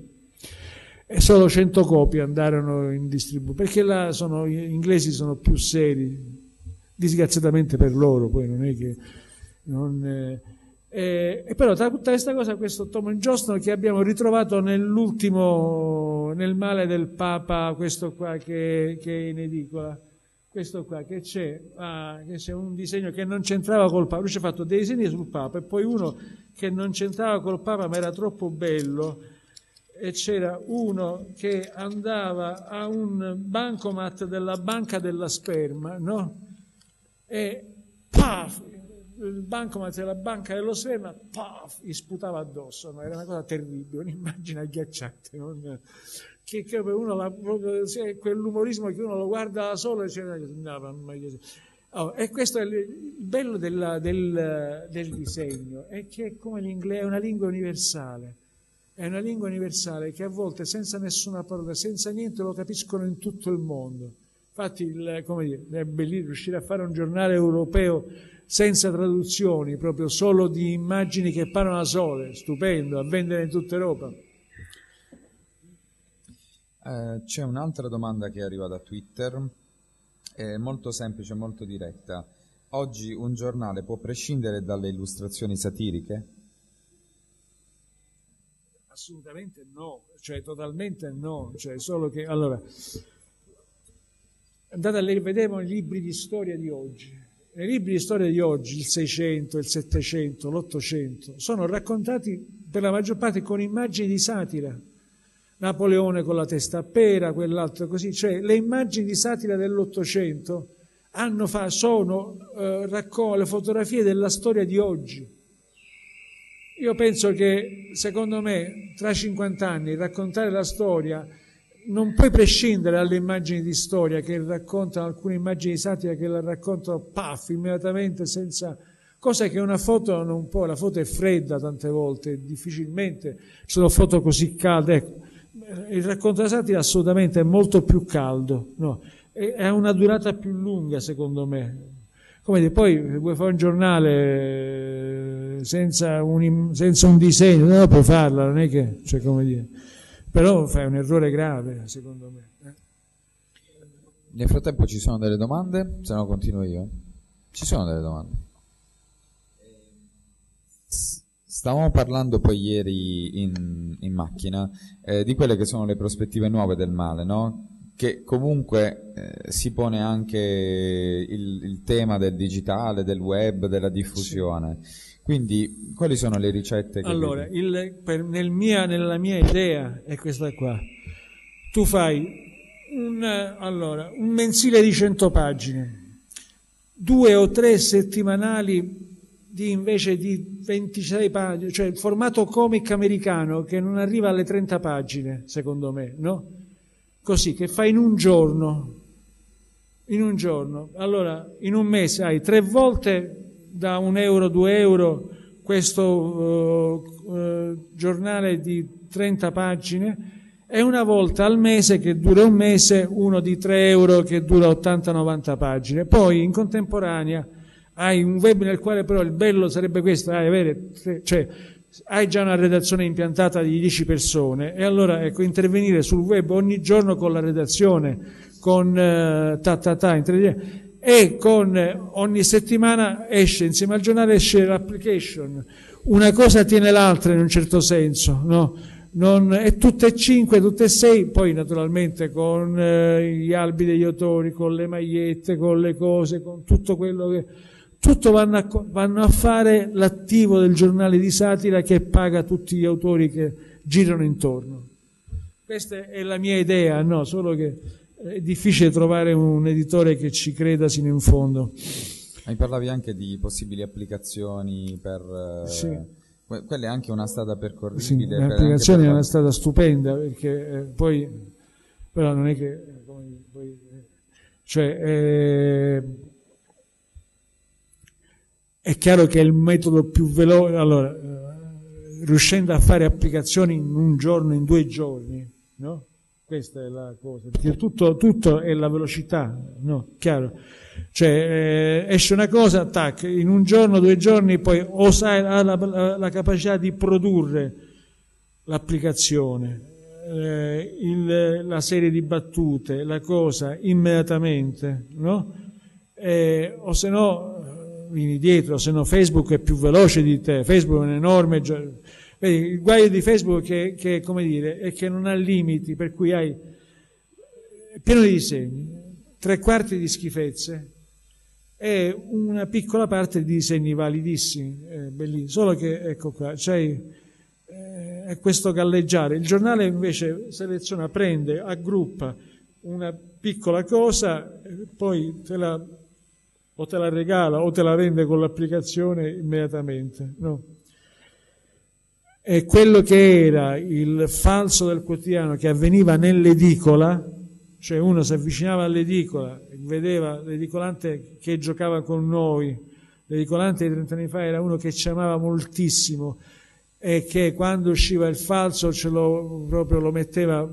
E solo 100 copie andarono in distribuzione, perché là gli inglesi sono più seri, disgraziatamente per loro, poi non è che... però tra tutta questa cosa, questo Tom Joston che abbiamo ritrovato nel Male del Papa, questo qua che è in edicola, questo qua, che c'è un disegno che non c'entrava col Papa. Lui ci ha fatto dei disegni sul Papa e poi uno che non c'entrava col Papa ma era troppo bello, e c'era uno che andava a un bancomat della Banca della Sperma, no? E paf! Il bancomat della Banca dello Sperma, paf! Gli sputava addosso, no? Era una cosa terribile, un'immagine agghiacciante, non... che uno la, quell'umorismo che uno lo guarda da solo e dice no, e questo è il bello del disegno, è che è come l'inglese, è una lingua universale, è una lingua universale che a volte senza nessuna parola, senza niente, lo capiscono in tutto il mondo. Infatti come dire, è bellissimo riuscire a fare un giornale europeo senza traduzioni, proprio solo di immagini che parlano da sole, stupendo, a vendere in tutta Europa. C'è un'altra domanda che arriva da Twitter, è molto semplice, molto diretta. Oggi un giornale può prescindere dalle illustrazioni satiriche? Assolutamente no, cioè totalmente no, cioè solo che, allora, andate a vedere i libri di storia di oggi. Nei libri di storia di oggi, il 600, il 700, l'800, sono raccontati per la maggior parte con immagini di satira. Napoleone con la testa a pera, quell'altro così, cioè le immagini di satira dell'Ottocento sono le fotografie della storia di oggi. Io penso che, secondo me, tra 50 anni raccontare la storia non puoi prescindere dalle immagini di storia che raccontano, alcune immagini di satira che la raccontano paf, immediatamente, senza... Cosa che una foto non può, la foto è fredda tante volte, difficilmente sono foto così calde, ecco. Il racconto della satira assolutamente è molto più caldo, no? Ha una durata più lunga, secondo me. Come dire, poi vuoi fare un giornale senza un disegno, no, puoi farla, non è che, cioè, come dire, però fai un errore grave, secondo me. Nel frattempo ci sono delle domande, se no continuo io. Ci sono delle domande. Stavamo parlando poi ieri in macchina di quelle che sono le prospettive nuove del male, no? Che comunque si pone anche il tema del digitale, del web, della diffusione. Sì. Quindi quali sono le ricette? Che allora, nella mia idea è questa qua. Tu fai un mensile di 100 pagine, 2 o 3 settimanali invece di 26 pagine, cioè il formato comic americano che non arriva alle 30 pagine, secondo me, no? Così, che fai in un giorno, allora in un mese hai 3 volte da 1 euro, 2 euro questo giornale di 30 pagine e una volta al mese che dura un mese uno di 3 euro che dura 80-90 pagine. Poi in contemporanea hai un web nel quale però il bello sarebbe questo, hai già una redazione impiantata di 10 persone e allora ecco, intervenire sul web ogni giorno con la redazione, con e con ogni settimana esce, insieme al giornale esce l'application, una cosa tiene l'altra in un certo senso, no? E tutte e 5, tutte e 6, poi naturalmente con gli albi degli autori, con le magliette, con le cose, con tutto quello che... Tutto vanno a fare l'attivo del giornale di satira che paga tutti gli autori che girano intorno. Questa è la mia idea, no? Solo che è difficile trovare un editore che ci creda sino in fondo. Hai parlavi anche di possibili applicazioni per... Sì. Quella è anche una strada percorribile. Sì, l'applicazione è una strada stupenda, perché poi... Però non è che... è chiaro che è il metodo più veloce, allora, riuscendo a fare applicazioni in un giorno, in 2 giorni, no? Questa è la cosa, perché tutto è la velocità, no? Chiaro, cioè esce una cosa, tac, in un giorno, 2 giorni, poi o sai, ha la capacità di produrre l'applicazione, la serie di battute, la cosa, immediatamente, no? O se no... vieni dietro, se no Facebook è più veloce di te. Facebook è un enorme... Vedi, il guaio di Facebook è, come dire, è che non ha limiti, per cui hai pieno di disegni, 3/4 di schifezze e una piccola parte di disegni validissimi, bellissimi. Solo che, ecco qua, è questo galleggiare. Il giornale invece seleziona, prende, aggruppa una piccola cosa, poi te la regala o te la vende con l'applicazione immediatamente, no? E quello che era il falso del quotidiano che avveniva nell'edicola, cioè uno si avvicinava all'edicola, vedeva l'edicolante che giocava con noi, l'edicolante di 30 anni fa era uno che ci amava moltissimo e che quando usciva il falso proprio lo metteva,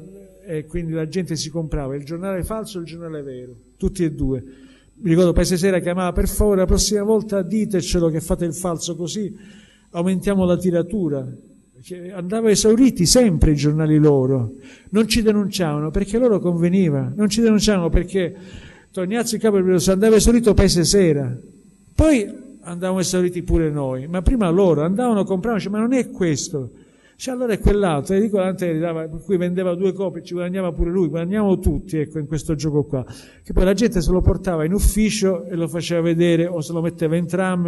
e quindi la gente si comprava il giornale falso e il giornale vero, tutti e due. Mi ricordo Paese Sera chiamava: per favore, la prossima volta ditecelo che fate il falso, così aumentiamo la tiratura. Andavano esauriti sempre i giornali loro, non ci denunciavano perché loro conveniva, non ci denunciavano perché Tognazzi in capo andava esaurito Paese Sera, poi andavamo esauriti pure noi, ma prima loro andavano, compravano, ma non è questo, cioè, allora è quell'altro, e dico, per cui vendeva 2 copie, ci guadagnava pure lui, guadagnavamo tutti, ecco, in questo gioco qua, che poi la gente se lo portava in ufficio e lo faceva vedere, o se lo metteva in tram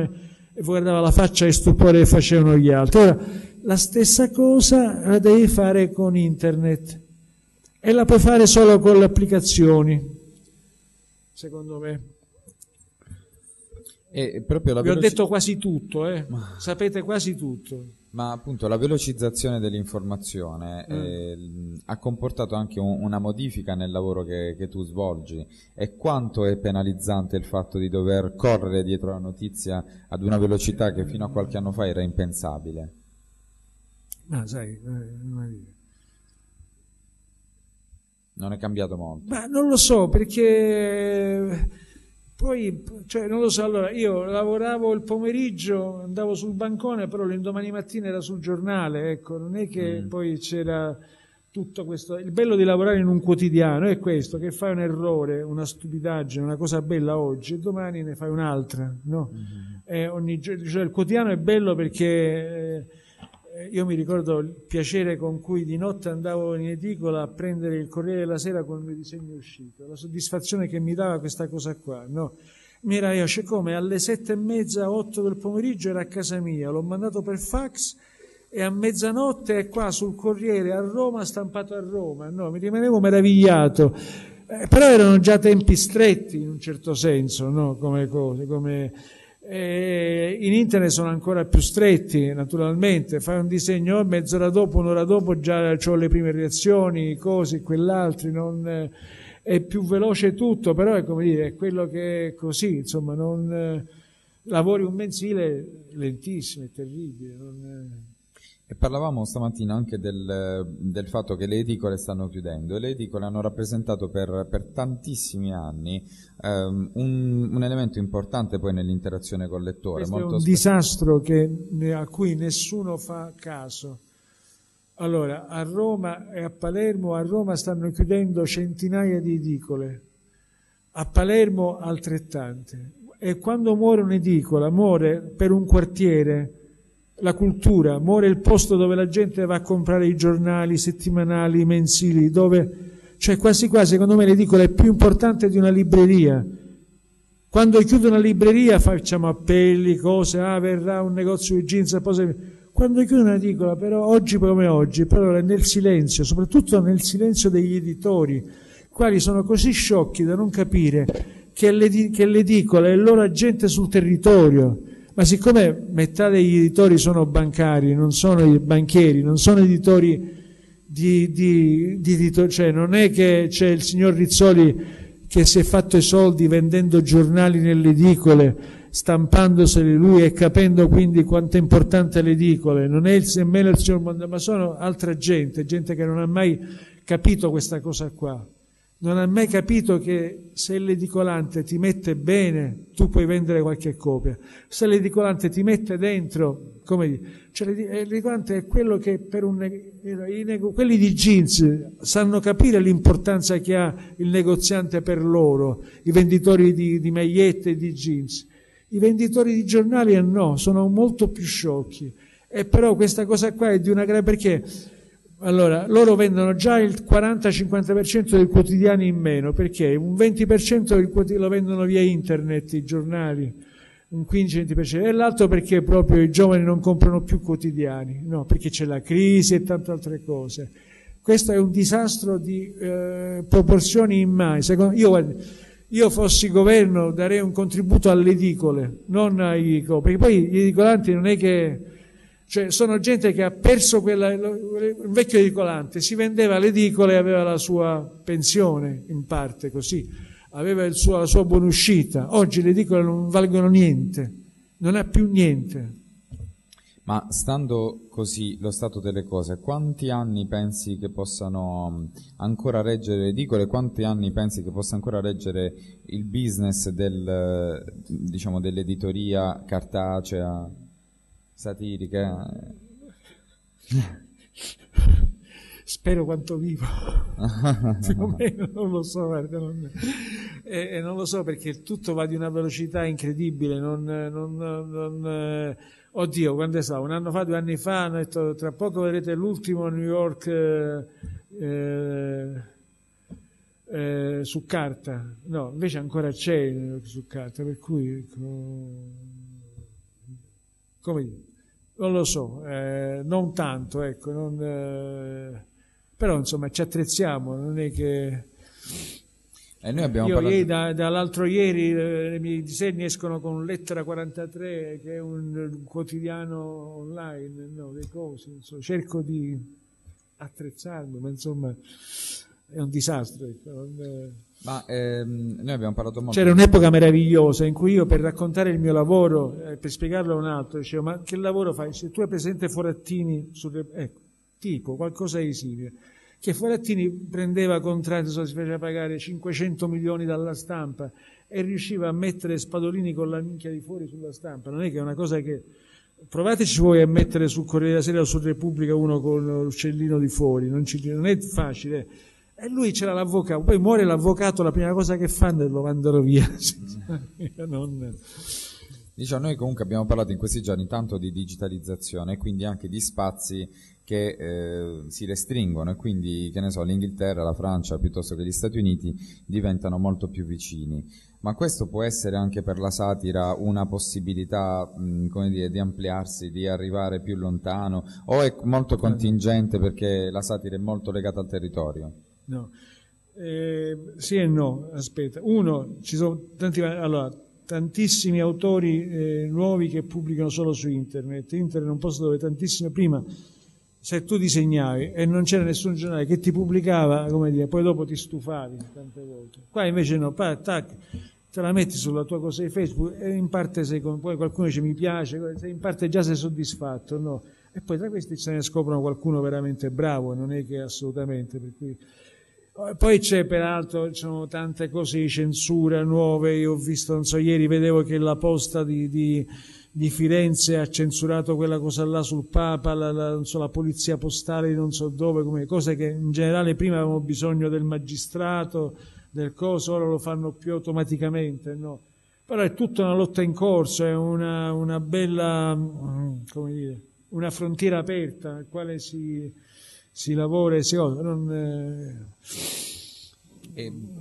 e guardava la faccia e stupore che facevano gli altri. Ora, la stessa cosa la devi fare con internet, e la puoi fare solo con le applicazioni, secondo me. E proprio vi ho detto quasi tutto, sapete quasi tutto. Ma appunto la velocizzazione dell'informazione ha comportato anche una modifica nel lavoro che tu svolgi, e quanto è penalizzante il fatto di dover correre dietro la notizia ad una velocità che fino a qualche anno fa era impensabile. Ma sai, non è cambiato molto. Ma non lo so, perché poi, cioè, non lo so, allora io lavoravo il pomeriggio, andavo sul bancone, però l'indomani mattina era sul giornale, ecco, non è che poi c'era tutto questo. Il bello di lavorare in un quotidiano è questo, che fai un errore, una stupidaggine, una cosa bella oggi e domani ne fai un'altra, no? Ogni giorno, cioè, il quotidiano è bello perché io mi ricordo il piacere con cui di notte andavo in edicola a prendere il Corriere della Sera con il mio disegno uscito, la soddisfazione che mi dava questa cosa qua, no? Come alle 7:30, 8 del pomeriggio era a casa mia, l'ho mandato per fax e a mezzanotte è qua sul Corriere a Roma, stampato a Roma, no? Mi rimanevo meravigliato, però erano già tempi stretti in un certo senso, no? Come cose, come... in internet sono ancora più stretti, naturalmente. Fai un disegno, mezz'ora dopo, un'ora dopo già ho le prime reazioni, cose, quell'altro, non è più veloce tutto, però è come dire, è quello che è così, insomma, non lavori un mensile lentissimo, è terribile, non è... E parlavamo stamattina anche del fatto che le edicole stanno chiudendo, e le edicole hanno rappresentato per tantissimi anni un elemento importante poi nell'interazione col lettore. Questo molto è un disastro a cui nessuno fa caso. Allora, a Roma e a Palermo, a Roma stanno chiudendo centinaia di edicole, a Palermo altrettante, e quando muore un'edicola muore per un quartiere la cultura, muore il posto dove la gente va a comprare i giornali settimanali, i mensili, dove, cioè, quasi quasi secondo me l'edicola è più importante di una libreria. Quando chiude una libreria facciamo appelli, cose, verrà un negozio di jeans, cose. Quando chiude un'edicola, però, oggi come oggi, però è nel silenzio, soprattutto nel silenzio degli editori, quali sono così sciocchi da non capire che l'edicola è il loro agente sul territorio. Ma siccome metà degli editori sono bancari, non sono i banchieri, non sono editori cioè non è che c'è il signor Rizzoli che si è fatto i soldi vendendo giornali nelle edicole, stampandoseli lui e capendo quindi quanto è importante le edicole, non è nemmeno il signor Mondadori, ma sono altra gente che non ha mai capito questa cosa qua. Non ha mai capito che se l'edicolante ti mette bene tu puoi vendere qualche copia, se l'edicolante ti mette dentro, come dire, cioè l'edicolante è quello che per quelli di jeans sanno capire l'importanza che ha il negoziante per loro, i venditori di magliette e di jeans, i venditori di giornali no, sono molto più sciocchi, e però questa cosa qua è di una grave, perché Allora, loro vendono già il 40-50% dei quotidiani in meno, perché un 20% lo vendono via internet, i giornali, un 15-20%, e l'altro perché proprio i giovani non comprano più quotidiani, no, perché c'è la crisi e tante altre cose. Questo è un disastro di proporzioni immani. Secondo, io fossi governo darei un contributo alle edicole, non ai edicolanti, perché poi gli edicolanti non è che... Cioè, sono gente che ha perso quella... Un vecchio edicolante si vendeva alle edicole e aveva la sua pensione, in parte così, aveva il suo, la sua buonuscita. Oggi le edicole non valgono niente, non ha più niente. Ma stando così lo stato delle cose, quanti anni pensi che possano ancora reggere le edicole? Quanti anni pensi che possa ancora reggere il business del, diciamo, dell'editoria cartacea? Satirica, spero quanto vivo, più o meno, non lo so, guarda, non lo so, perché tutto va di una velocità incredibile. Oddio, quando è stato? Un anno fa, 2 anni fa, hanno detto: tra poco vedrete l'ultimo New York su carta. No, invece ancora c'è il New York su carta, per cui come dire, non lo so, non tanto, ecco, però insomma ci attrezziamo, non è che... E noi abbiamo parlato... Ieri, dall'altro ieri, i miei disegni escono con Lettera 43, che è un quotidiano online, no, le cose, insomma, cerco di attrezzarmi, ma insomma è un disastro, ecco, Ma noi abbiamo parlato molto. C'era un'epoca meravigliosa in cui io, per raccontare il mio lavoro, per spiegarlo a un altro, dicevo: ma che lavoro fai? Se tu hai presente Forattini, ecco, tipo qualcosa di simile, che Forattini prendeva contratti, si faceva pagare 500 milioni dalla stampa e riusciva a mettere Spadolini con la minchia di fuori sulla stampa. Non è che è una cosa che... Provateci voi a mettere sul Corriere della Sera o su Repubblica uno con l'uccellino di fuori, non è facile. E lui c'era l'avvocato, poi muore l'avvocato, la prima cosa che fanno è lo mandano via. Diciamo, noi comunque abbiamo parlato in questi giorni tanto di digitalizzazione e quindi anche di spazi che si restringono, e quindi, che ne so, l'Inghilterra, la Francia piuttosto che gli Stati Uniti diventano molto più vicini. Ma questo può essere anche per la satira una possibilità, come dire, di ampliarsi, di arrivare più lontano, o è molto contingente perché la satira è molto legata al territorio? No, sì e no, aspetta. Uno, ci sono tantissimi autori nuovi che pubblicano solo su internet. Internet è un posto dove tantissimo... Prima, se tu disegnavi e non c'era nessun giornale che ti pubblicava, come dire, poi dopo ti stufavi tante volte. Qua invece no, tac, te la metti sulla tua cosa di Facebook e in parte sei... Poi qualcuno dice mi piace, in parte già sei soddisfatto, no? E poi tra questi se ne scoprono qualcuno veramente bravo, non è che assolutamente, per cui... Poi c'è, peraltro, ci sono tante cose di censura nuove. Io ho visto, non so, ieri vedevo che la posta di Firenze ha censurato quella cosa là sul Papa, non so, la polizia postale di non so dove, come cose che in generale prima avevamo bisogno del magistrato, del coso, ora lo fanno più automaticamente, no? Però è tutta una lotta in corso, è una bella, come dire, una frontiera aperta nel quale si lavora e si cosa.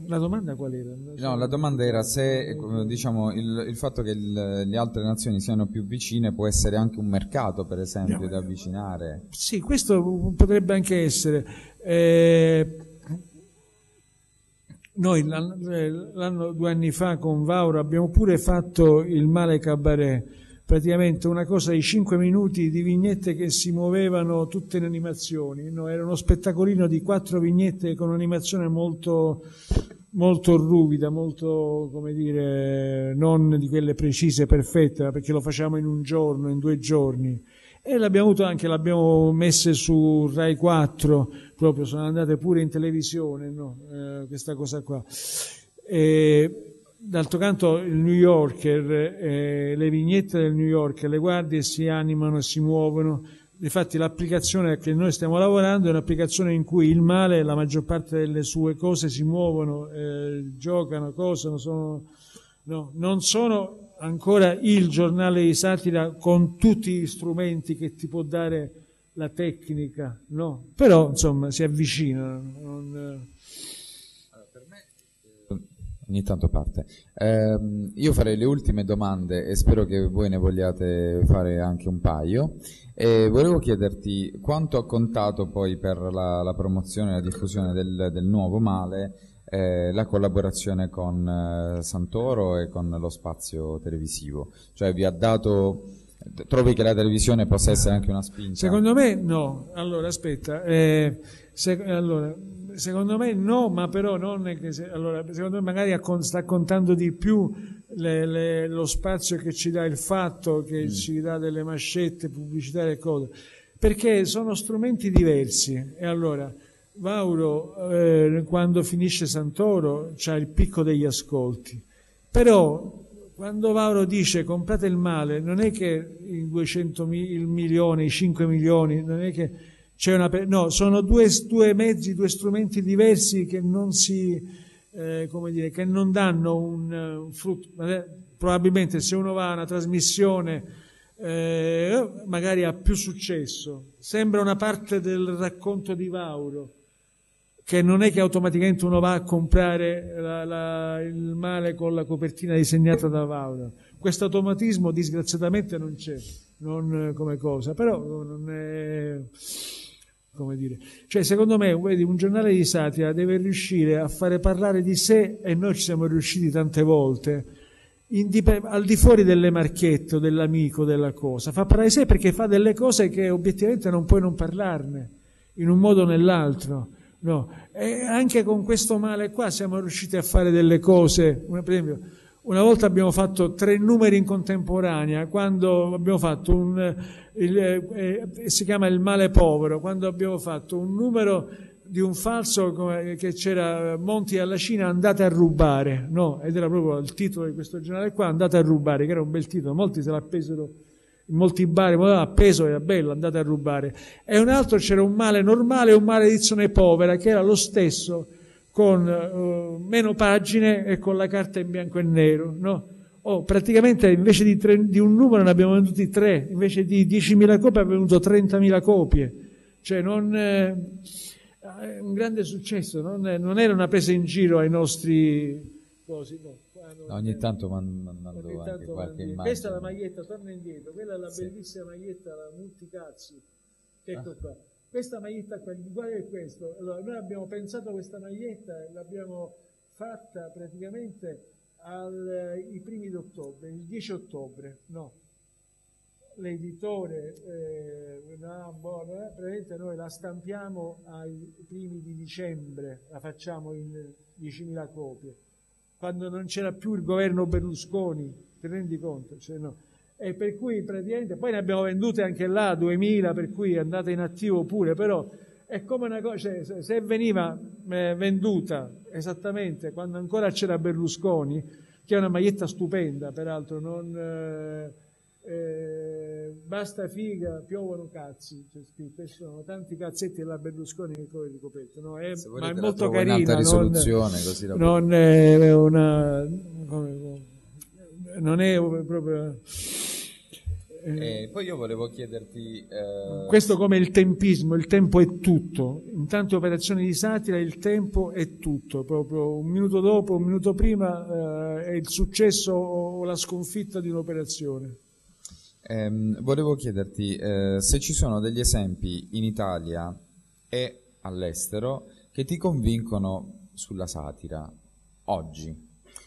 La domanda qual era? No, la domanda era se, diciamo, il fatto che le altre nazioni siano più vicine può essere anche un mercato, per esempio, da avvicinare. Sì, questo potrebbe anche essere. Noi 2 anni fa con Vauro abbiamo pure fatto Il Male cabaret, praticamente una cosa di 5 minuti di vignette che si muovevano tutte in animazioni, no? Era uno spettacolino di 4 vignette con un'animazione molto, molto ruvida, molto, come dire, non di quelle precise, perfette, perché lo facevamo in un giorno, in 2 giorni, e l'abbiamo messe su Rai 4, proprio sono andate pure in televisione, no? Questa cosa qua. D'altro canto il New Yorker, le vignette del New Yorker, le guardie si animano e si muovono. Infatti l'applicazione a che noi stiamo lavorando è un'applicazione in cui Il Male, la maggior parte delle sue cose si muovono, giocano, cose, non sono ancora il giornale di satira con tutti gli strumenti che ti può dare la tecnica, no? Però insomma si avvicina. Allora, per me ogni tanto parte. Io farei le ultime domande e spero che voi ne vogliate fare anche un paio. E volevo chiederti quanto ha contato poi per la promozione e la diffusione del nuovo Male la collaborazione con Santoro e con lo spazio televisivo. Cioè vi ha dato... Trovi che la televisione possa essere anche una spinta? Secondo me no. Allora aspetta, secondo me no, ma però non è che secondo me magari sta contando di più lo spazio che ci dà il Fatto, che ci dà delle mascette pubblicitarie e cose, perché sono strumenti diversi. E allora Vauro, quando finisce Santoro, c'ha il picco degli ascolti, però quando Vauro dice comprate il Male, non è che il 200 il milione, i 5 milioni, non è che c'è una... No, sono due mezzi, due strumenti diversi che non si, come dire, che non danno un frutto. Probabilmente se uno va a una trasmissione magari ha più successo. Sembra una parte del racconto di Vauro, che non è che automaticamente uno va a comprare il Male con la copertina disegnata da Vauro. Questo automatismo disgraziatamente non c'è, non come cosa, però non è, come dire, cioè secondo me, vedi, un giornale di satira deve riuscire a fare parlare di sé, e noi ci siamo riusciti tante volte, al di fuori dell'emarchetto, dell'amico, della cosa. Fa parlare di sé perché fa delle cose che obiettivamente non puoi non parlarne, in un modo o nell'altro. No, e anche con questo Male qua siamo riusciti a fare delle cose. Per esempio, una volta abbiamo fatto 3 numeri in contemporanea, quando abbiamo fatto si chiama Il Male Povero, quando abbiamo fatto un numero di un falso che c'era Monti alla Cina, andate a rubare, no? Ed era proprio il titolo di questo giornale qua, andate a rubare, che era un bel titolo, molti se l'appesero. In molti bar appeso, era bello, andate a rubare. E un altro, c'era un Male normale e un Male edizione povera, che era lo stesso, con meno pagine e con la carta in bianco e nero, no? Praticamente invece di un numero ne abbiamo venduti 3, invece di 10.000 copie abbiamo venduto 30.000 copie. Cioè un grande successo, non era una presa in giro ai nostri... Così, no. Ogni tanto mandando anche qualche immagine. Questa è la maglietta, torna indietro, quella è la bellissima maglietta, la Multicazzi, ecco qua. Questa maglietta qua, guarda che è questo. Allora, noi abbiamo pensato a questa maglietta e l'abbiamo fatta praticamente ai primi di ottobre, il 10 ottobre, no? L'editore, praticamente noi la stampiamo ai primi di dicembre, la facciamo in 10.000 copie. Quando non c'era più il governo Berlusconi, ti rendi conto? Cioè, no. E per cui praticamente, poi ne abbiamo vendute anche là 2000, per cui è andata in attivo pure, però è come una cosa, cioè, se veniva venduta esattamente quando ancora c'era Berlusconi, che è una maglietta stupenda, peraltro, basta figa, piovono cazzi, c'è scritto, ci sono tanti cazzetti della Berlusconi che poi ricoperto, no? Ma è molto carina, non è proprio... Poi io volevo chiederti... Questo come il tempismo, il tempo è tutto, in tante operazioni di satira il tempo è tutto, proprio un minuto dopo, un minuto prima è il successo o la sconfitta di un'operazione. Volevo chiederti se ci sono degli esempi in Italia e all'estero che ti convincono sulla satira oggi,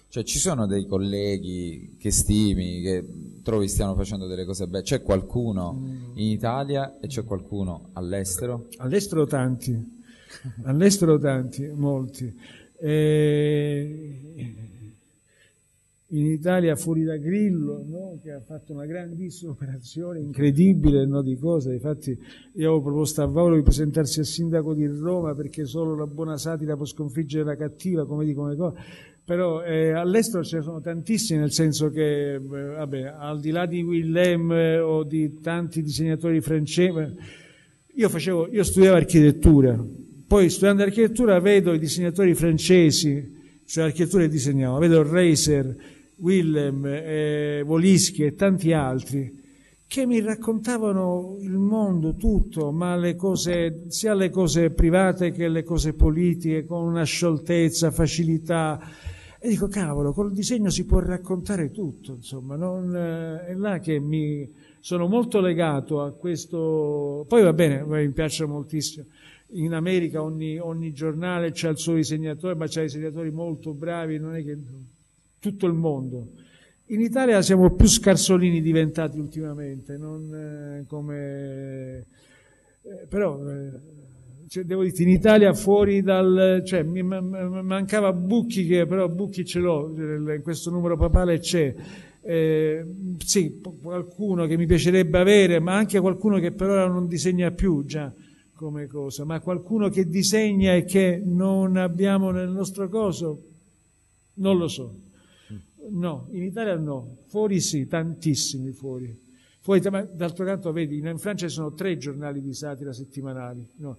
cioè ci sono dei colleghi che stimi, che trovi stiano facendo delle cose belle, c'è qualcuno in Italia e c'è qualcuno all'estero? All'estero tanti, all'estero tanti, molti, in Italia fuori da Grillo, no? Che ha fatto una grandissima operazione, incredibile, no? Di cose. Infatti io avevo proposto a Vauro di presentarsi al sindaco di Roma, perché solo la buona satira può sconfiggere la cattiva, come dico, come cosa. Però all'estero ce ne sono tantissimi, nel senso che vabbè, al di là di Willem o di tanti disegnatori francesi, io studiavo architettura, poi studiando architettura vedo i disegnatori francesi, cioè architettura e disegnavo, vedo Reiser, Willem, Wolisky e tanti altri che mi raccontavano il mondo tutto, ma le cose, sia le cose private che le cose politiche, con una scioltezza, facilità. E dico, cavolo, col disegno si può raccontare tutto, insomma, non, è là che mi sono molto legato a questo. Poi va bene, mi piace moltissimo. In America ogni giornale c'ha il suo disegnatore, ma c'ha disegnatori molto bravi, non è che tutto il mondo. In Italia siamo più scarsolini diventati ultimamente, non come... però cioè, devo dire, in Italia fuori dal... cioè mi mancava Bucchi, che però Bucchi ce l'ho, questo numero papale c'è. Sì, qualcuno che mi piacerebbe avere, ma anche qualcuno che per ora non disegna più già come cosa, ma qualcuno che disegna e che non abbiamo nel nostro coso, non lo so. No, in Italia no, fuori sì, tantissimi fuori, ma d'altro canto vedi, in Francia ci sono 3 giornali di satira settimanali, no?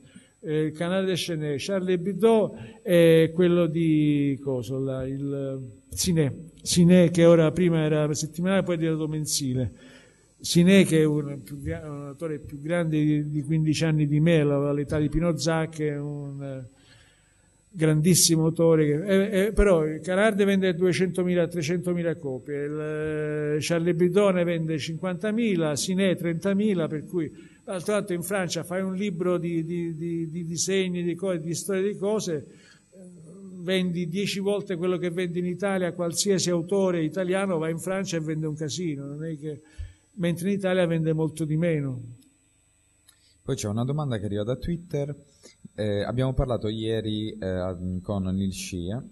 Canard enchaîné, Charlie Hebdo e quello di Cosola, il Siné, che ora prima era settimanale, poi è diventato mensile. Siné, che è un attore più grande di 15 anni di me, all'età di Pino Zac, è un... grandissimo autore, però il Canard vende 200.000, 300.000 copie, il Charlie Hebdo ne vende 50.000, Siné 30.000, per cui d'altro lato in Francia fai un libro di disegni, di storie, di cose, vendi 10 volte quello che vendi in Italia. Qualsiasi autore italiano va in Francia e vende un casino, non è che... mentre in Italia vende molto di meno. Poi c'è una domanda che arriva da Twitter. Abbiamo parlato ieri con Nil Shea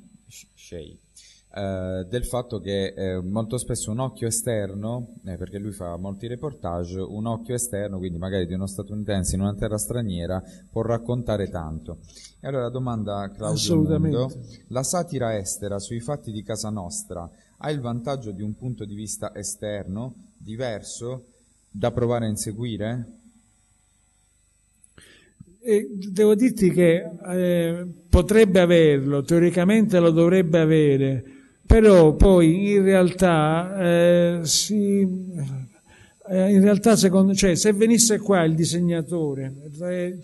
del fatto che molto spesso un occhio esterno, perché lui fa molti reportage, un occhio esterno, quindi magari di uno statunitense in una terra straniera, può raccontare tanto. E allora la domanda, Claudio Mundo: la satira estera sui fatti di casa nostra ha il vantaggio di un punto di vista esterno diverso da provare a inseguire? E devo dirti che potrebbe averlo, teoricamente lo dovrebbe avere, però poi in realtà secondo, cioè, se venisse qua il disegnatore,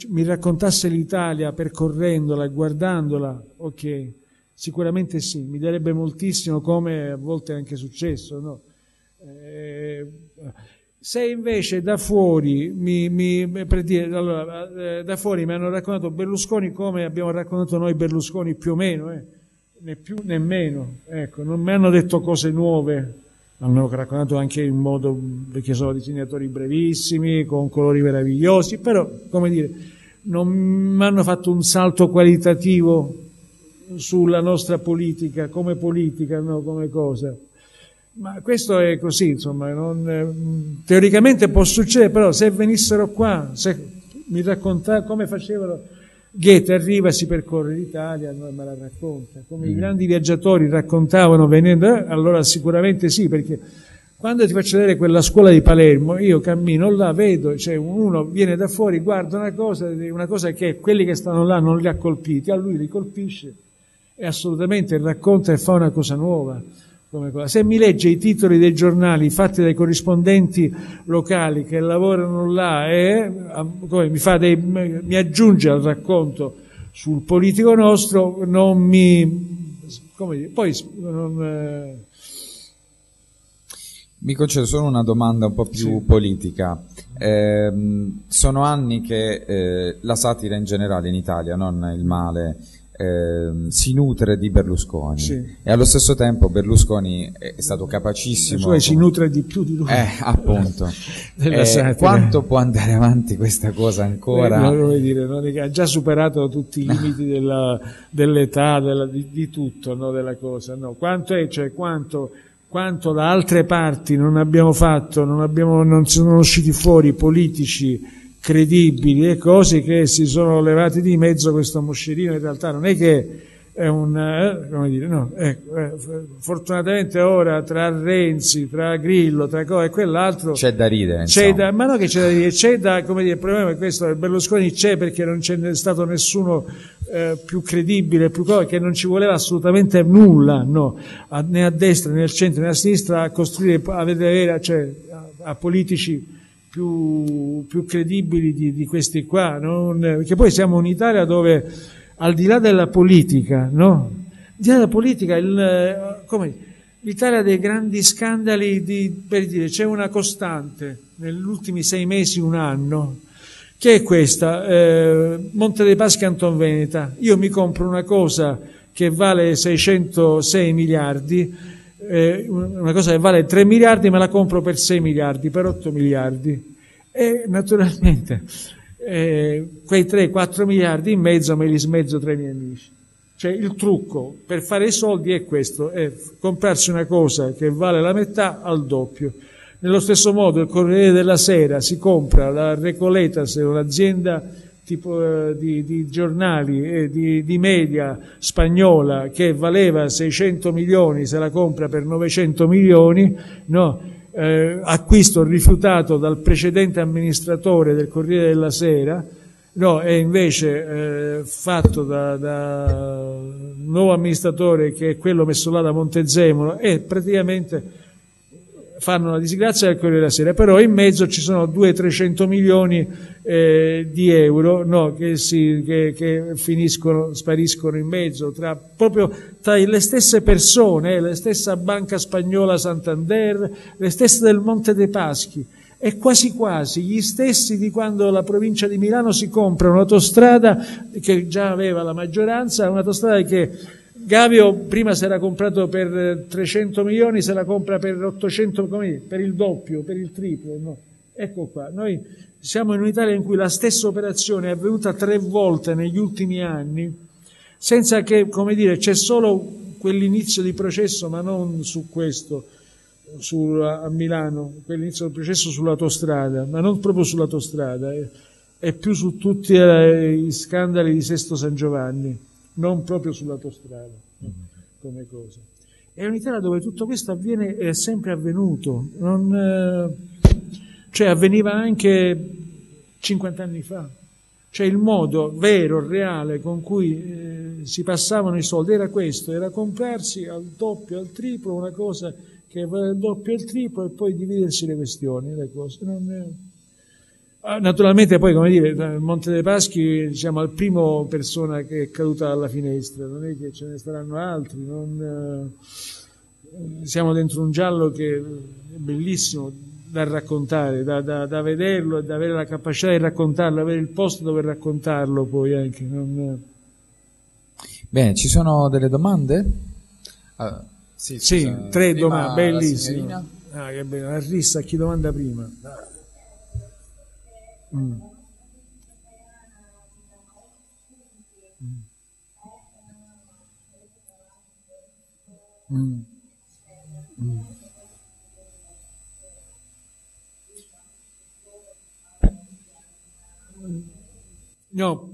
mi raccontasse l'Italia percorrendola, guardandola, ok, sicuramente sì, mi darebbe moltissimo, come a volte è anche successo, no? Se invece da fuori da fuori mi hanno raccontato Berlusconi come abbiamo raccontato noi Berlusconi, più o meno, né più né meno, ecco, non mi hanno detto cose nuove, hanno raccontato anche in modo, perché sono disegnatori brevissimi, con colori meravigliosi, però, come dire, non mi hanno fatto un salto qualitativo sulla nostra politica, no, come cosa. Ma questo è così, insomma, non, teoricamente può succedere, però se venissero qua, se mi raccontavano come facevano, Goethe arriva, si percorre l'Italia, noi me la racconta, come i grandi viaggiatori raccontavano venendo, allora sicuramente sì, perché quando ti faccio vedere quella scuola di Palermo, io cammino là, vedo, cioè uno viene da fuori, guarda una cosa che quelli che stanno là non li ha colpiti, a lui li colpisce e assolutamente racconta e fa una cosa nuova. Se mi legge i titoli dei giornali fatti dai corrispondenti locali che lavorano là e mi aggiunge al racconto sul politico nostro, non mi... come dire, poi non... Mi concedo solo una domanda un po' più politica. Sono anni che la satira in generale in Italia, non il male, si nutre di Berlusconi, sì. E allo stesso tempo Berlusconi è stato capacissimo, cioè si nutre di più di lui, appunto. Quanto può andare avanti questa cosa ancora? Non ha già superato tutti i limiti dell'età, di tutto, no, della cosa, no. Quanto da altre parti non abbiamo fatto, non sono usciti fuori politici credibili e cose che si sono levati di mezzo questo moscerino. In realtà non è che è fortunatamente ora tra Renzi, tra Grillo, tra e quell'altro c'è da ridere, ma no, che c'è da ridere, c'è da, come dire, il problema è questo, Berlusconi c'è perché non c'è stato nessuno più credibile, più che non ci voleva assolutamente nulla, no, né a destra né al centro né a sinistra a costruire, a vedere, cioè, a politici più credibili di questi qua, non, perché poi siamo in Italia dove al di là della politica, no? Al di là della politica, l'Italia dei grandi scandali, per dire, c'è una costante negli ultimi 6 mesi, un anno, che è questa, Monte dei Paschi Canton Veneta. Io mi compro una cosa che vale 606 miliardi, una cosa che vale 3 miliardi me la compro per 6 miliardi, per 8 miliardi. E naturalmente quei 3-4 miliardi in mezzo me li smezzo tra i miei amici. Cioè il trucco per fare i soldi è questo, è comprarsi una cosa che vale la metà al doppio. Nello stesso modo il Corriere della Sera si compra la Recoletas, un'azienda tipo di giornali e di media spagnola che valeva 600 milioni, se la compra per 900 milioni, no? Acquisto rifiutato dal precedente amministratore del Corriere della Sera, no, è invece fatto da un nuovo amministratore che è quello messo là da Montezemolo, e praticamente fanno una disgrazia del Corriere della Sera, però in mezzo ci sono 200-300 milioni di euro, no, che finiscono, spariscono in mezzo proprio tra le stesse persone, la stessa banca spagnola Santander, le stesse del Monte dei Paschi, e quasi quasi gli stessi di quando la provincia di Milano si compra un'autostrada che già aveva la maggioranza, un'autostrada che Gavio prima si era comprato per 300 milioni, se la compra per 800, per il doppio, per il triplo. No. Ecco qua, noi siamo in un'Italia in cui la stessa operazione è avvenuta 3 volte negli ultimi anni, senza che, come dire, c'è solo quell'inizio di processo, ma non su questo, a Milano, quell'inizio del processo sull'autostrada, ma non proprio sull'autostrada, è più su tutti i scandali di Sesto San Giovanni. Non proprio sull'autostrada, come cosa. È un'Italia dove tutto questo avviene, è sempre avvenuto, cioè avveniva anche 50 anni fa. Cioè il modo vero, reale, con cui si passavano i soldi era questo, era comprarsi al doppio, al triplo, una cosa che vale al doppio e al triplo, e poi dividersi le questioni, le cose. Naturalmente poi, come dire, il Monte dei Paschi, diciamo, è il primo persona che è caduta dalla finestra, non è che ce ne saranno altri, siamo dentro un giallo che è bellissimo da raccontare, da vederlo, e da avere la capacità di raccontarlo, avere il posto dove raccontarlo poi anche. Bene, ci sono delle domande? Sì, 3 domande, bellissime. Che bello, la rissa a chi domanda prima. No,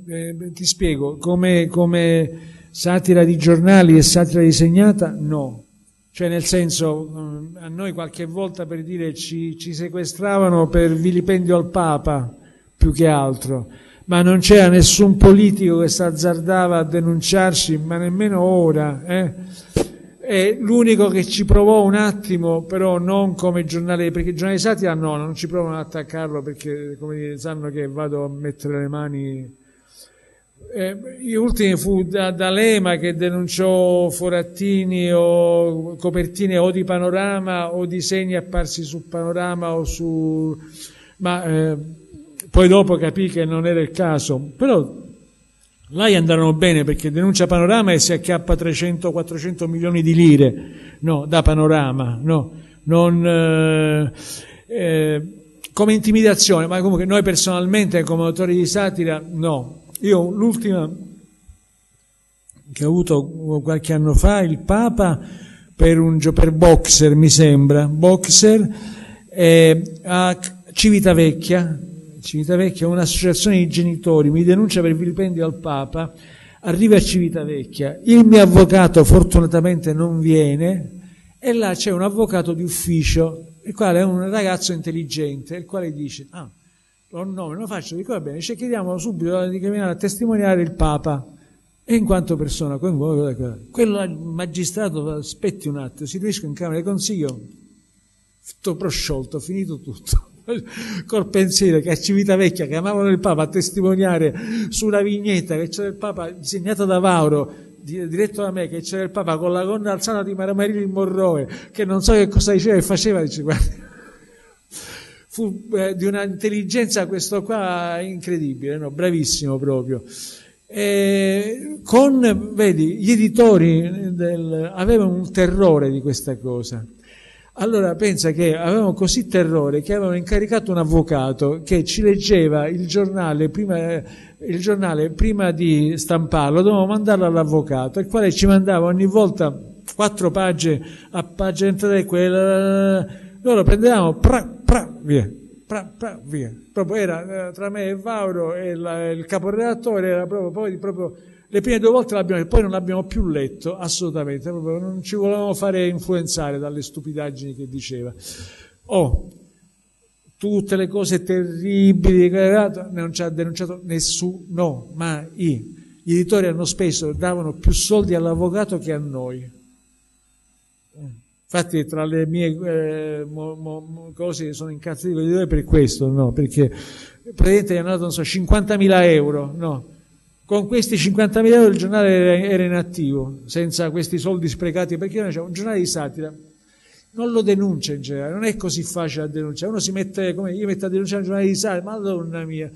ti spiego, come satira di giornali e satira disegnata, no. Cioè nel senso, a noi qualche volta, per dire, ci sequestravano per vilipendio al Papa, più che altro, ma non c'era nessun politico che si azzardava a denunciarci, ma nemmeno ora. L'unico che ci provò un attimo, però non come giornale, perché i giornali satira non ci provano ad attaccarlo, perché, come dire, sanno che vado a mettere le mani. Gli ultimi fu D'Alema che denunciò Forattini o copertine o di Panorama o disegni apparsi su Panorama o su... Poi dopo capì che non era il caso, però là gli andarono bene perché denuncia Panorama e si acchiappa 300-400 milioni di lire, no, da Panorama, no, non come intimidazione, ma comunque noi personalmente come autori di satira no. Io l'ultima che ho avuto qualche anno fa, il Papa per Boxer, mi sembra, Boxer a Civitavecchia, un'associazione di genitori, mi denuncia per vilipendio al Papa, arriva a Civitavecchia, il mio avvocato fortunatamente non viene, e là c'è un avvocato di ufficio, il quale è un ragazzo intelligente, il quale dice, me lo faccio, dico, va bene, ci chiediamo subito di camminare a testimoniare il Papa, e in quanto persona coinvolta, quello magistrato, aspetti un attimo, si riunisce in Camera di Consiglio, tutto prosciolto, finito tutto. col pensiero che a Civitavecchia chiamavano il Papa a testimoniare su una vignetta che c'era il Papa disegnata da Vauro, diretto da me, che c'era il Papa con la gonna alzata di Marmarillo in Monroe, che non so che cosa diceva e faceva, dice, guarda, fu di una intelligenza questo qua incredibile, no? Bravissimo proprio. E con, vedi, gli editori avevano un terrore di questa cosa. Allora pensa che avevano così terrore che avevano incaricato un avvocato che ci leggeva il giornale prima di stamparlo, dovevamo mandarlo all'avvocato, il quale ci mandava ogni volta 4 pagine a pagina 3, quella. Noi lo prendevamo, pra, via. Proprio era tra me e Vauro e il caporedattore, era proprio le prime 2 volte l'abbiamo, poi non l'abbiamo più letto assolutamente, proprio non ci volevamo fare influenzare dalle stupidaggini che diceva. Tutte le cose terribili che non ci ha denunciato nessuno mai. Gli editori hanno speso, davano più soldi all'avvocato che a noi. Infatti tra le mie cose sono incazzato con gli editori per questo, no? Perché praticamente gli hanno dato, non so, 50.000 euro, no? Con questi 50.000 euro il giornale era inattivo, senza questi soldi sprecati, perché io dicevo, un giornale di satira non lo denuncia in generale, non è così facile da denunciare. Uno si mette, come io metto a denunciare un giornale di satira, madonna mia,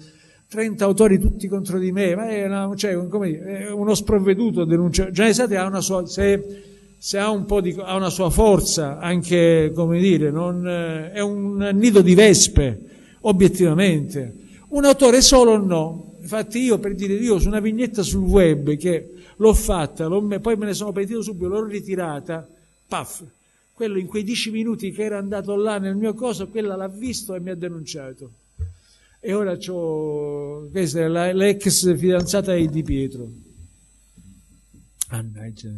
30 autori tutti contro di me, ma è, una, cioè, come, è uno sprovveduto denunciare. Il giornale di satira ha una sua, se ha un po' di, ha una sua forza, anche, come dire, non, è un nido di vespe, obiettivamente. Un autore solo no. Infatti io, per dire, io su una vignetta sul web che l'ho fatta, poi me ne sono pentito subito, l'ho ritirata, paf, quello in quei 10 minuti che era andato là nel mio coso, quella l'ha visto e mi ha denunciato. E ora c'ho, questa è l'ex fidanzata di Pietro. Mannaggia.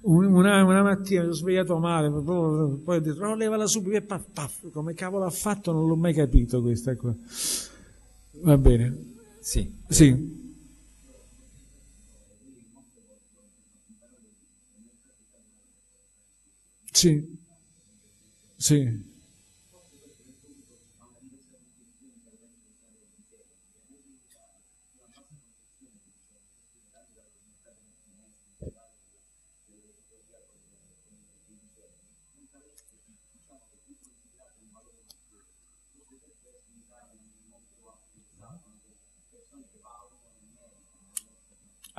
Una mattina mi sono svegliato male, poi ho detto, no, levala subito, e paf, paf, come cavolo ha fatto non l'ho mai capito questa qua. Va bene. Sì. Sì. Sì.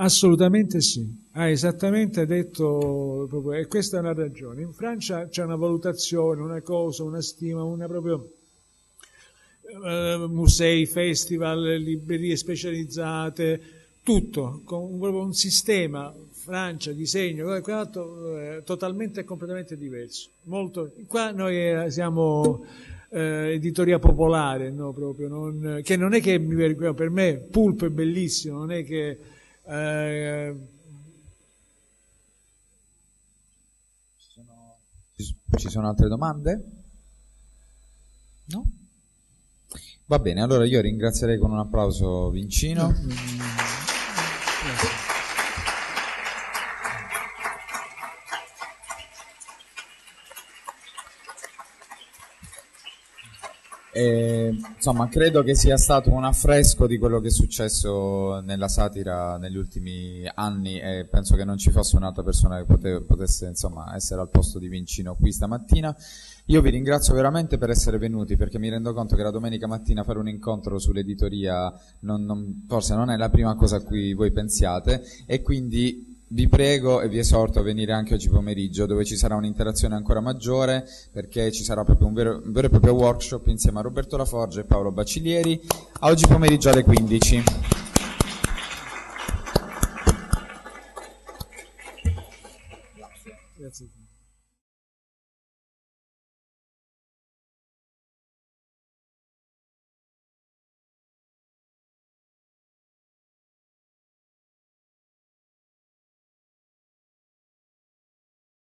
Assolutamente sì, ha esattamente detto proprio, e questa è una ragione. In Francia c'è una valutazione, una cosa, una stima, una proprio musei, festival, librerie specializzate, tutto, con proprio un sistema, Francia, disegno, totalmente e completamente diverso. Molto, qua noi siamo editoria popolare, no, proprio, che non è che mi vergogno, per me Pulp è bellissimo, non è che ci sono altre domande? No? Va bene, allora io ringrazierei con un applauso Vincino. Grazie. Insomma, credo che sia stato un affresco di quello che è successo nella satira negli ultimi anni, e penso che non ci fosse un'altra persona che potesse, insomma, essere al posto di Vincino qui stamattina. Io vi ringrazio veramente per essere venuti, perché mi rendo conto che la domenica mattina fare un incontro sull'editoria forse non è la prima cosa a cui voi pensiate, e quindi vi prego e vi esorto a venire anche oggi pomeriggio, dove ci sarà un'interazione ancora maggiore, perché ci sarà proprio un vero e proprio workshop insieme a Roberto Laforge e Paolo Bacilieri, oggi pomeriggio alle 15. Grazie.